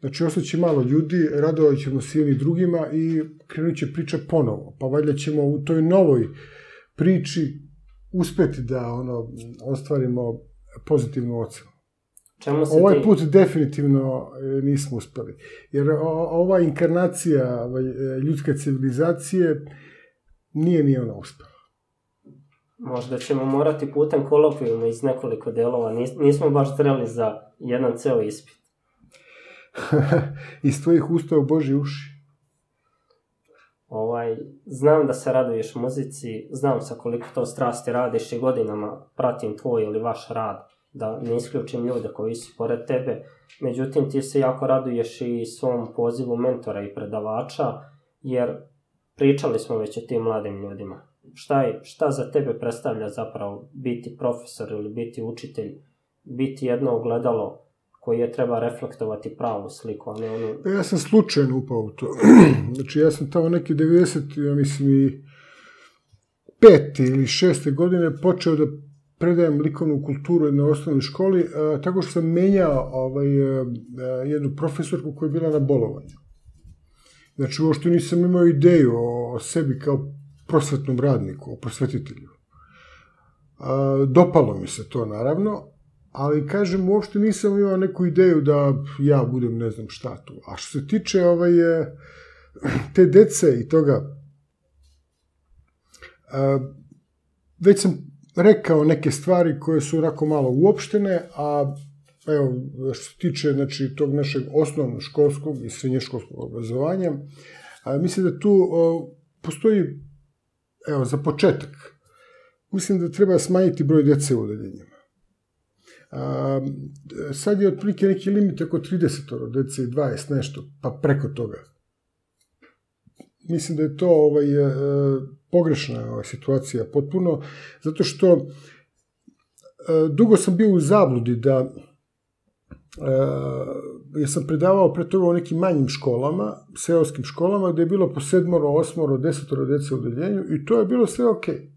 Znači, ostaće malo ljudi, radovat ćemo se jednim drugima i krenut će priča ponovo. Pa valjda ćemo u toj novoj priči uspeti da ostvarimo pozitivnu ocenu. Ovaj put definitivno nismo uspeli. Jer ova inkarnacija ljudske civilizacije nije ni ona uspela. Možda ćemo morati putem kolokvijuma iz nekoliko delova. Nismo baš zreli za jedan ceo ispit. Iz tvojih usta u Božji uši. Znam da se raduješ muzici, znam sa koliko to strasti radiš i godinama pratim tvoj ili vaš rad, da ne isključim ljude koji su pored tebe. Međutim, ti se jako raduješ i svom pozivu mentora i predavača, jer pričali smo već o tim mladim ljudima. Šta za tebe predstavlja zapravo biti profesor ili biti učitelj, biti jedno ogledalo koje treba reflektovati pravu sliku? Ja sam slučajno upao u to. Znači, ja sam tamo neki devedeset, ja mislim i pete ili šeste godine počeo da predajem likovnu kulturu na osnovnoj školi, tako što sam menjao jednu profesorku koja je bila na bolovanju. Znači, uopšte nisam imao ideju o sebi kao prosvetnom radniku, o prosvetitelju. Dopalo mi se to, naravno, ali, kažem, uopšte nisam imao neku ideju da ja budem ne znam šta tu. A što se tiče te dece i toga, već sam rekao neke stvari koje su onako malo uopštene, a što se tiče tog našeg osnovno školskog i srednjoškolskog obrazovanja, mislim da tu postoji, evo, za početak, mislim da treba smanjiti broj dece u odeljenjima. Sad je otprilike neki limit oko trideset dece i dvadeset nešto, pa preko toga. Mislim da je to pogrešna situacija potpuno, zato što dugo sam bio u zabludi da, jer sam predavao pre toga u nekim manjim školama, seoskim školama, gde je bilo po sedmoro, osmoro, desetoro dece u odeljenju i to je bilo sve okej.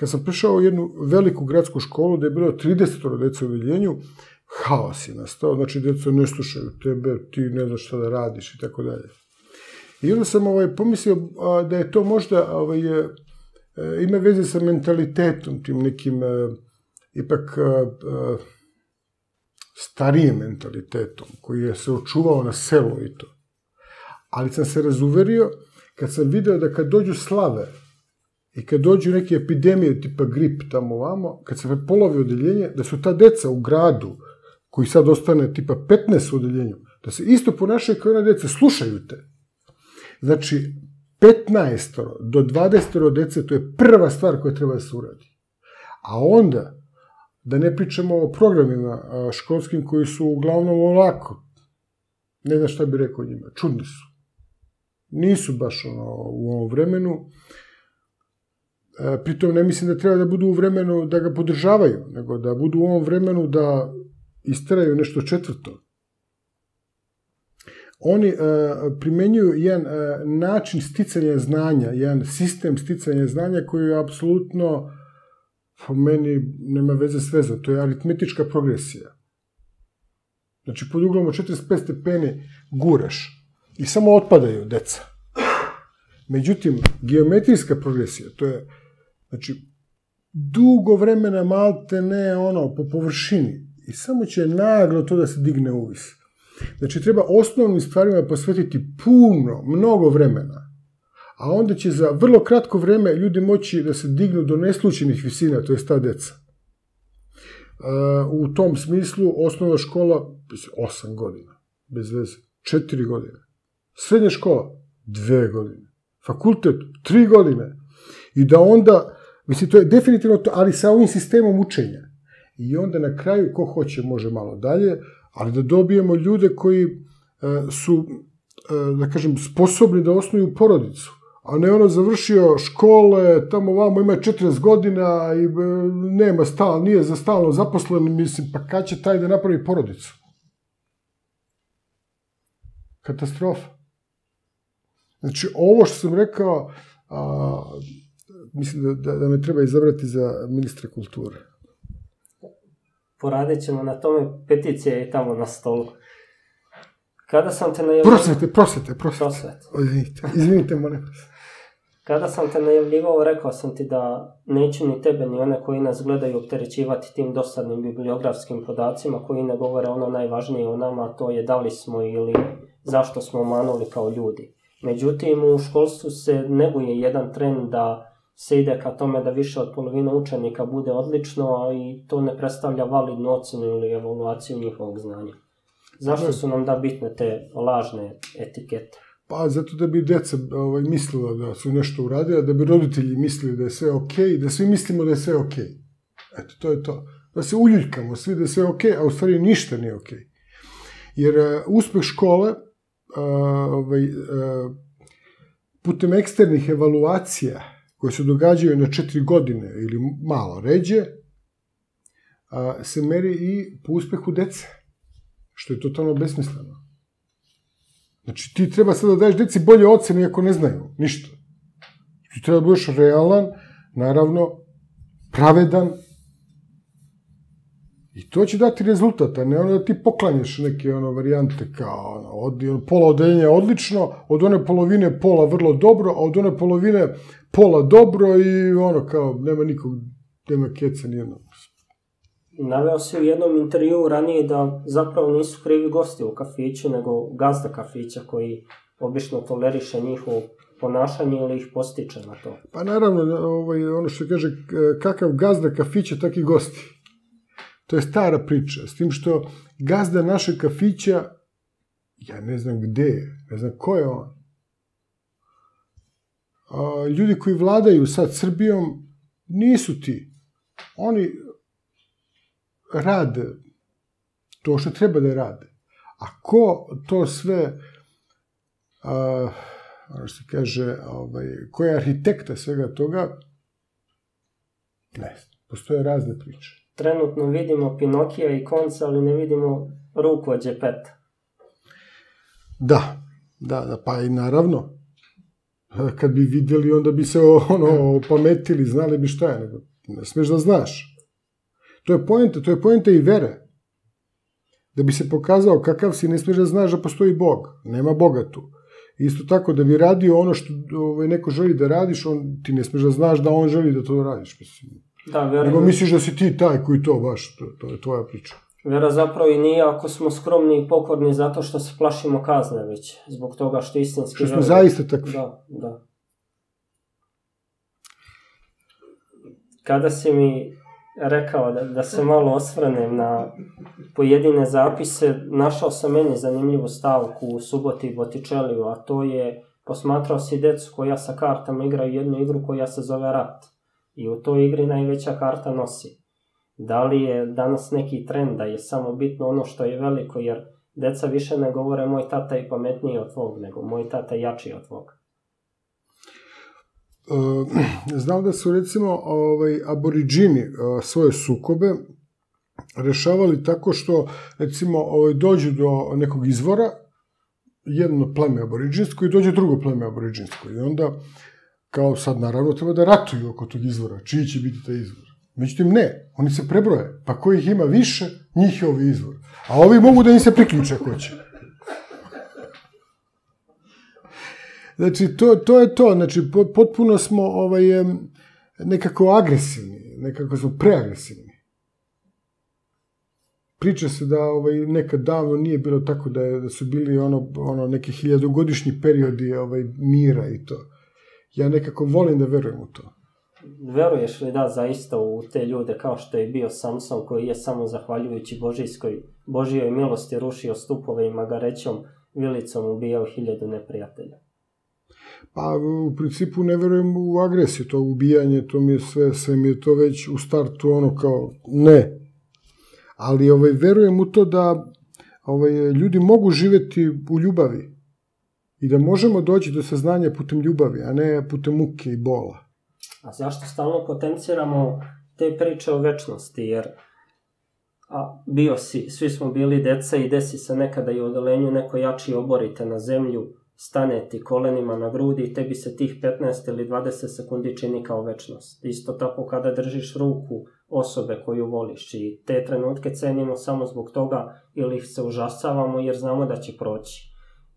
Kad sam prišao u jednu veliku gradsku školu gde je bilo trideset dece u odeljenju, haos je nastao, znači deca ne slušaju tebe, ti ne znaš šta da radiš i tako dalje. I onda sam pomislio da je to možda ima veze sa mentalitetom, tim nekim ipak starijim mentalitetom koji je se očuvao na selu i to. Ali sam se razuverio kad sam video da kad dođu slave i kad dođu neke epidemije tipa grip tamo ovamo, kad se prepolovi odeljenje, da su ta deca u gradu, koji sad ostane tipa petnaest u odeljenju, da se isto ponašaju kao ona deca, slušaju te. Znači, petnaestoro do dvadesetoro dece, to je prva stvar koja treba da se uradi. A onda, da ne pričamo o programima školskim koji su uglavnom onako, ne znam šta bi rekao njima, čudni su. Nisu baš u ovom vremenu. Pritom ne mislim da treba da budu u vremenu da ga podržavaju, nego da budu u ovom vremenu da isteraju nešto četvrto. Oni primenjuju jedan način sticanja znanja, jedan sistem sticanja znanja koji je apsolutno, po meni, nema veze s vezom. To je aritmetička progresija. Znači, pod uglom od četrdeset pet stepeni guraš i samo otpadaju deca. Međutim, geometrijska progresija, to je, znači, dugo vremena malte ne, ono, po površini. I samo će naglo to da se digne uvis. Znači, treba osnovnim stvarima posvetiti puno, mnogo vremena. A onda će za vrlo kratko vreme ljudi moći da se dignu do neslučajnih visina, to je ta deca. U tom smislu, osnovna škola, osam godina, bez veze, četiri godine. Srednja škola, dve godine. Fakultet, tri godine. I da onda, mislim, to je definitivno to, ali sa ovim sistemom učenja. I onda na kraju, ko hoće, može malo dalje, ali da dobijemo ljude koji su, da kažem, sposobni da osnuju porodicu. A ne ono završio škole, tamo ovamo ima četrdeset godina i nema stalno, nije za stalno zaposlen, mislim, pa kad će taj da napravi porodicu? Katastrofa. Znači, ovo što sam rekao, mislim da me treba izabrati za ministra kulture. Poradit ćemo na tome, peticija je tamo na stolu. Kada sam te najavljivao... Prosvete, prosvete, prosvete. Izvinite, izvinite, molim vas. Kada sam te najavljivao, rekao sam ti da neću ni tebe, ni one koji nas gledaju opterećivati tim dosadnim bibliografskim podacima koji ne govore ono najvažnije o nama, a to je da li smo ili zašto smo manuli kao ljudi. Međutim, u školstvu se neguje jedan trend da se ide ka tome da više od polovine učenika bude odlično, a i to ne predstavlja validnu ocenu ili evaluaciju njihovog znanja. Zašto su nam da bitne te lažne etikete? Pa zato da bi deca mislila da su nešto uradila, da bi roditelji mislili da je sve okej, da svi mislimo da je sve okej. Eto, to je to. Da se uljuljkamo svi da je sve okej, a u stvari ništa nije okej. Jer uspeh škole putem eksternih evaluacija koje se događaju na četiri godine ili malo ređe, se meri i po uspehu dece, što je totalno besmisleno. Znači, ti treba sada da daješ deci bolje ocene, iako ne znaju ništa. Ti treba da budeš realan, naravno, pravedan, i to će dati rezultat, a ne ono da ti poklanjaš neke varijante kao pola odeljenja odlično, od one polovine pola vrlo dobro, a od one polovine pola dobro i ono kao nema nikog, nema keca nijednog. Naveo si u jednom intervju ranije da zapravo nisu krivi gosti u kafiću, nego gazda kafića koji obično toleriše njihovo ponašanje ili ih postiče na to. Pa naravno, ono što kaže, kakav gazda kafića, taki gosti. To je stara priča, s tim što gazda našeg kafića, ja ne znam gde je, ne znam ko je on. Ljudi koji vladaju sad Srbijom nisu ti. Oni rade to što treba da rade. A ko to sve, ono što kaže, ko je arhitekta svega toga, ne, postoje razne priče. Trenutno vidimo Pinokija i konca, ali ne vidimo ruku od džepeta. Da, da, pa i naravno. Kad bi vidjeli, onda bi se opametili, znali bi šta je. Ne smiješ da znaš. To je poenta, to je poenta i vere. Da bi se pokazao kakav si, ne smiješ da znaš da postoji Bog. Nema Boga tu. Isto tako, da bi radio ono što neko želi da radiš, ti ne smiješ da znaš da on želi da to radiš. Mislim. Nego misliš da si ti taj koji to baš, to je tvoja priča. Vera zapravo i nije ako smo skromni i pokorni zato što se plašimo kazne već, zbog toga što istinski... Što smo zaista takvi. Da, da. Kada si mi rekao da se malo osvrnem na pojedine zapise, našao sam meni zanimljivu stavku u Suboti i Botičeliju, a to je... posmatrao si djecu koja sa kartama igraju jednu igru koja se zove rat. I u toj igri najveća karta nosi. Da li je danas neki trend da je samo bitno ono što je veliko, jer djeca više ne govore moj tata je pametniji od tvog, nego moj tata je jači od tvog. Znam da su recimo aboriđini svoje sukobe rešavali tako što recimo dođu do nekog izvora, jedno pleme aboriđinsko i dođe drugo pleme aboriđinsko. I onda, kao sad naravno, treba da ratuju oko tog izvora, čiji će biti taj izvor. Međutim, ne, oni se prebroje, pa kojih ima više, njih je ovi izvor. A ovi mogu da im se priključe ko će. Znači, to je to. Znači, potpuno smo nekako agresivni, nekako smo preagresivni. Priča se da nekad davno nije bilo tako da su bili neki hiljadogodišnji periodi mira i to. Ja nekako volim da verujem u to. Veruješ li da zaista u te ljude kao što je bio Samson koji je samo zahvaljujući Božijoj milosti rušio stupove i magarećom vilicom ubijao hiljadu neprijatelja? Pa u principu ne verujem u agresiju, to ubijanje, to mi je sve, sve mi je to već u startu ono kao ne. Ali ovaj, verujem u to da ovaj, ljudi mogu živjeti u ljubavi i da možemo doći do saznanja putem ljubavi, a ne putem muke i bola. A zašto stalno potenciramo te priče o večnosti? Jer a, bio si, svi smo bili deca i desi se nekada i u odelenju neko jači oborite na zemlju, stane ti kolenima na grudi i tebi se tih petnaest ili dvadeset sekundi čini kao večnost. Isto tako kada držiš ruku osobe koju voliš i te trenutke cenimo samo zbog toga ili ih se užasavamo jer znamo da će proći.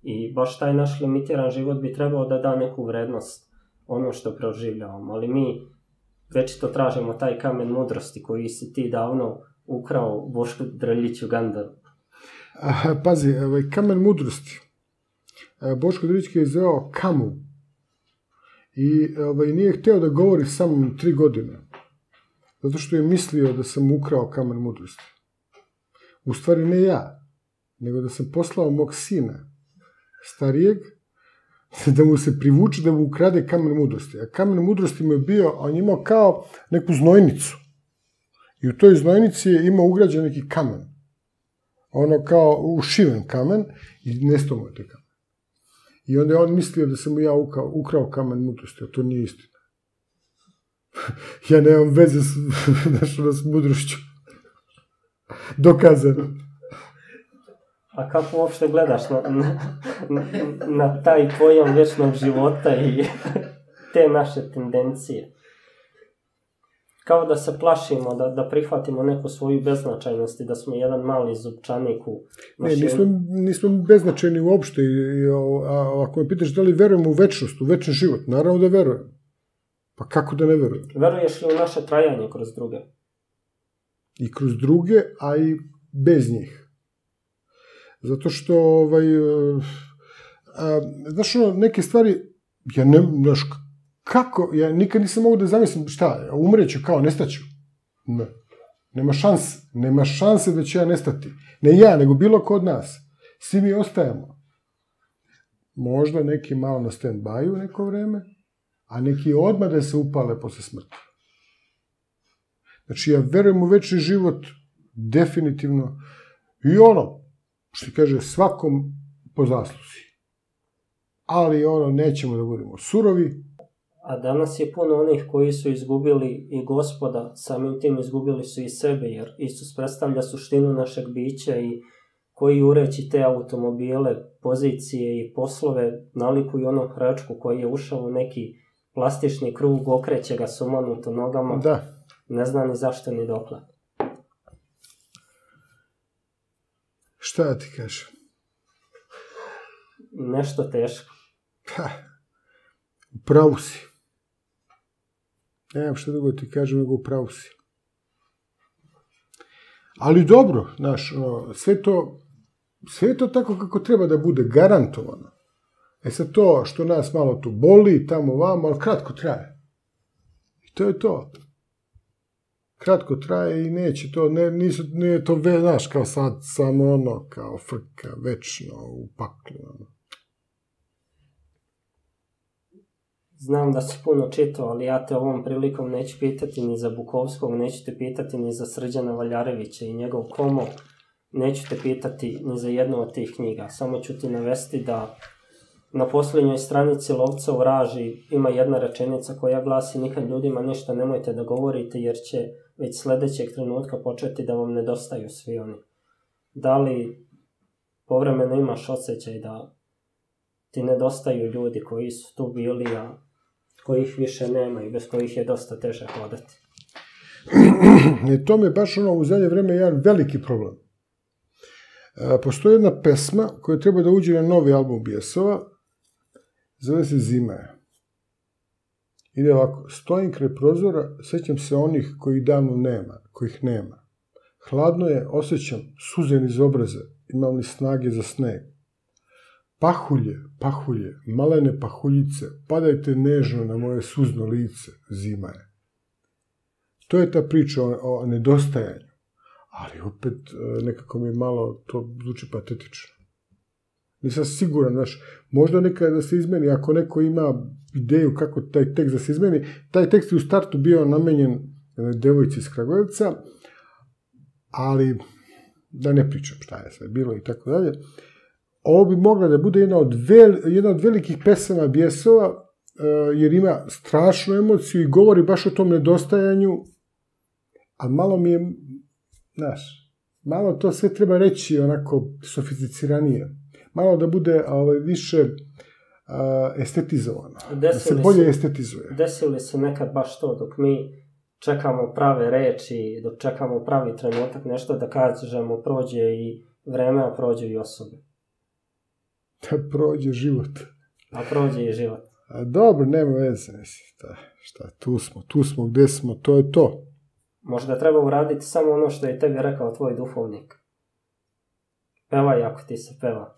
I baš taj naš limitiran život bi trebao da da neku vrednost ono što proživljavamo, ali mi večito tražimo taj kamen mudrosti koji si ti davno ukrao Bošku Drljiću Gandoru. Pazi, kamen mudrosti Boško Drljić je izveo kamu i nije hteo da govori samo tri godine, zato što je mislio da sam ukrao kamen mudrosti. U stvari ne ja, nego da sam poslao mog sina, starijeg, da mu se privuče, da mu ukrade kamen mudrosti. A kamen mudrosti mu je bio, on je imao kao neku znojnicu. I u toj znojnici je imao ugrađen neki kamen. Ono kao ušiven kamen i nestao mu je taj kamen. I onda je on mislio da sam mu ja ukrao kamen mudrosti, a to nije istina. Ja nemam veze s mudrošću. Dokazano. A kako uopšte gledaš na taj pojam vječnog života i te naše tendencije? Kao da se plašimo, da prihvatimo neku svoju beznačajnost i da smo jedan mali zupčanik u mašini. Ne, nismo beznačajni uopšte. Ako me pitaš da li verujem u večnost, u večni život, naravno da verujem. Pa kako da ne verujem? Veruješ li u naše trajanje kroz druge? I kroz druge, a i bez njih. Zato što, ovaj, znaš ono, neke stvari, ja ne, znaš, kako, ja nikad nisam mogu da zamislim šta, umreću kao, nestaću. Ne, nema šanse, nema šanse da ću ja nestati. Ne ja, nego bilo ko od nas. Svi mi ostajemo. Možda neki malo na stand-by-u neko vreme, a neki odmah da se upale posle smrti. Znači, ja verujem u večni život, definitivno, i ono, što kaže, svakom po zasluzi. Ali, ono, nećemo da budemo surovi. A danas je puno onih koji su izgubili i gospoda, samim tim izgubili su i sebe, jer Isus predstavlja suštinu našeg bića i koji ureći te automobile, pozicije i poslove nalikuju onom hračku koji je ušao u neki plastični krug, okreće ga sumanuto nogama, ne zna ni zašto ni dokle. Šta ti kažem? Nešto teško. Pa, upravo si. Nemam što drugo ti kažem, nego upravo si. Ali dobro, znaš, sve je to tako kako treba da bude, garantovano. E sad to što nas malo tu boli, tamo vamo, ali kratko traje. I to je to. Kratko traje i neće to, nije to, znaš, kao sad, samo ono, kao frka, večno, u paklu. Znam da si puno čitao, ali ja te ovom prilikom neću pitati ni za Bukovskog, neću te pitati ni za Srđana Valjarevića i njegov Komo, neću te pitati ni za jednu od tih knjiga. Samo ću ti navesti da na posljednjoj stranici Lovca u raži ima jedna rečenica koja glasi: nikad ljudima ništa nemojte da govorite jer će već sljedećeg trenutka početi da vam nedostaju svi oni. Da li povremeno imaš osjećaj da ti nedostaju ljudi koji su tu bili, a kojih više nema i bez kojih je dosta teže hodati? To mi je baš ono u zadnje vreme jedan veliki problem. Postoji jedna pesma koja treba da uđe na novi album Bjesova, zove se Zima je. Ide ovako: stojim kraj prozora, sjećam se onih kojih davno nema, kojih nema. Hladno je, osjećam suze niz obraza, imam li snage za sneg. Pahulje, pahulje, malene pahuljice, padajte nežno na moje suzno lice, zima je. To je ta priča o, o nedostajanju, ali opet nekako mi je malo, to zvuči patetično. Nisam siguran, znaš, možda nekada da se izmeni, ako neko ima ideju kako taj tekst da se izmeni. Taj tekst je u startu bio namenjen devojci iz Kragujevca, ali da ne pričam šta je sve bilo i tako dalje. Ovo bi mogla da bude jedna od, vel, jedna od velikih pesama Bjesova, jer ima strašnu emociju i govori baš o tom nedostajanju, a malo mi je, znaš, malo to sve treba reći onako sofisticiranije. Malo da bude ovaj, više a, estetizovano, da se bolje estetizuje. Desili se nekad baš to, dok mi čekamo prave reči, dok čekamo pravi trenutak, nešto da kažemo, prođe i vreme, a prođe i osobe. Da prođe život. A prođe i život. A dobro, nema veze, mislim, šta, tu smo, tu smo, gde smo, to je to. Možda treba uraditi samo ono što je tebi rekao tvoj duhovnik. Pevaj ako ti se peva.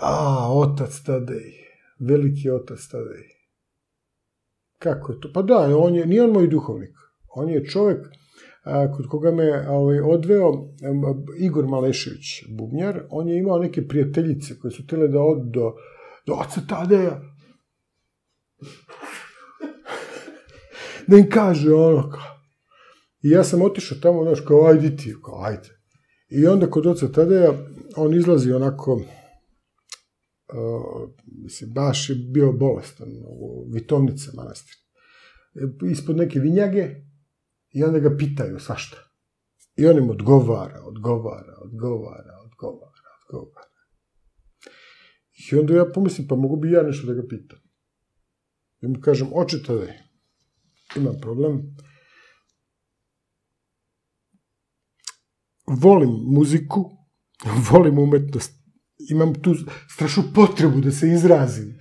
A, otac Tadej, veliki otac Tadej. Kako je to? Pa da, on je, nije on moj duhovnik. On je čovjek a, kod koga me ovaj, odveo a, Igor Malešević, bubnjar. On je imao neke prijateljice koje su tele da od do, do oca Tadeja. Da im kaže ono kao. I ja sam otišao tamo, ono kao, ajde ti, kao, ajde. I onda kod oca Tadeja on izlazi onako... Uh, mislim, baš je bio bolestan u Vitovnice manastir. Ispod neke vinjage i onda ga pitaju svašta. I on im odgovara, odgovara, odgovara, odgovara, odgovara. I onda ja pomislim, pa mogu bi ja nešto da ga pitam. I mu kažem, oče Tadej, imam problem. Volim muziku, volim umetnost. Imam tu strašnu potrebu da se izrazim.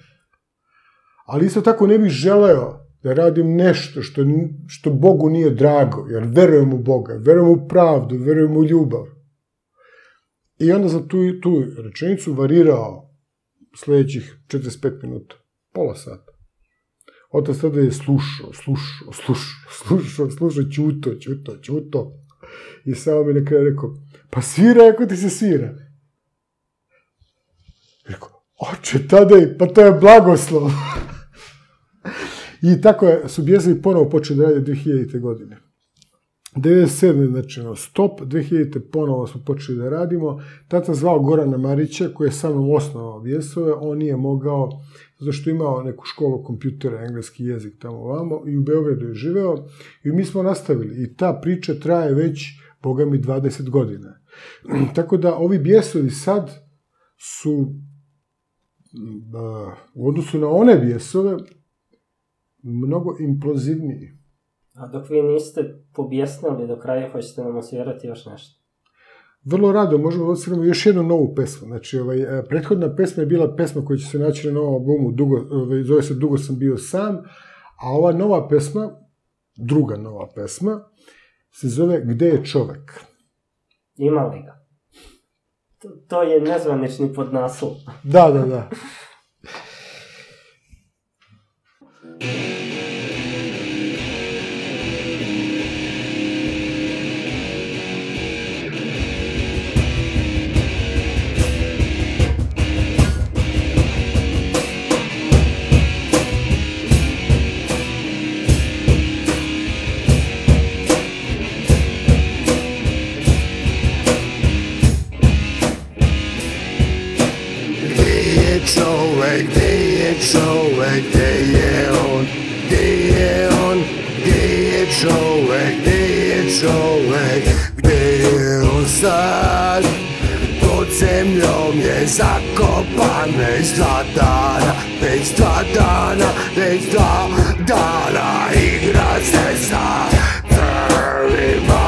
Ali isto tako ne bih želeo da radim nešto što, što Bogu nije drago, jer verujem u Boga, verujem u pravdu, verujem u ljubav. I onda sam tu, tu rečenicu varirao sljedećih četrdeset pet minuta, pola sata. Otac sada je slušao, slušao, slušao, slušao, slušao, ćuto, ćuto, ćuto. I samo mi na kraju rekao, pa svira ako ti se svira. Rekao, oče Tadej, pa to je blagoslov. I tako je, su Bjesovi ponovo počeli da rade dve hiljadite. godine. devedeset sedme. znači stop, dve hiljadite. ponovo smo počeli da radimo. Tad sam zvao Gorana Marića, koji je sa mnom osnovao Bjesove. On nije mogao, zato što imao neku školu kompjutera, engleski jezik tamo ovamo, i u Beogradu je živeo. I mi smo nastavili. I ta priča traje već, boga mi, dvadeset godina. Tako da ovi Bjesovi sad su u odnosu na one Bjesove mnogo implozivniji. A dok vi niste pobjesnili do kraja, hoćete nam osvirati još nešto? Vrlo rado, možemo da osviramo još jednu novu pesmu. Znači, ovaj, prethodna pesma je bila pesma koja će se naći na novom albumu, dugo, ovaj, zove se Dugo sam bio sam, a ova nova pesma, druga nova pesma, se zove Gde je čovek? Ima li ga? To je nezvanični podnaslov. Da, da, da. je čovek, gde je on, gde je on, gde je čovek, gde je čovek, gde je on sad? Pod zemljom je zakopan već dva dana, već dva dana, već dva dana igra se sa crvima.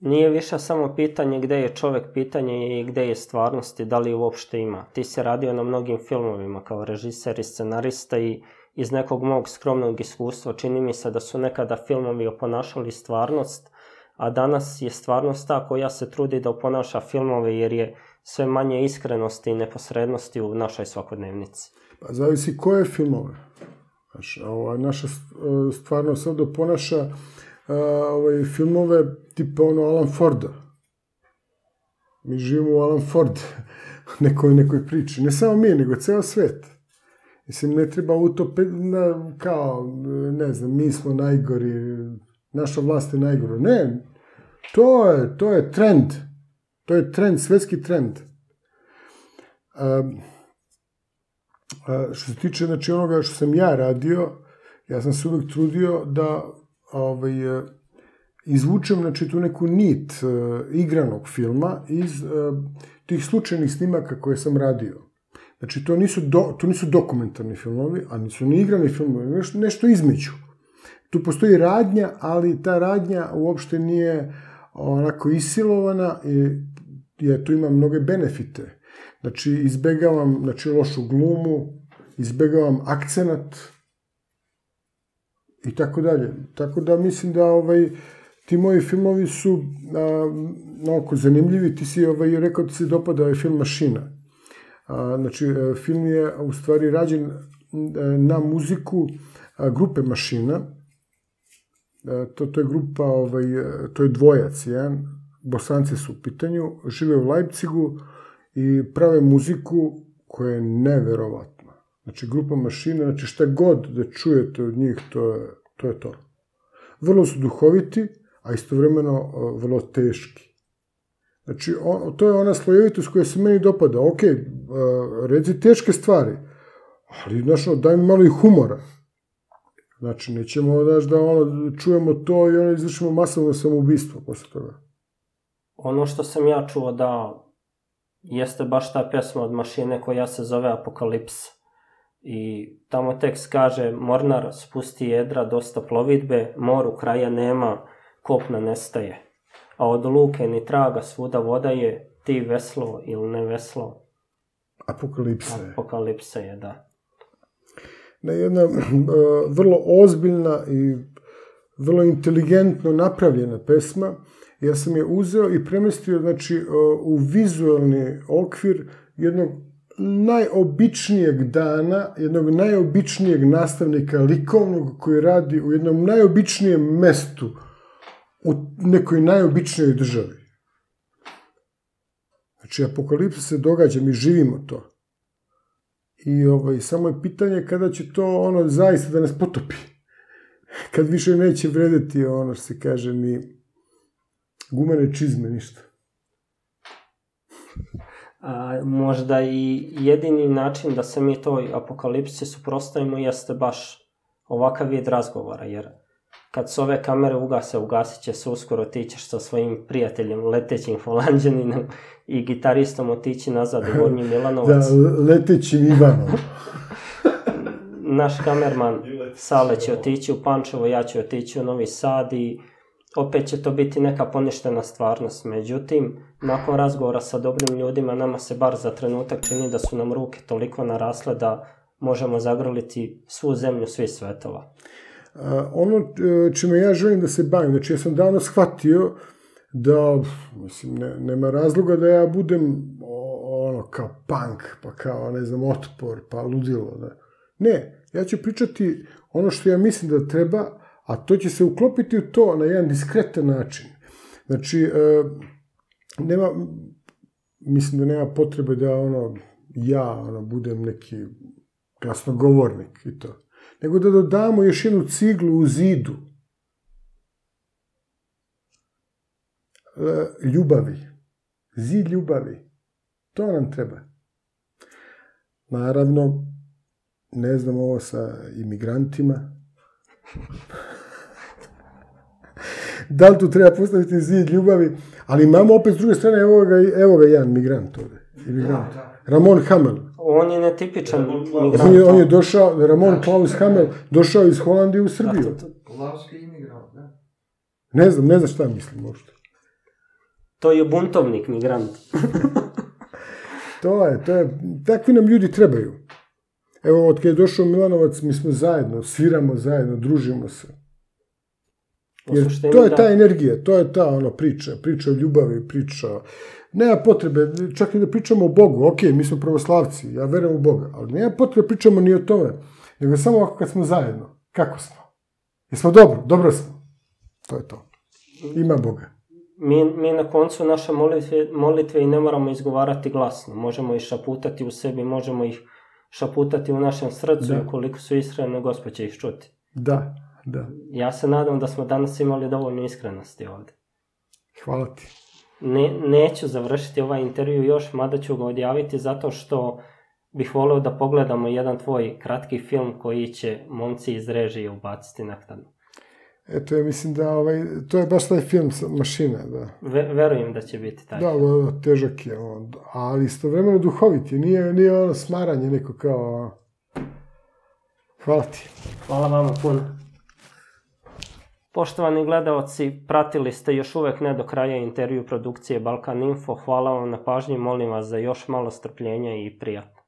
Nije više samo pitanje gde je čovek, pitanje i gde je stvarnosti, da li uopšte ima. Ti si radio na mnogim filmovima kao režiser i scenarista i iz nekog mog skromnog iskustva čini mi se da su nekada filmovi oponašali stvarnost, a danas je stvarnost ta koja se trudi da oponaša filmove jer je sve manje iskrenosti i neposrednosti u našoj svakodnevnici. Pa zavisi koje filmove. Naša stvarnost sad oponaša filmove tipa ono Alan Forda. Mi živimo u Alan Forda, nekoj priči. Ne samo mi, nego ceo svet. Mislim, ne treba utopiti, kao, ne znam, mi smo najgori, naša vlast je najgora. Ne, to je, to je trend. To je trend, svetski trend. A, a, što se tiče, znači, onoga što sam ja radio, ja sam se uvijek trudio da ovaj, izvučem, znači, tu neku nit uh, igranog filma iz uh, tih slučajnih snimaka koje sam radio. Znači, to nisu, do, to nisu dokumentarni filmovi, a nisu ni igrani filmovi, nešto, nešto između. Tu postoji radnja, ali ta radnja uopšte nije onako isilovana, i, jer tu ima mnoge benefite. Znači, izbegavam, znači, lošu glumu, izbegavam akcenat i tako dalje. Tako da mislim da ovaj, ti moji filmovi su onako zanimljivi. Ti si ovaj, rekao ti se dopada ovaj film Mašina. Znači, film je u stvari rađen na muziku grupe Mašina. To, to je grupa, ovaj, to je dvojac, ja? Bosanci su u pitanju, žive u Leipzigu i prave muziku koja je neverovatna. Znači, grupa Mašina, znači šta god da čujete od njih, to je to. Je to. Vrlo su duhoviti, a istovremeno vrlo teški. Znači, on, to je ona slojevitost koja se meni dopada. Ok, reci teške stvari, ali, znaš, daj mi malo i humora. Znači, nećemo, znaš, da ono, čujemo to i ono izvršimo masovno samoubistvo posle toga. Ono što sam ja čuo da jeste baš ta pjesma od Mašine koja se zove Apokalipsa. I tamo tekst kaže: Mornar spusti jedra dosta plovidbe, moru kraja nema, kopna nestaje. A od luke ni traga, svuda voda je, ti veslo ili ne veslo. Apokalipsa je. Apokalipsa je, da. Na jedna uh, vrlo ozbiljna i vrlo inteligentno napravljena pesma. Ja sam je uzeo i premestio, znači, uh, u vizualni okvir jednog najobičnijeg dana, jednog najobičnijeg nastavnika likovnog koji radi u jednom najobičnijem mestu u nekoj najobičnijoj državi. Znači, apokalipsa se događa, mi živimo to. I ovaj, samo je pitanje kada će to ono zaista da nas potopi. Kad više neće vrediti ono što se kaže ni gumene čizme, ništa. A, možda i jedini način da se mi toj apokalipsi suprotstavimo jeste baš ovakav vid razgovora, jer kad se ove kamere ugase, ugasit će se uskoro, ti ćeš sa svojim prijateljem, letećim Holanđaninom i gitaristom otići nazad u Gornji Milanovac. Da, letećim Ivanom. Naš kamerman Sale će otići u Pančevo, ja ću otići u Novi Sad i opet će to biti neka poništena stvarnost. Međutim, nakon razgovora sa dobrim ljudima, nama se bar za trenutak čini da su nam ruke toliko narasle da možemo zagrliti svu zemlju svih svetova. Ono čime ja želim da se bavim, znači ja sam davno shvatio da, mislim, ne, nema razloga da ja budem ono kao punk, pa kao, ne znam, otpor, pa ludilo. Ne, ne, ja ću pričati ono što ja mislim da treba, a to će se uklopiti u to na jedan diskretan način. Znači, nema, mislim da nema potrebe da ono, ja ono, budem neki glasnogovornik i to. Nego da dodamo još jednu ciglu u zidu. Ljubavi. Zid ljubavi. To nam treba. Naravno, ne znam ovo sa imigrantima. Da li tu treba postaviti zid ljubavi? Ali imamo opet s druge strane, evo ga, evo ga jedan migrant ovdje. Imigrant. Ramon Hamel. On je netipičan migrant. On je, on je došao, Ramon Klaus Hamel, došao iz Holandije u Srbiju. Klavski imigrant, ne? Ne znam, ne znam šta mislim možda. To je buntovnik migrant. To je, to je, takvi nam ljudi trebaju. Evo, od kada je došao Milanovac, mi smo zajedno, sviramo zajedno, družimo se. Jer to je ta energija, to je ta ono priča, priča o ljubavi, priča... Nema potrebe, čak i da pričamo o Bogu, ok, mi smo pravoslavci, ja verujem u Boga, ali nema potrebe pričamo ni o tome, nego samo ovako kad smo zajedno, kako smo? Jesmo dobro, dobro smo. To je to. Ima Boga. Mi, mi na koncu naše molitve, molitve i ne moramo izgovarati glasno, možemo ih šaputati u sebi, možemo ih šaputati u našem srcu i ukoliko su iskrene, Gospod će ih čuti. Da, da. Ja se nadam da smo danas imali dovoljno iskrenosti ovde. Hvala ti. Neću završiti ovaj intervju još, mada ću ga odjaviti zato što bih voleo da pogledamo jedan tvoj kratki film koji će momci iz režije ubaciti naknadno. Eto, ja mislim da to je baš taj film Mašina. Verujem da će biti taj film. Da, težak je on, ali istovremeno duhoviti, nije ono smaranje neko kao... Hvala ti. Hvala vama puno. Poštovani gledalci, pratili ste još uvek ne do kraja intervju produkcije Balkaninfo. Hvala vam na pažnji, molim vas za još malo strpljenja i prijatno.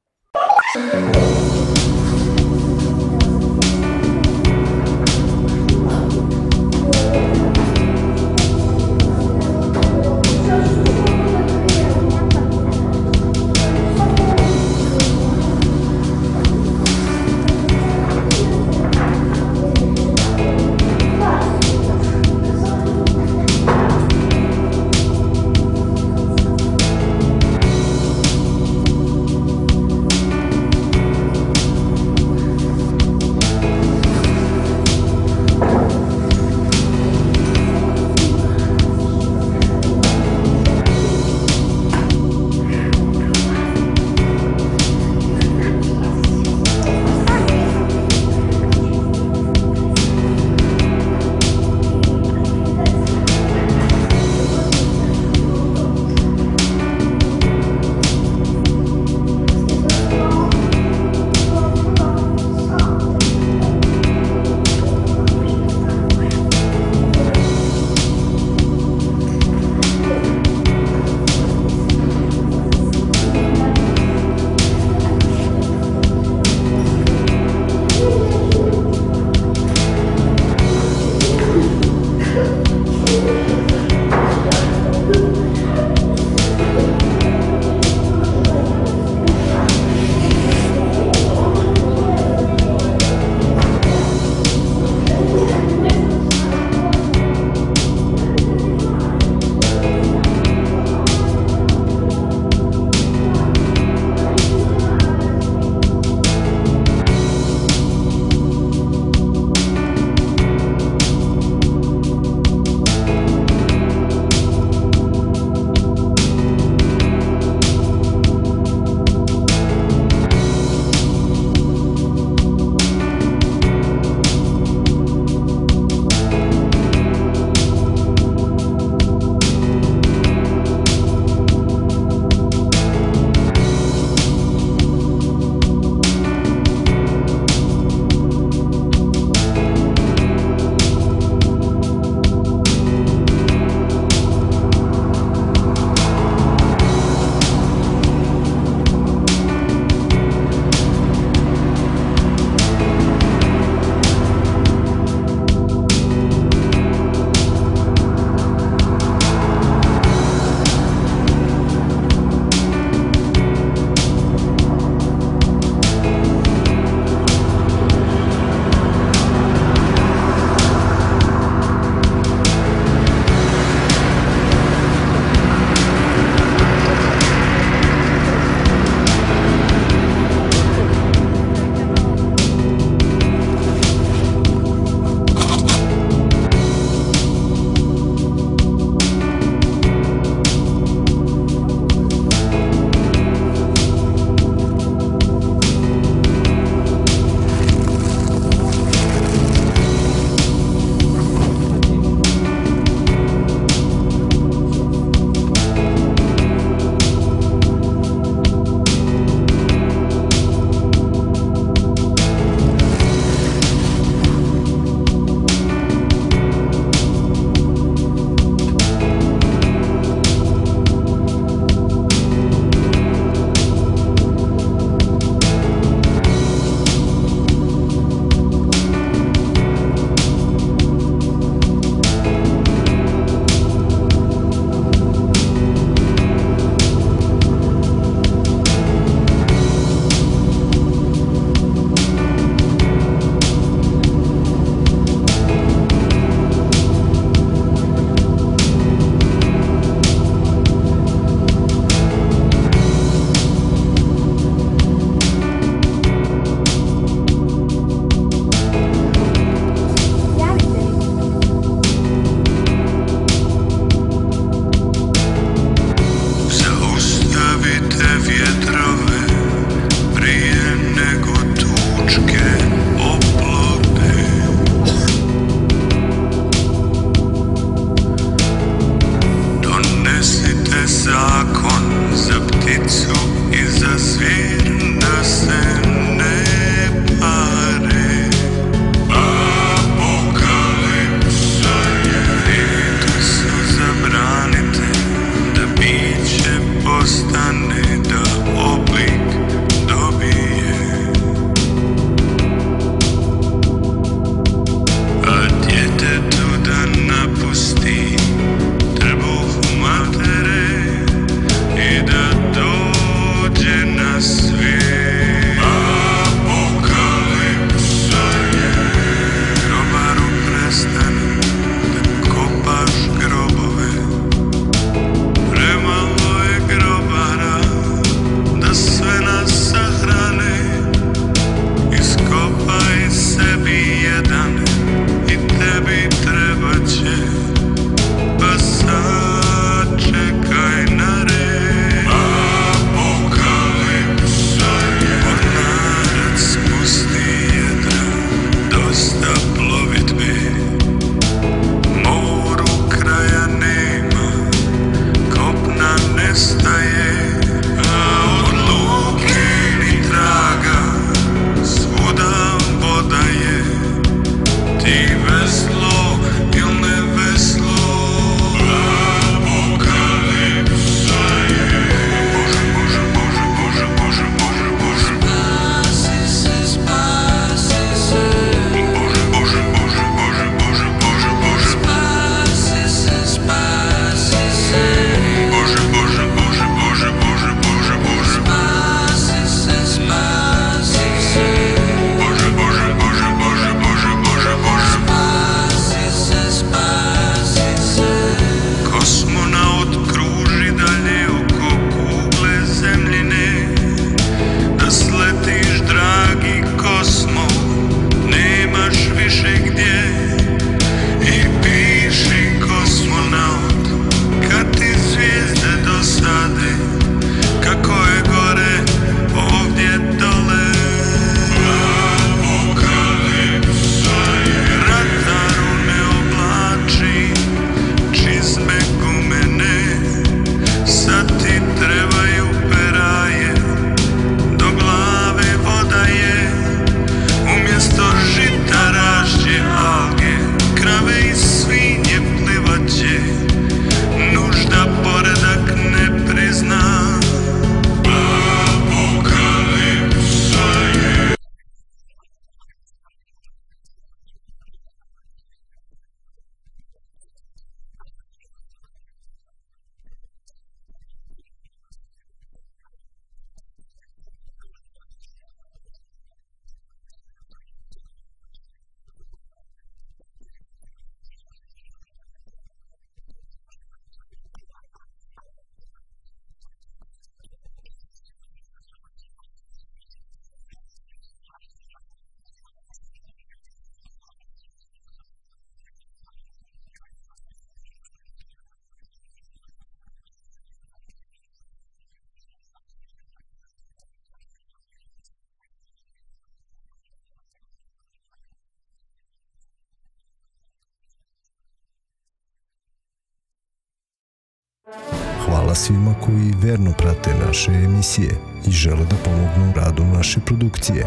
Hvala svima koji verno prate naše emisije i žele da pomognu radom naše produkcije.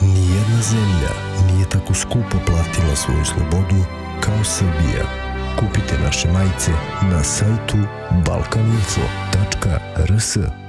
Nijedna zemlja nije tako skupo platila svoju slobodu kao Srbija. Kupite naše majice na sajtu balkaninfo tačka rs.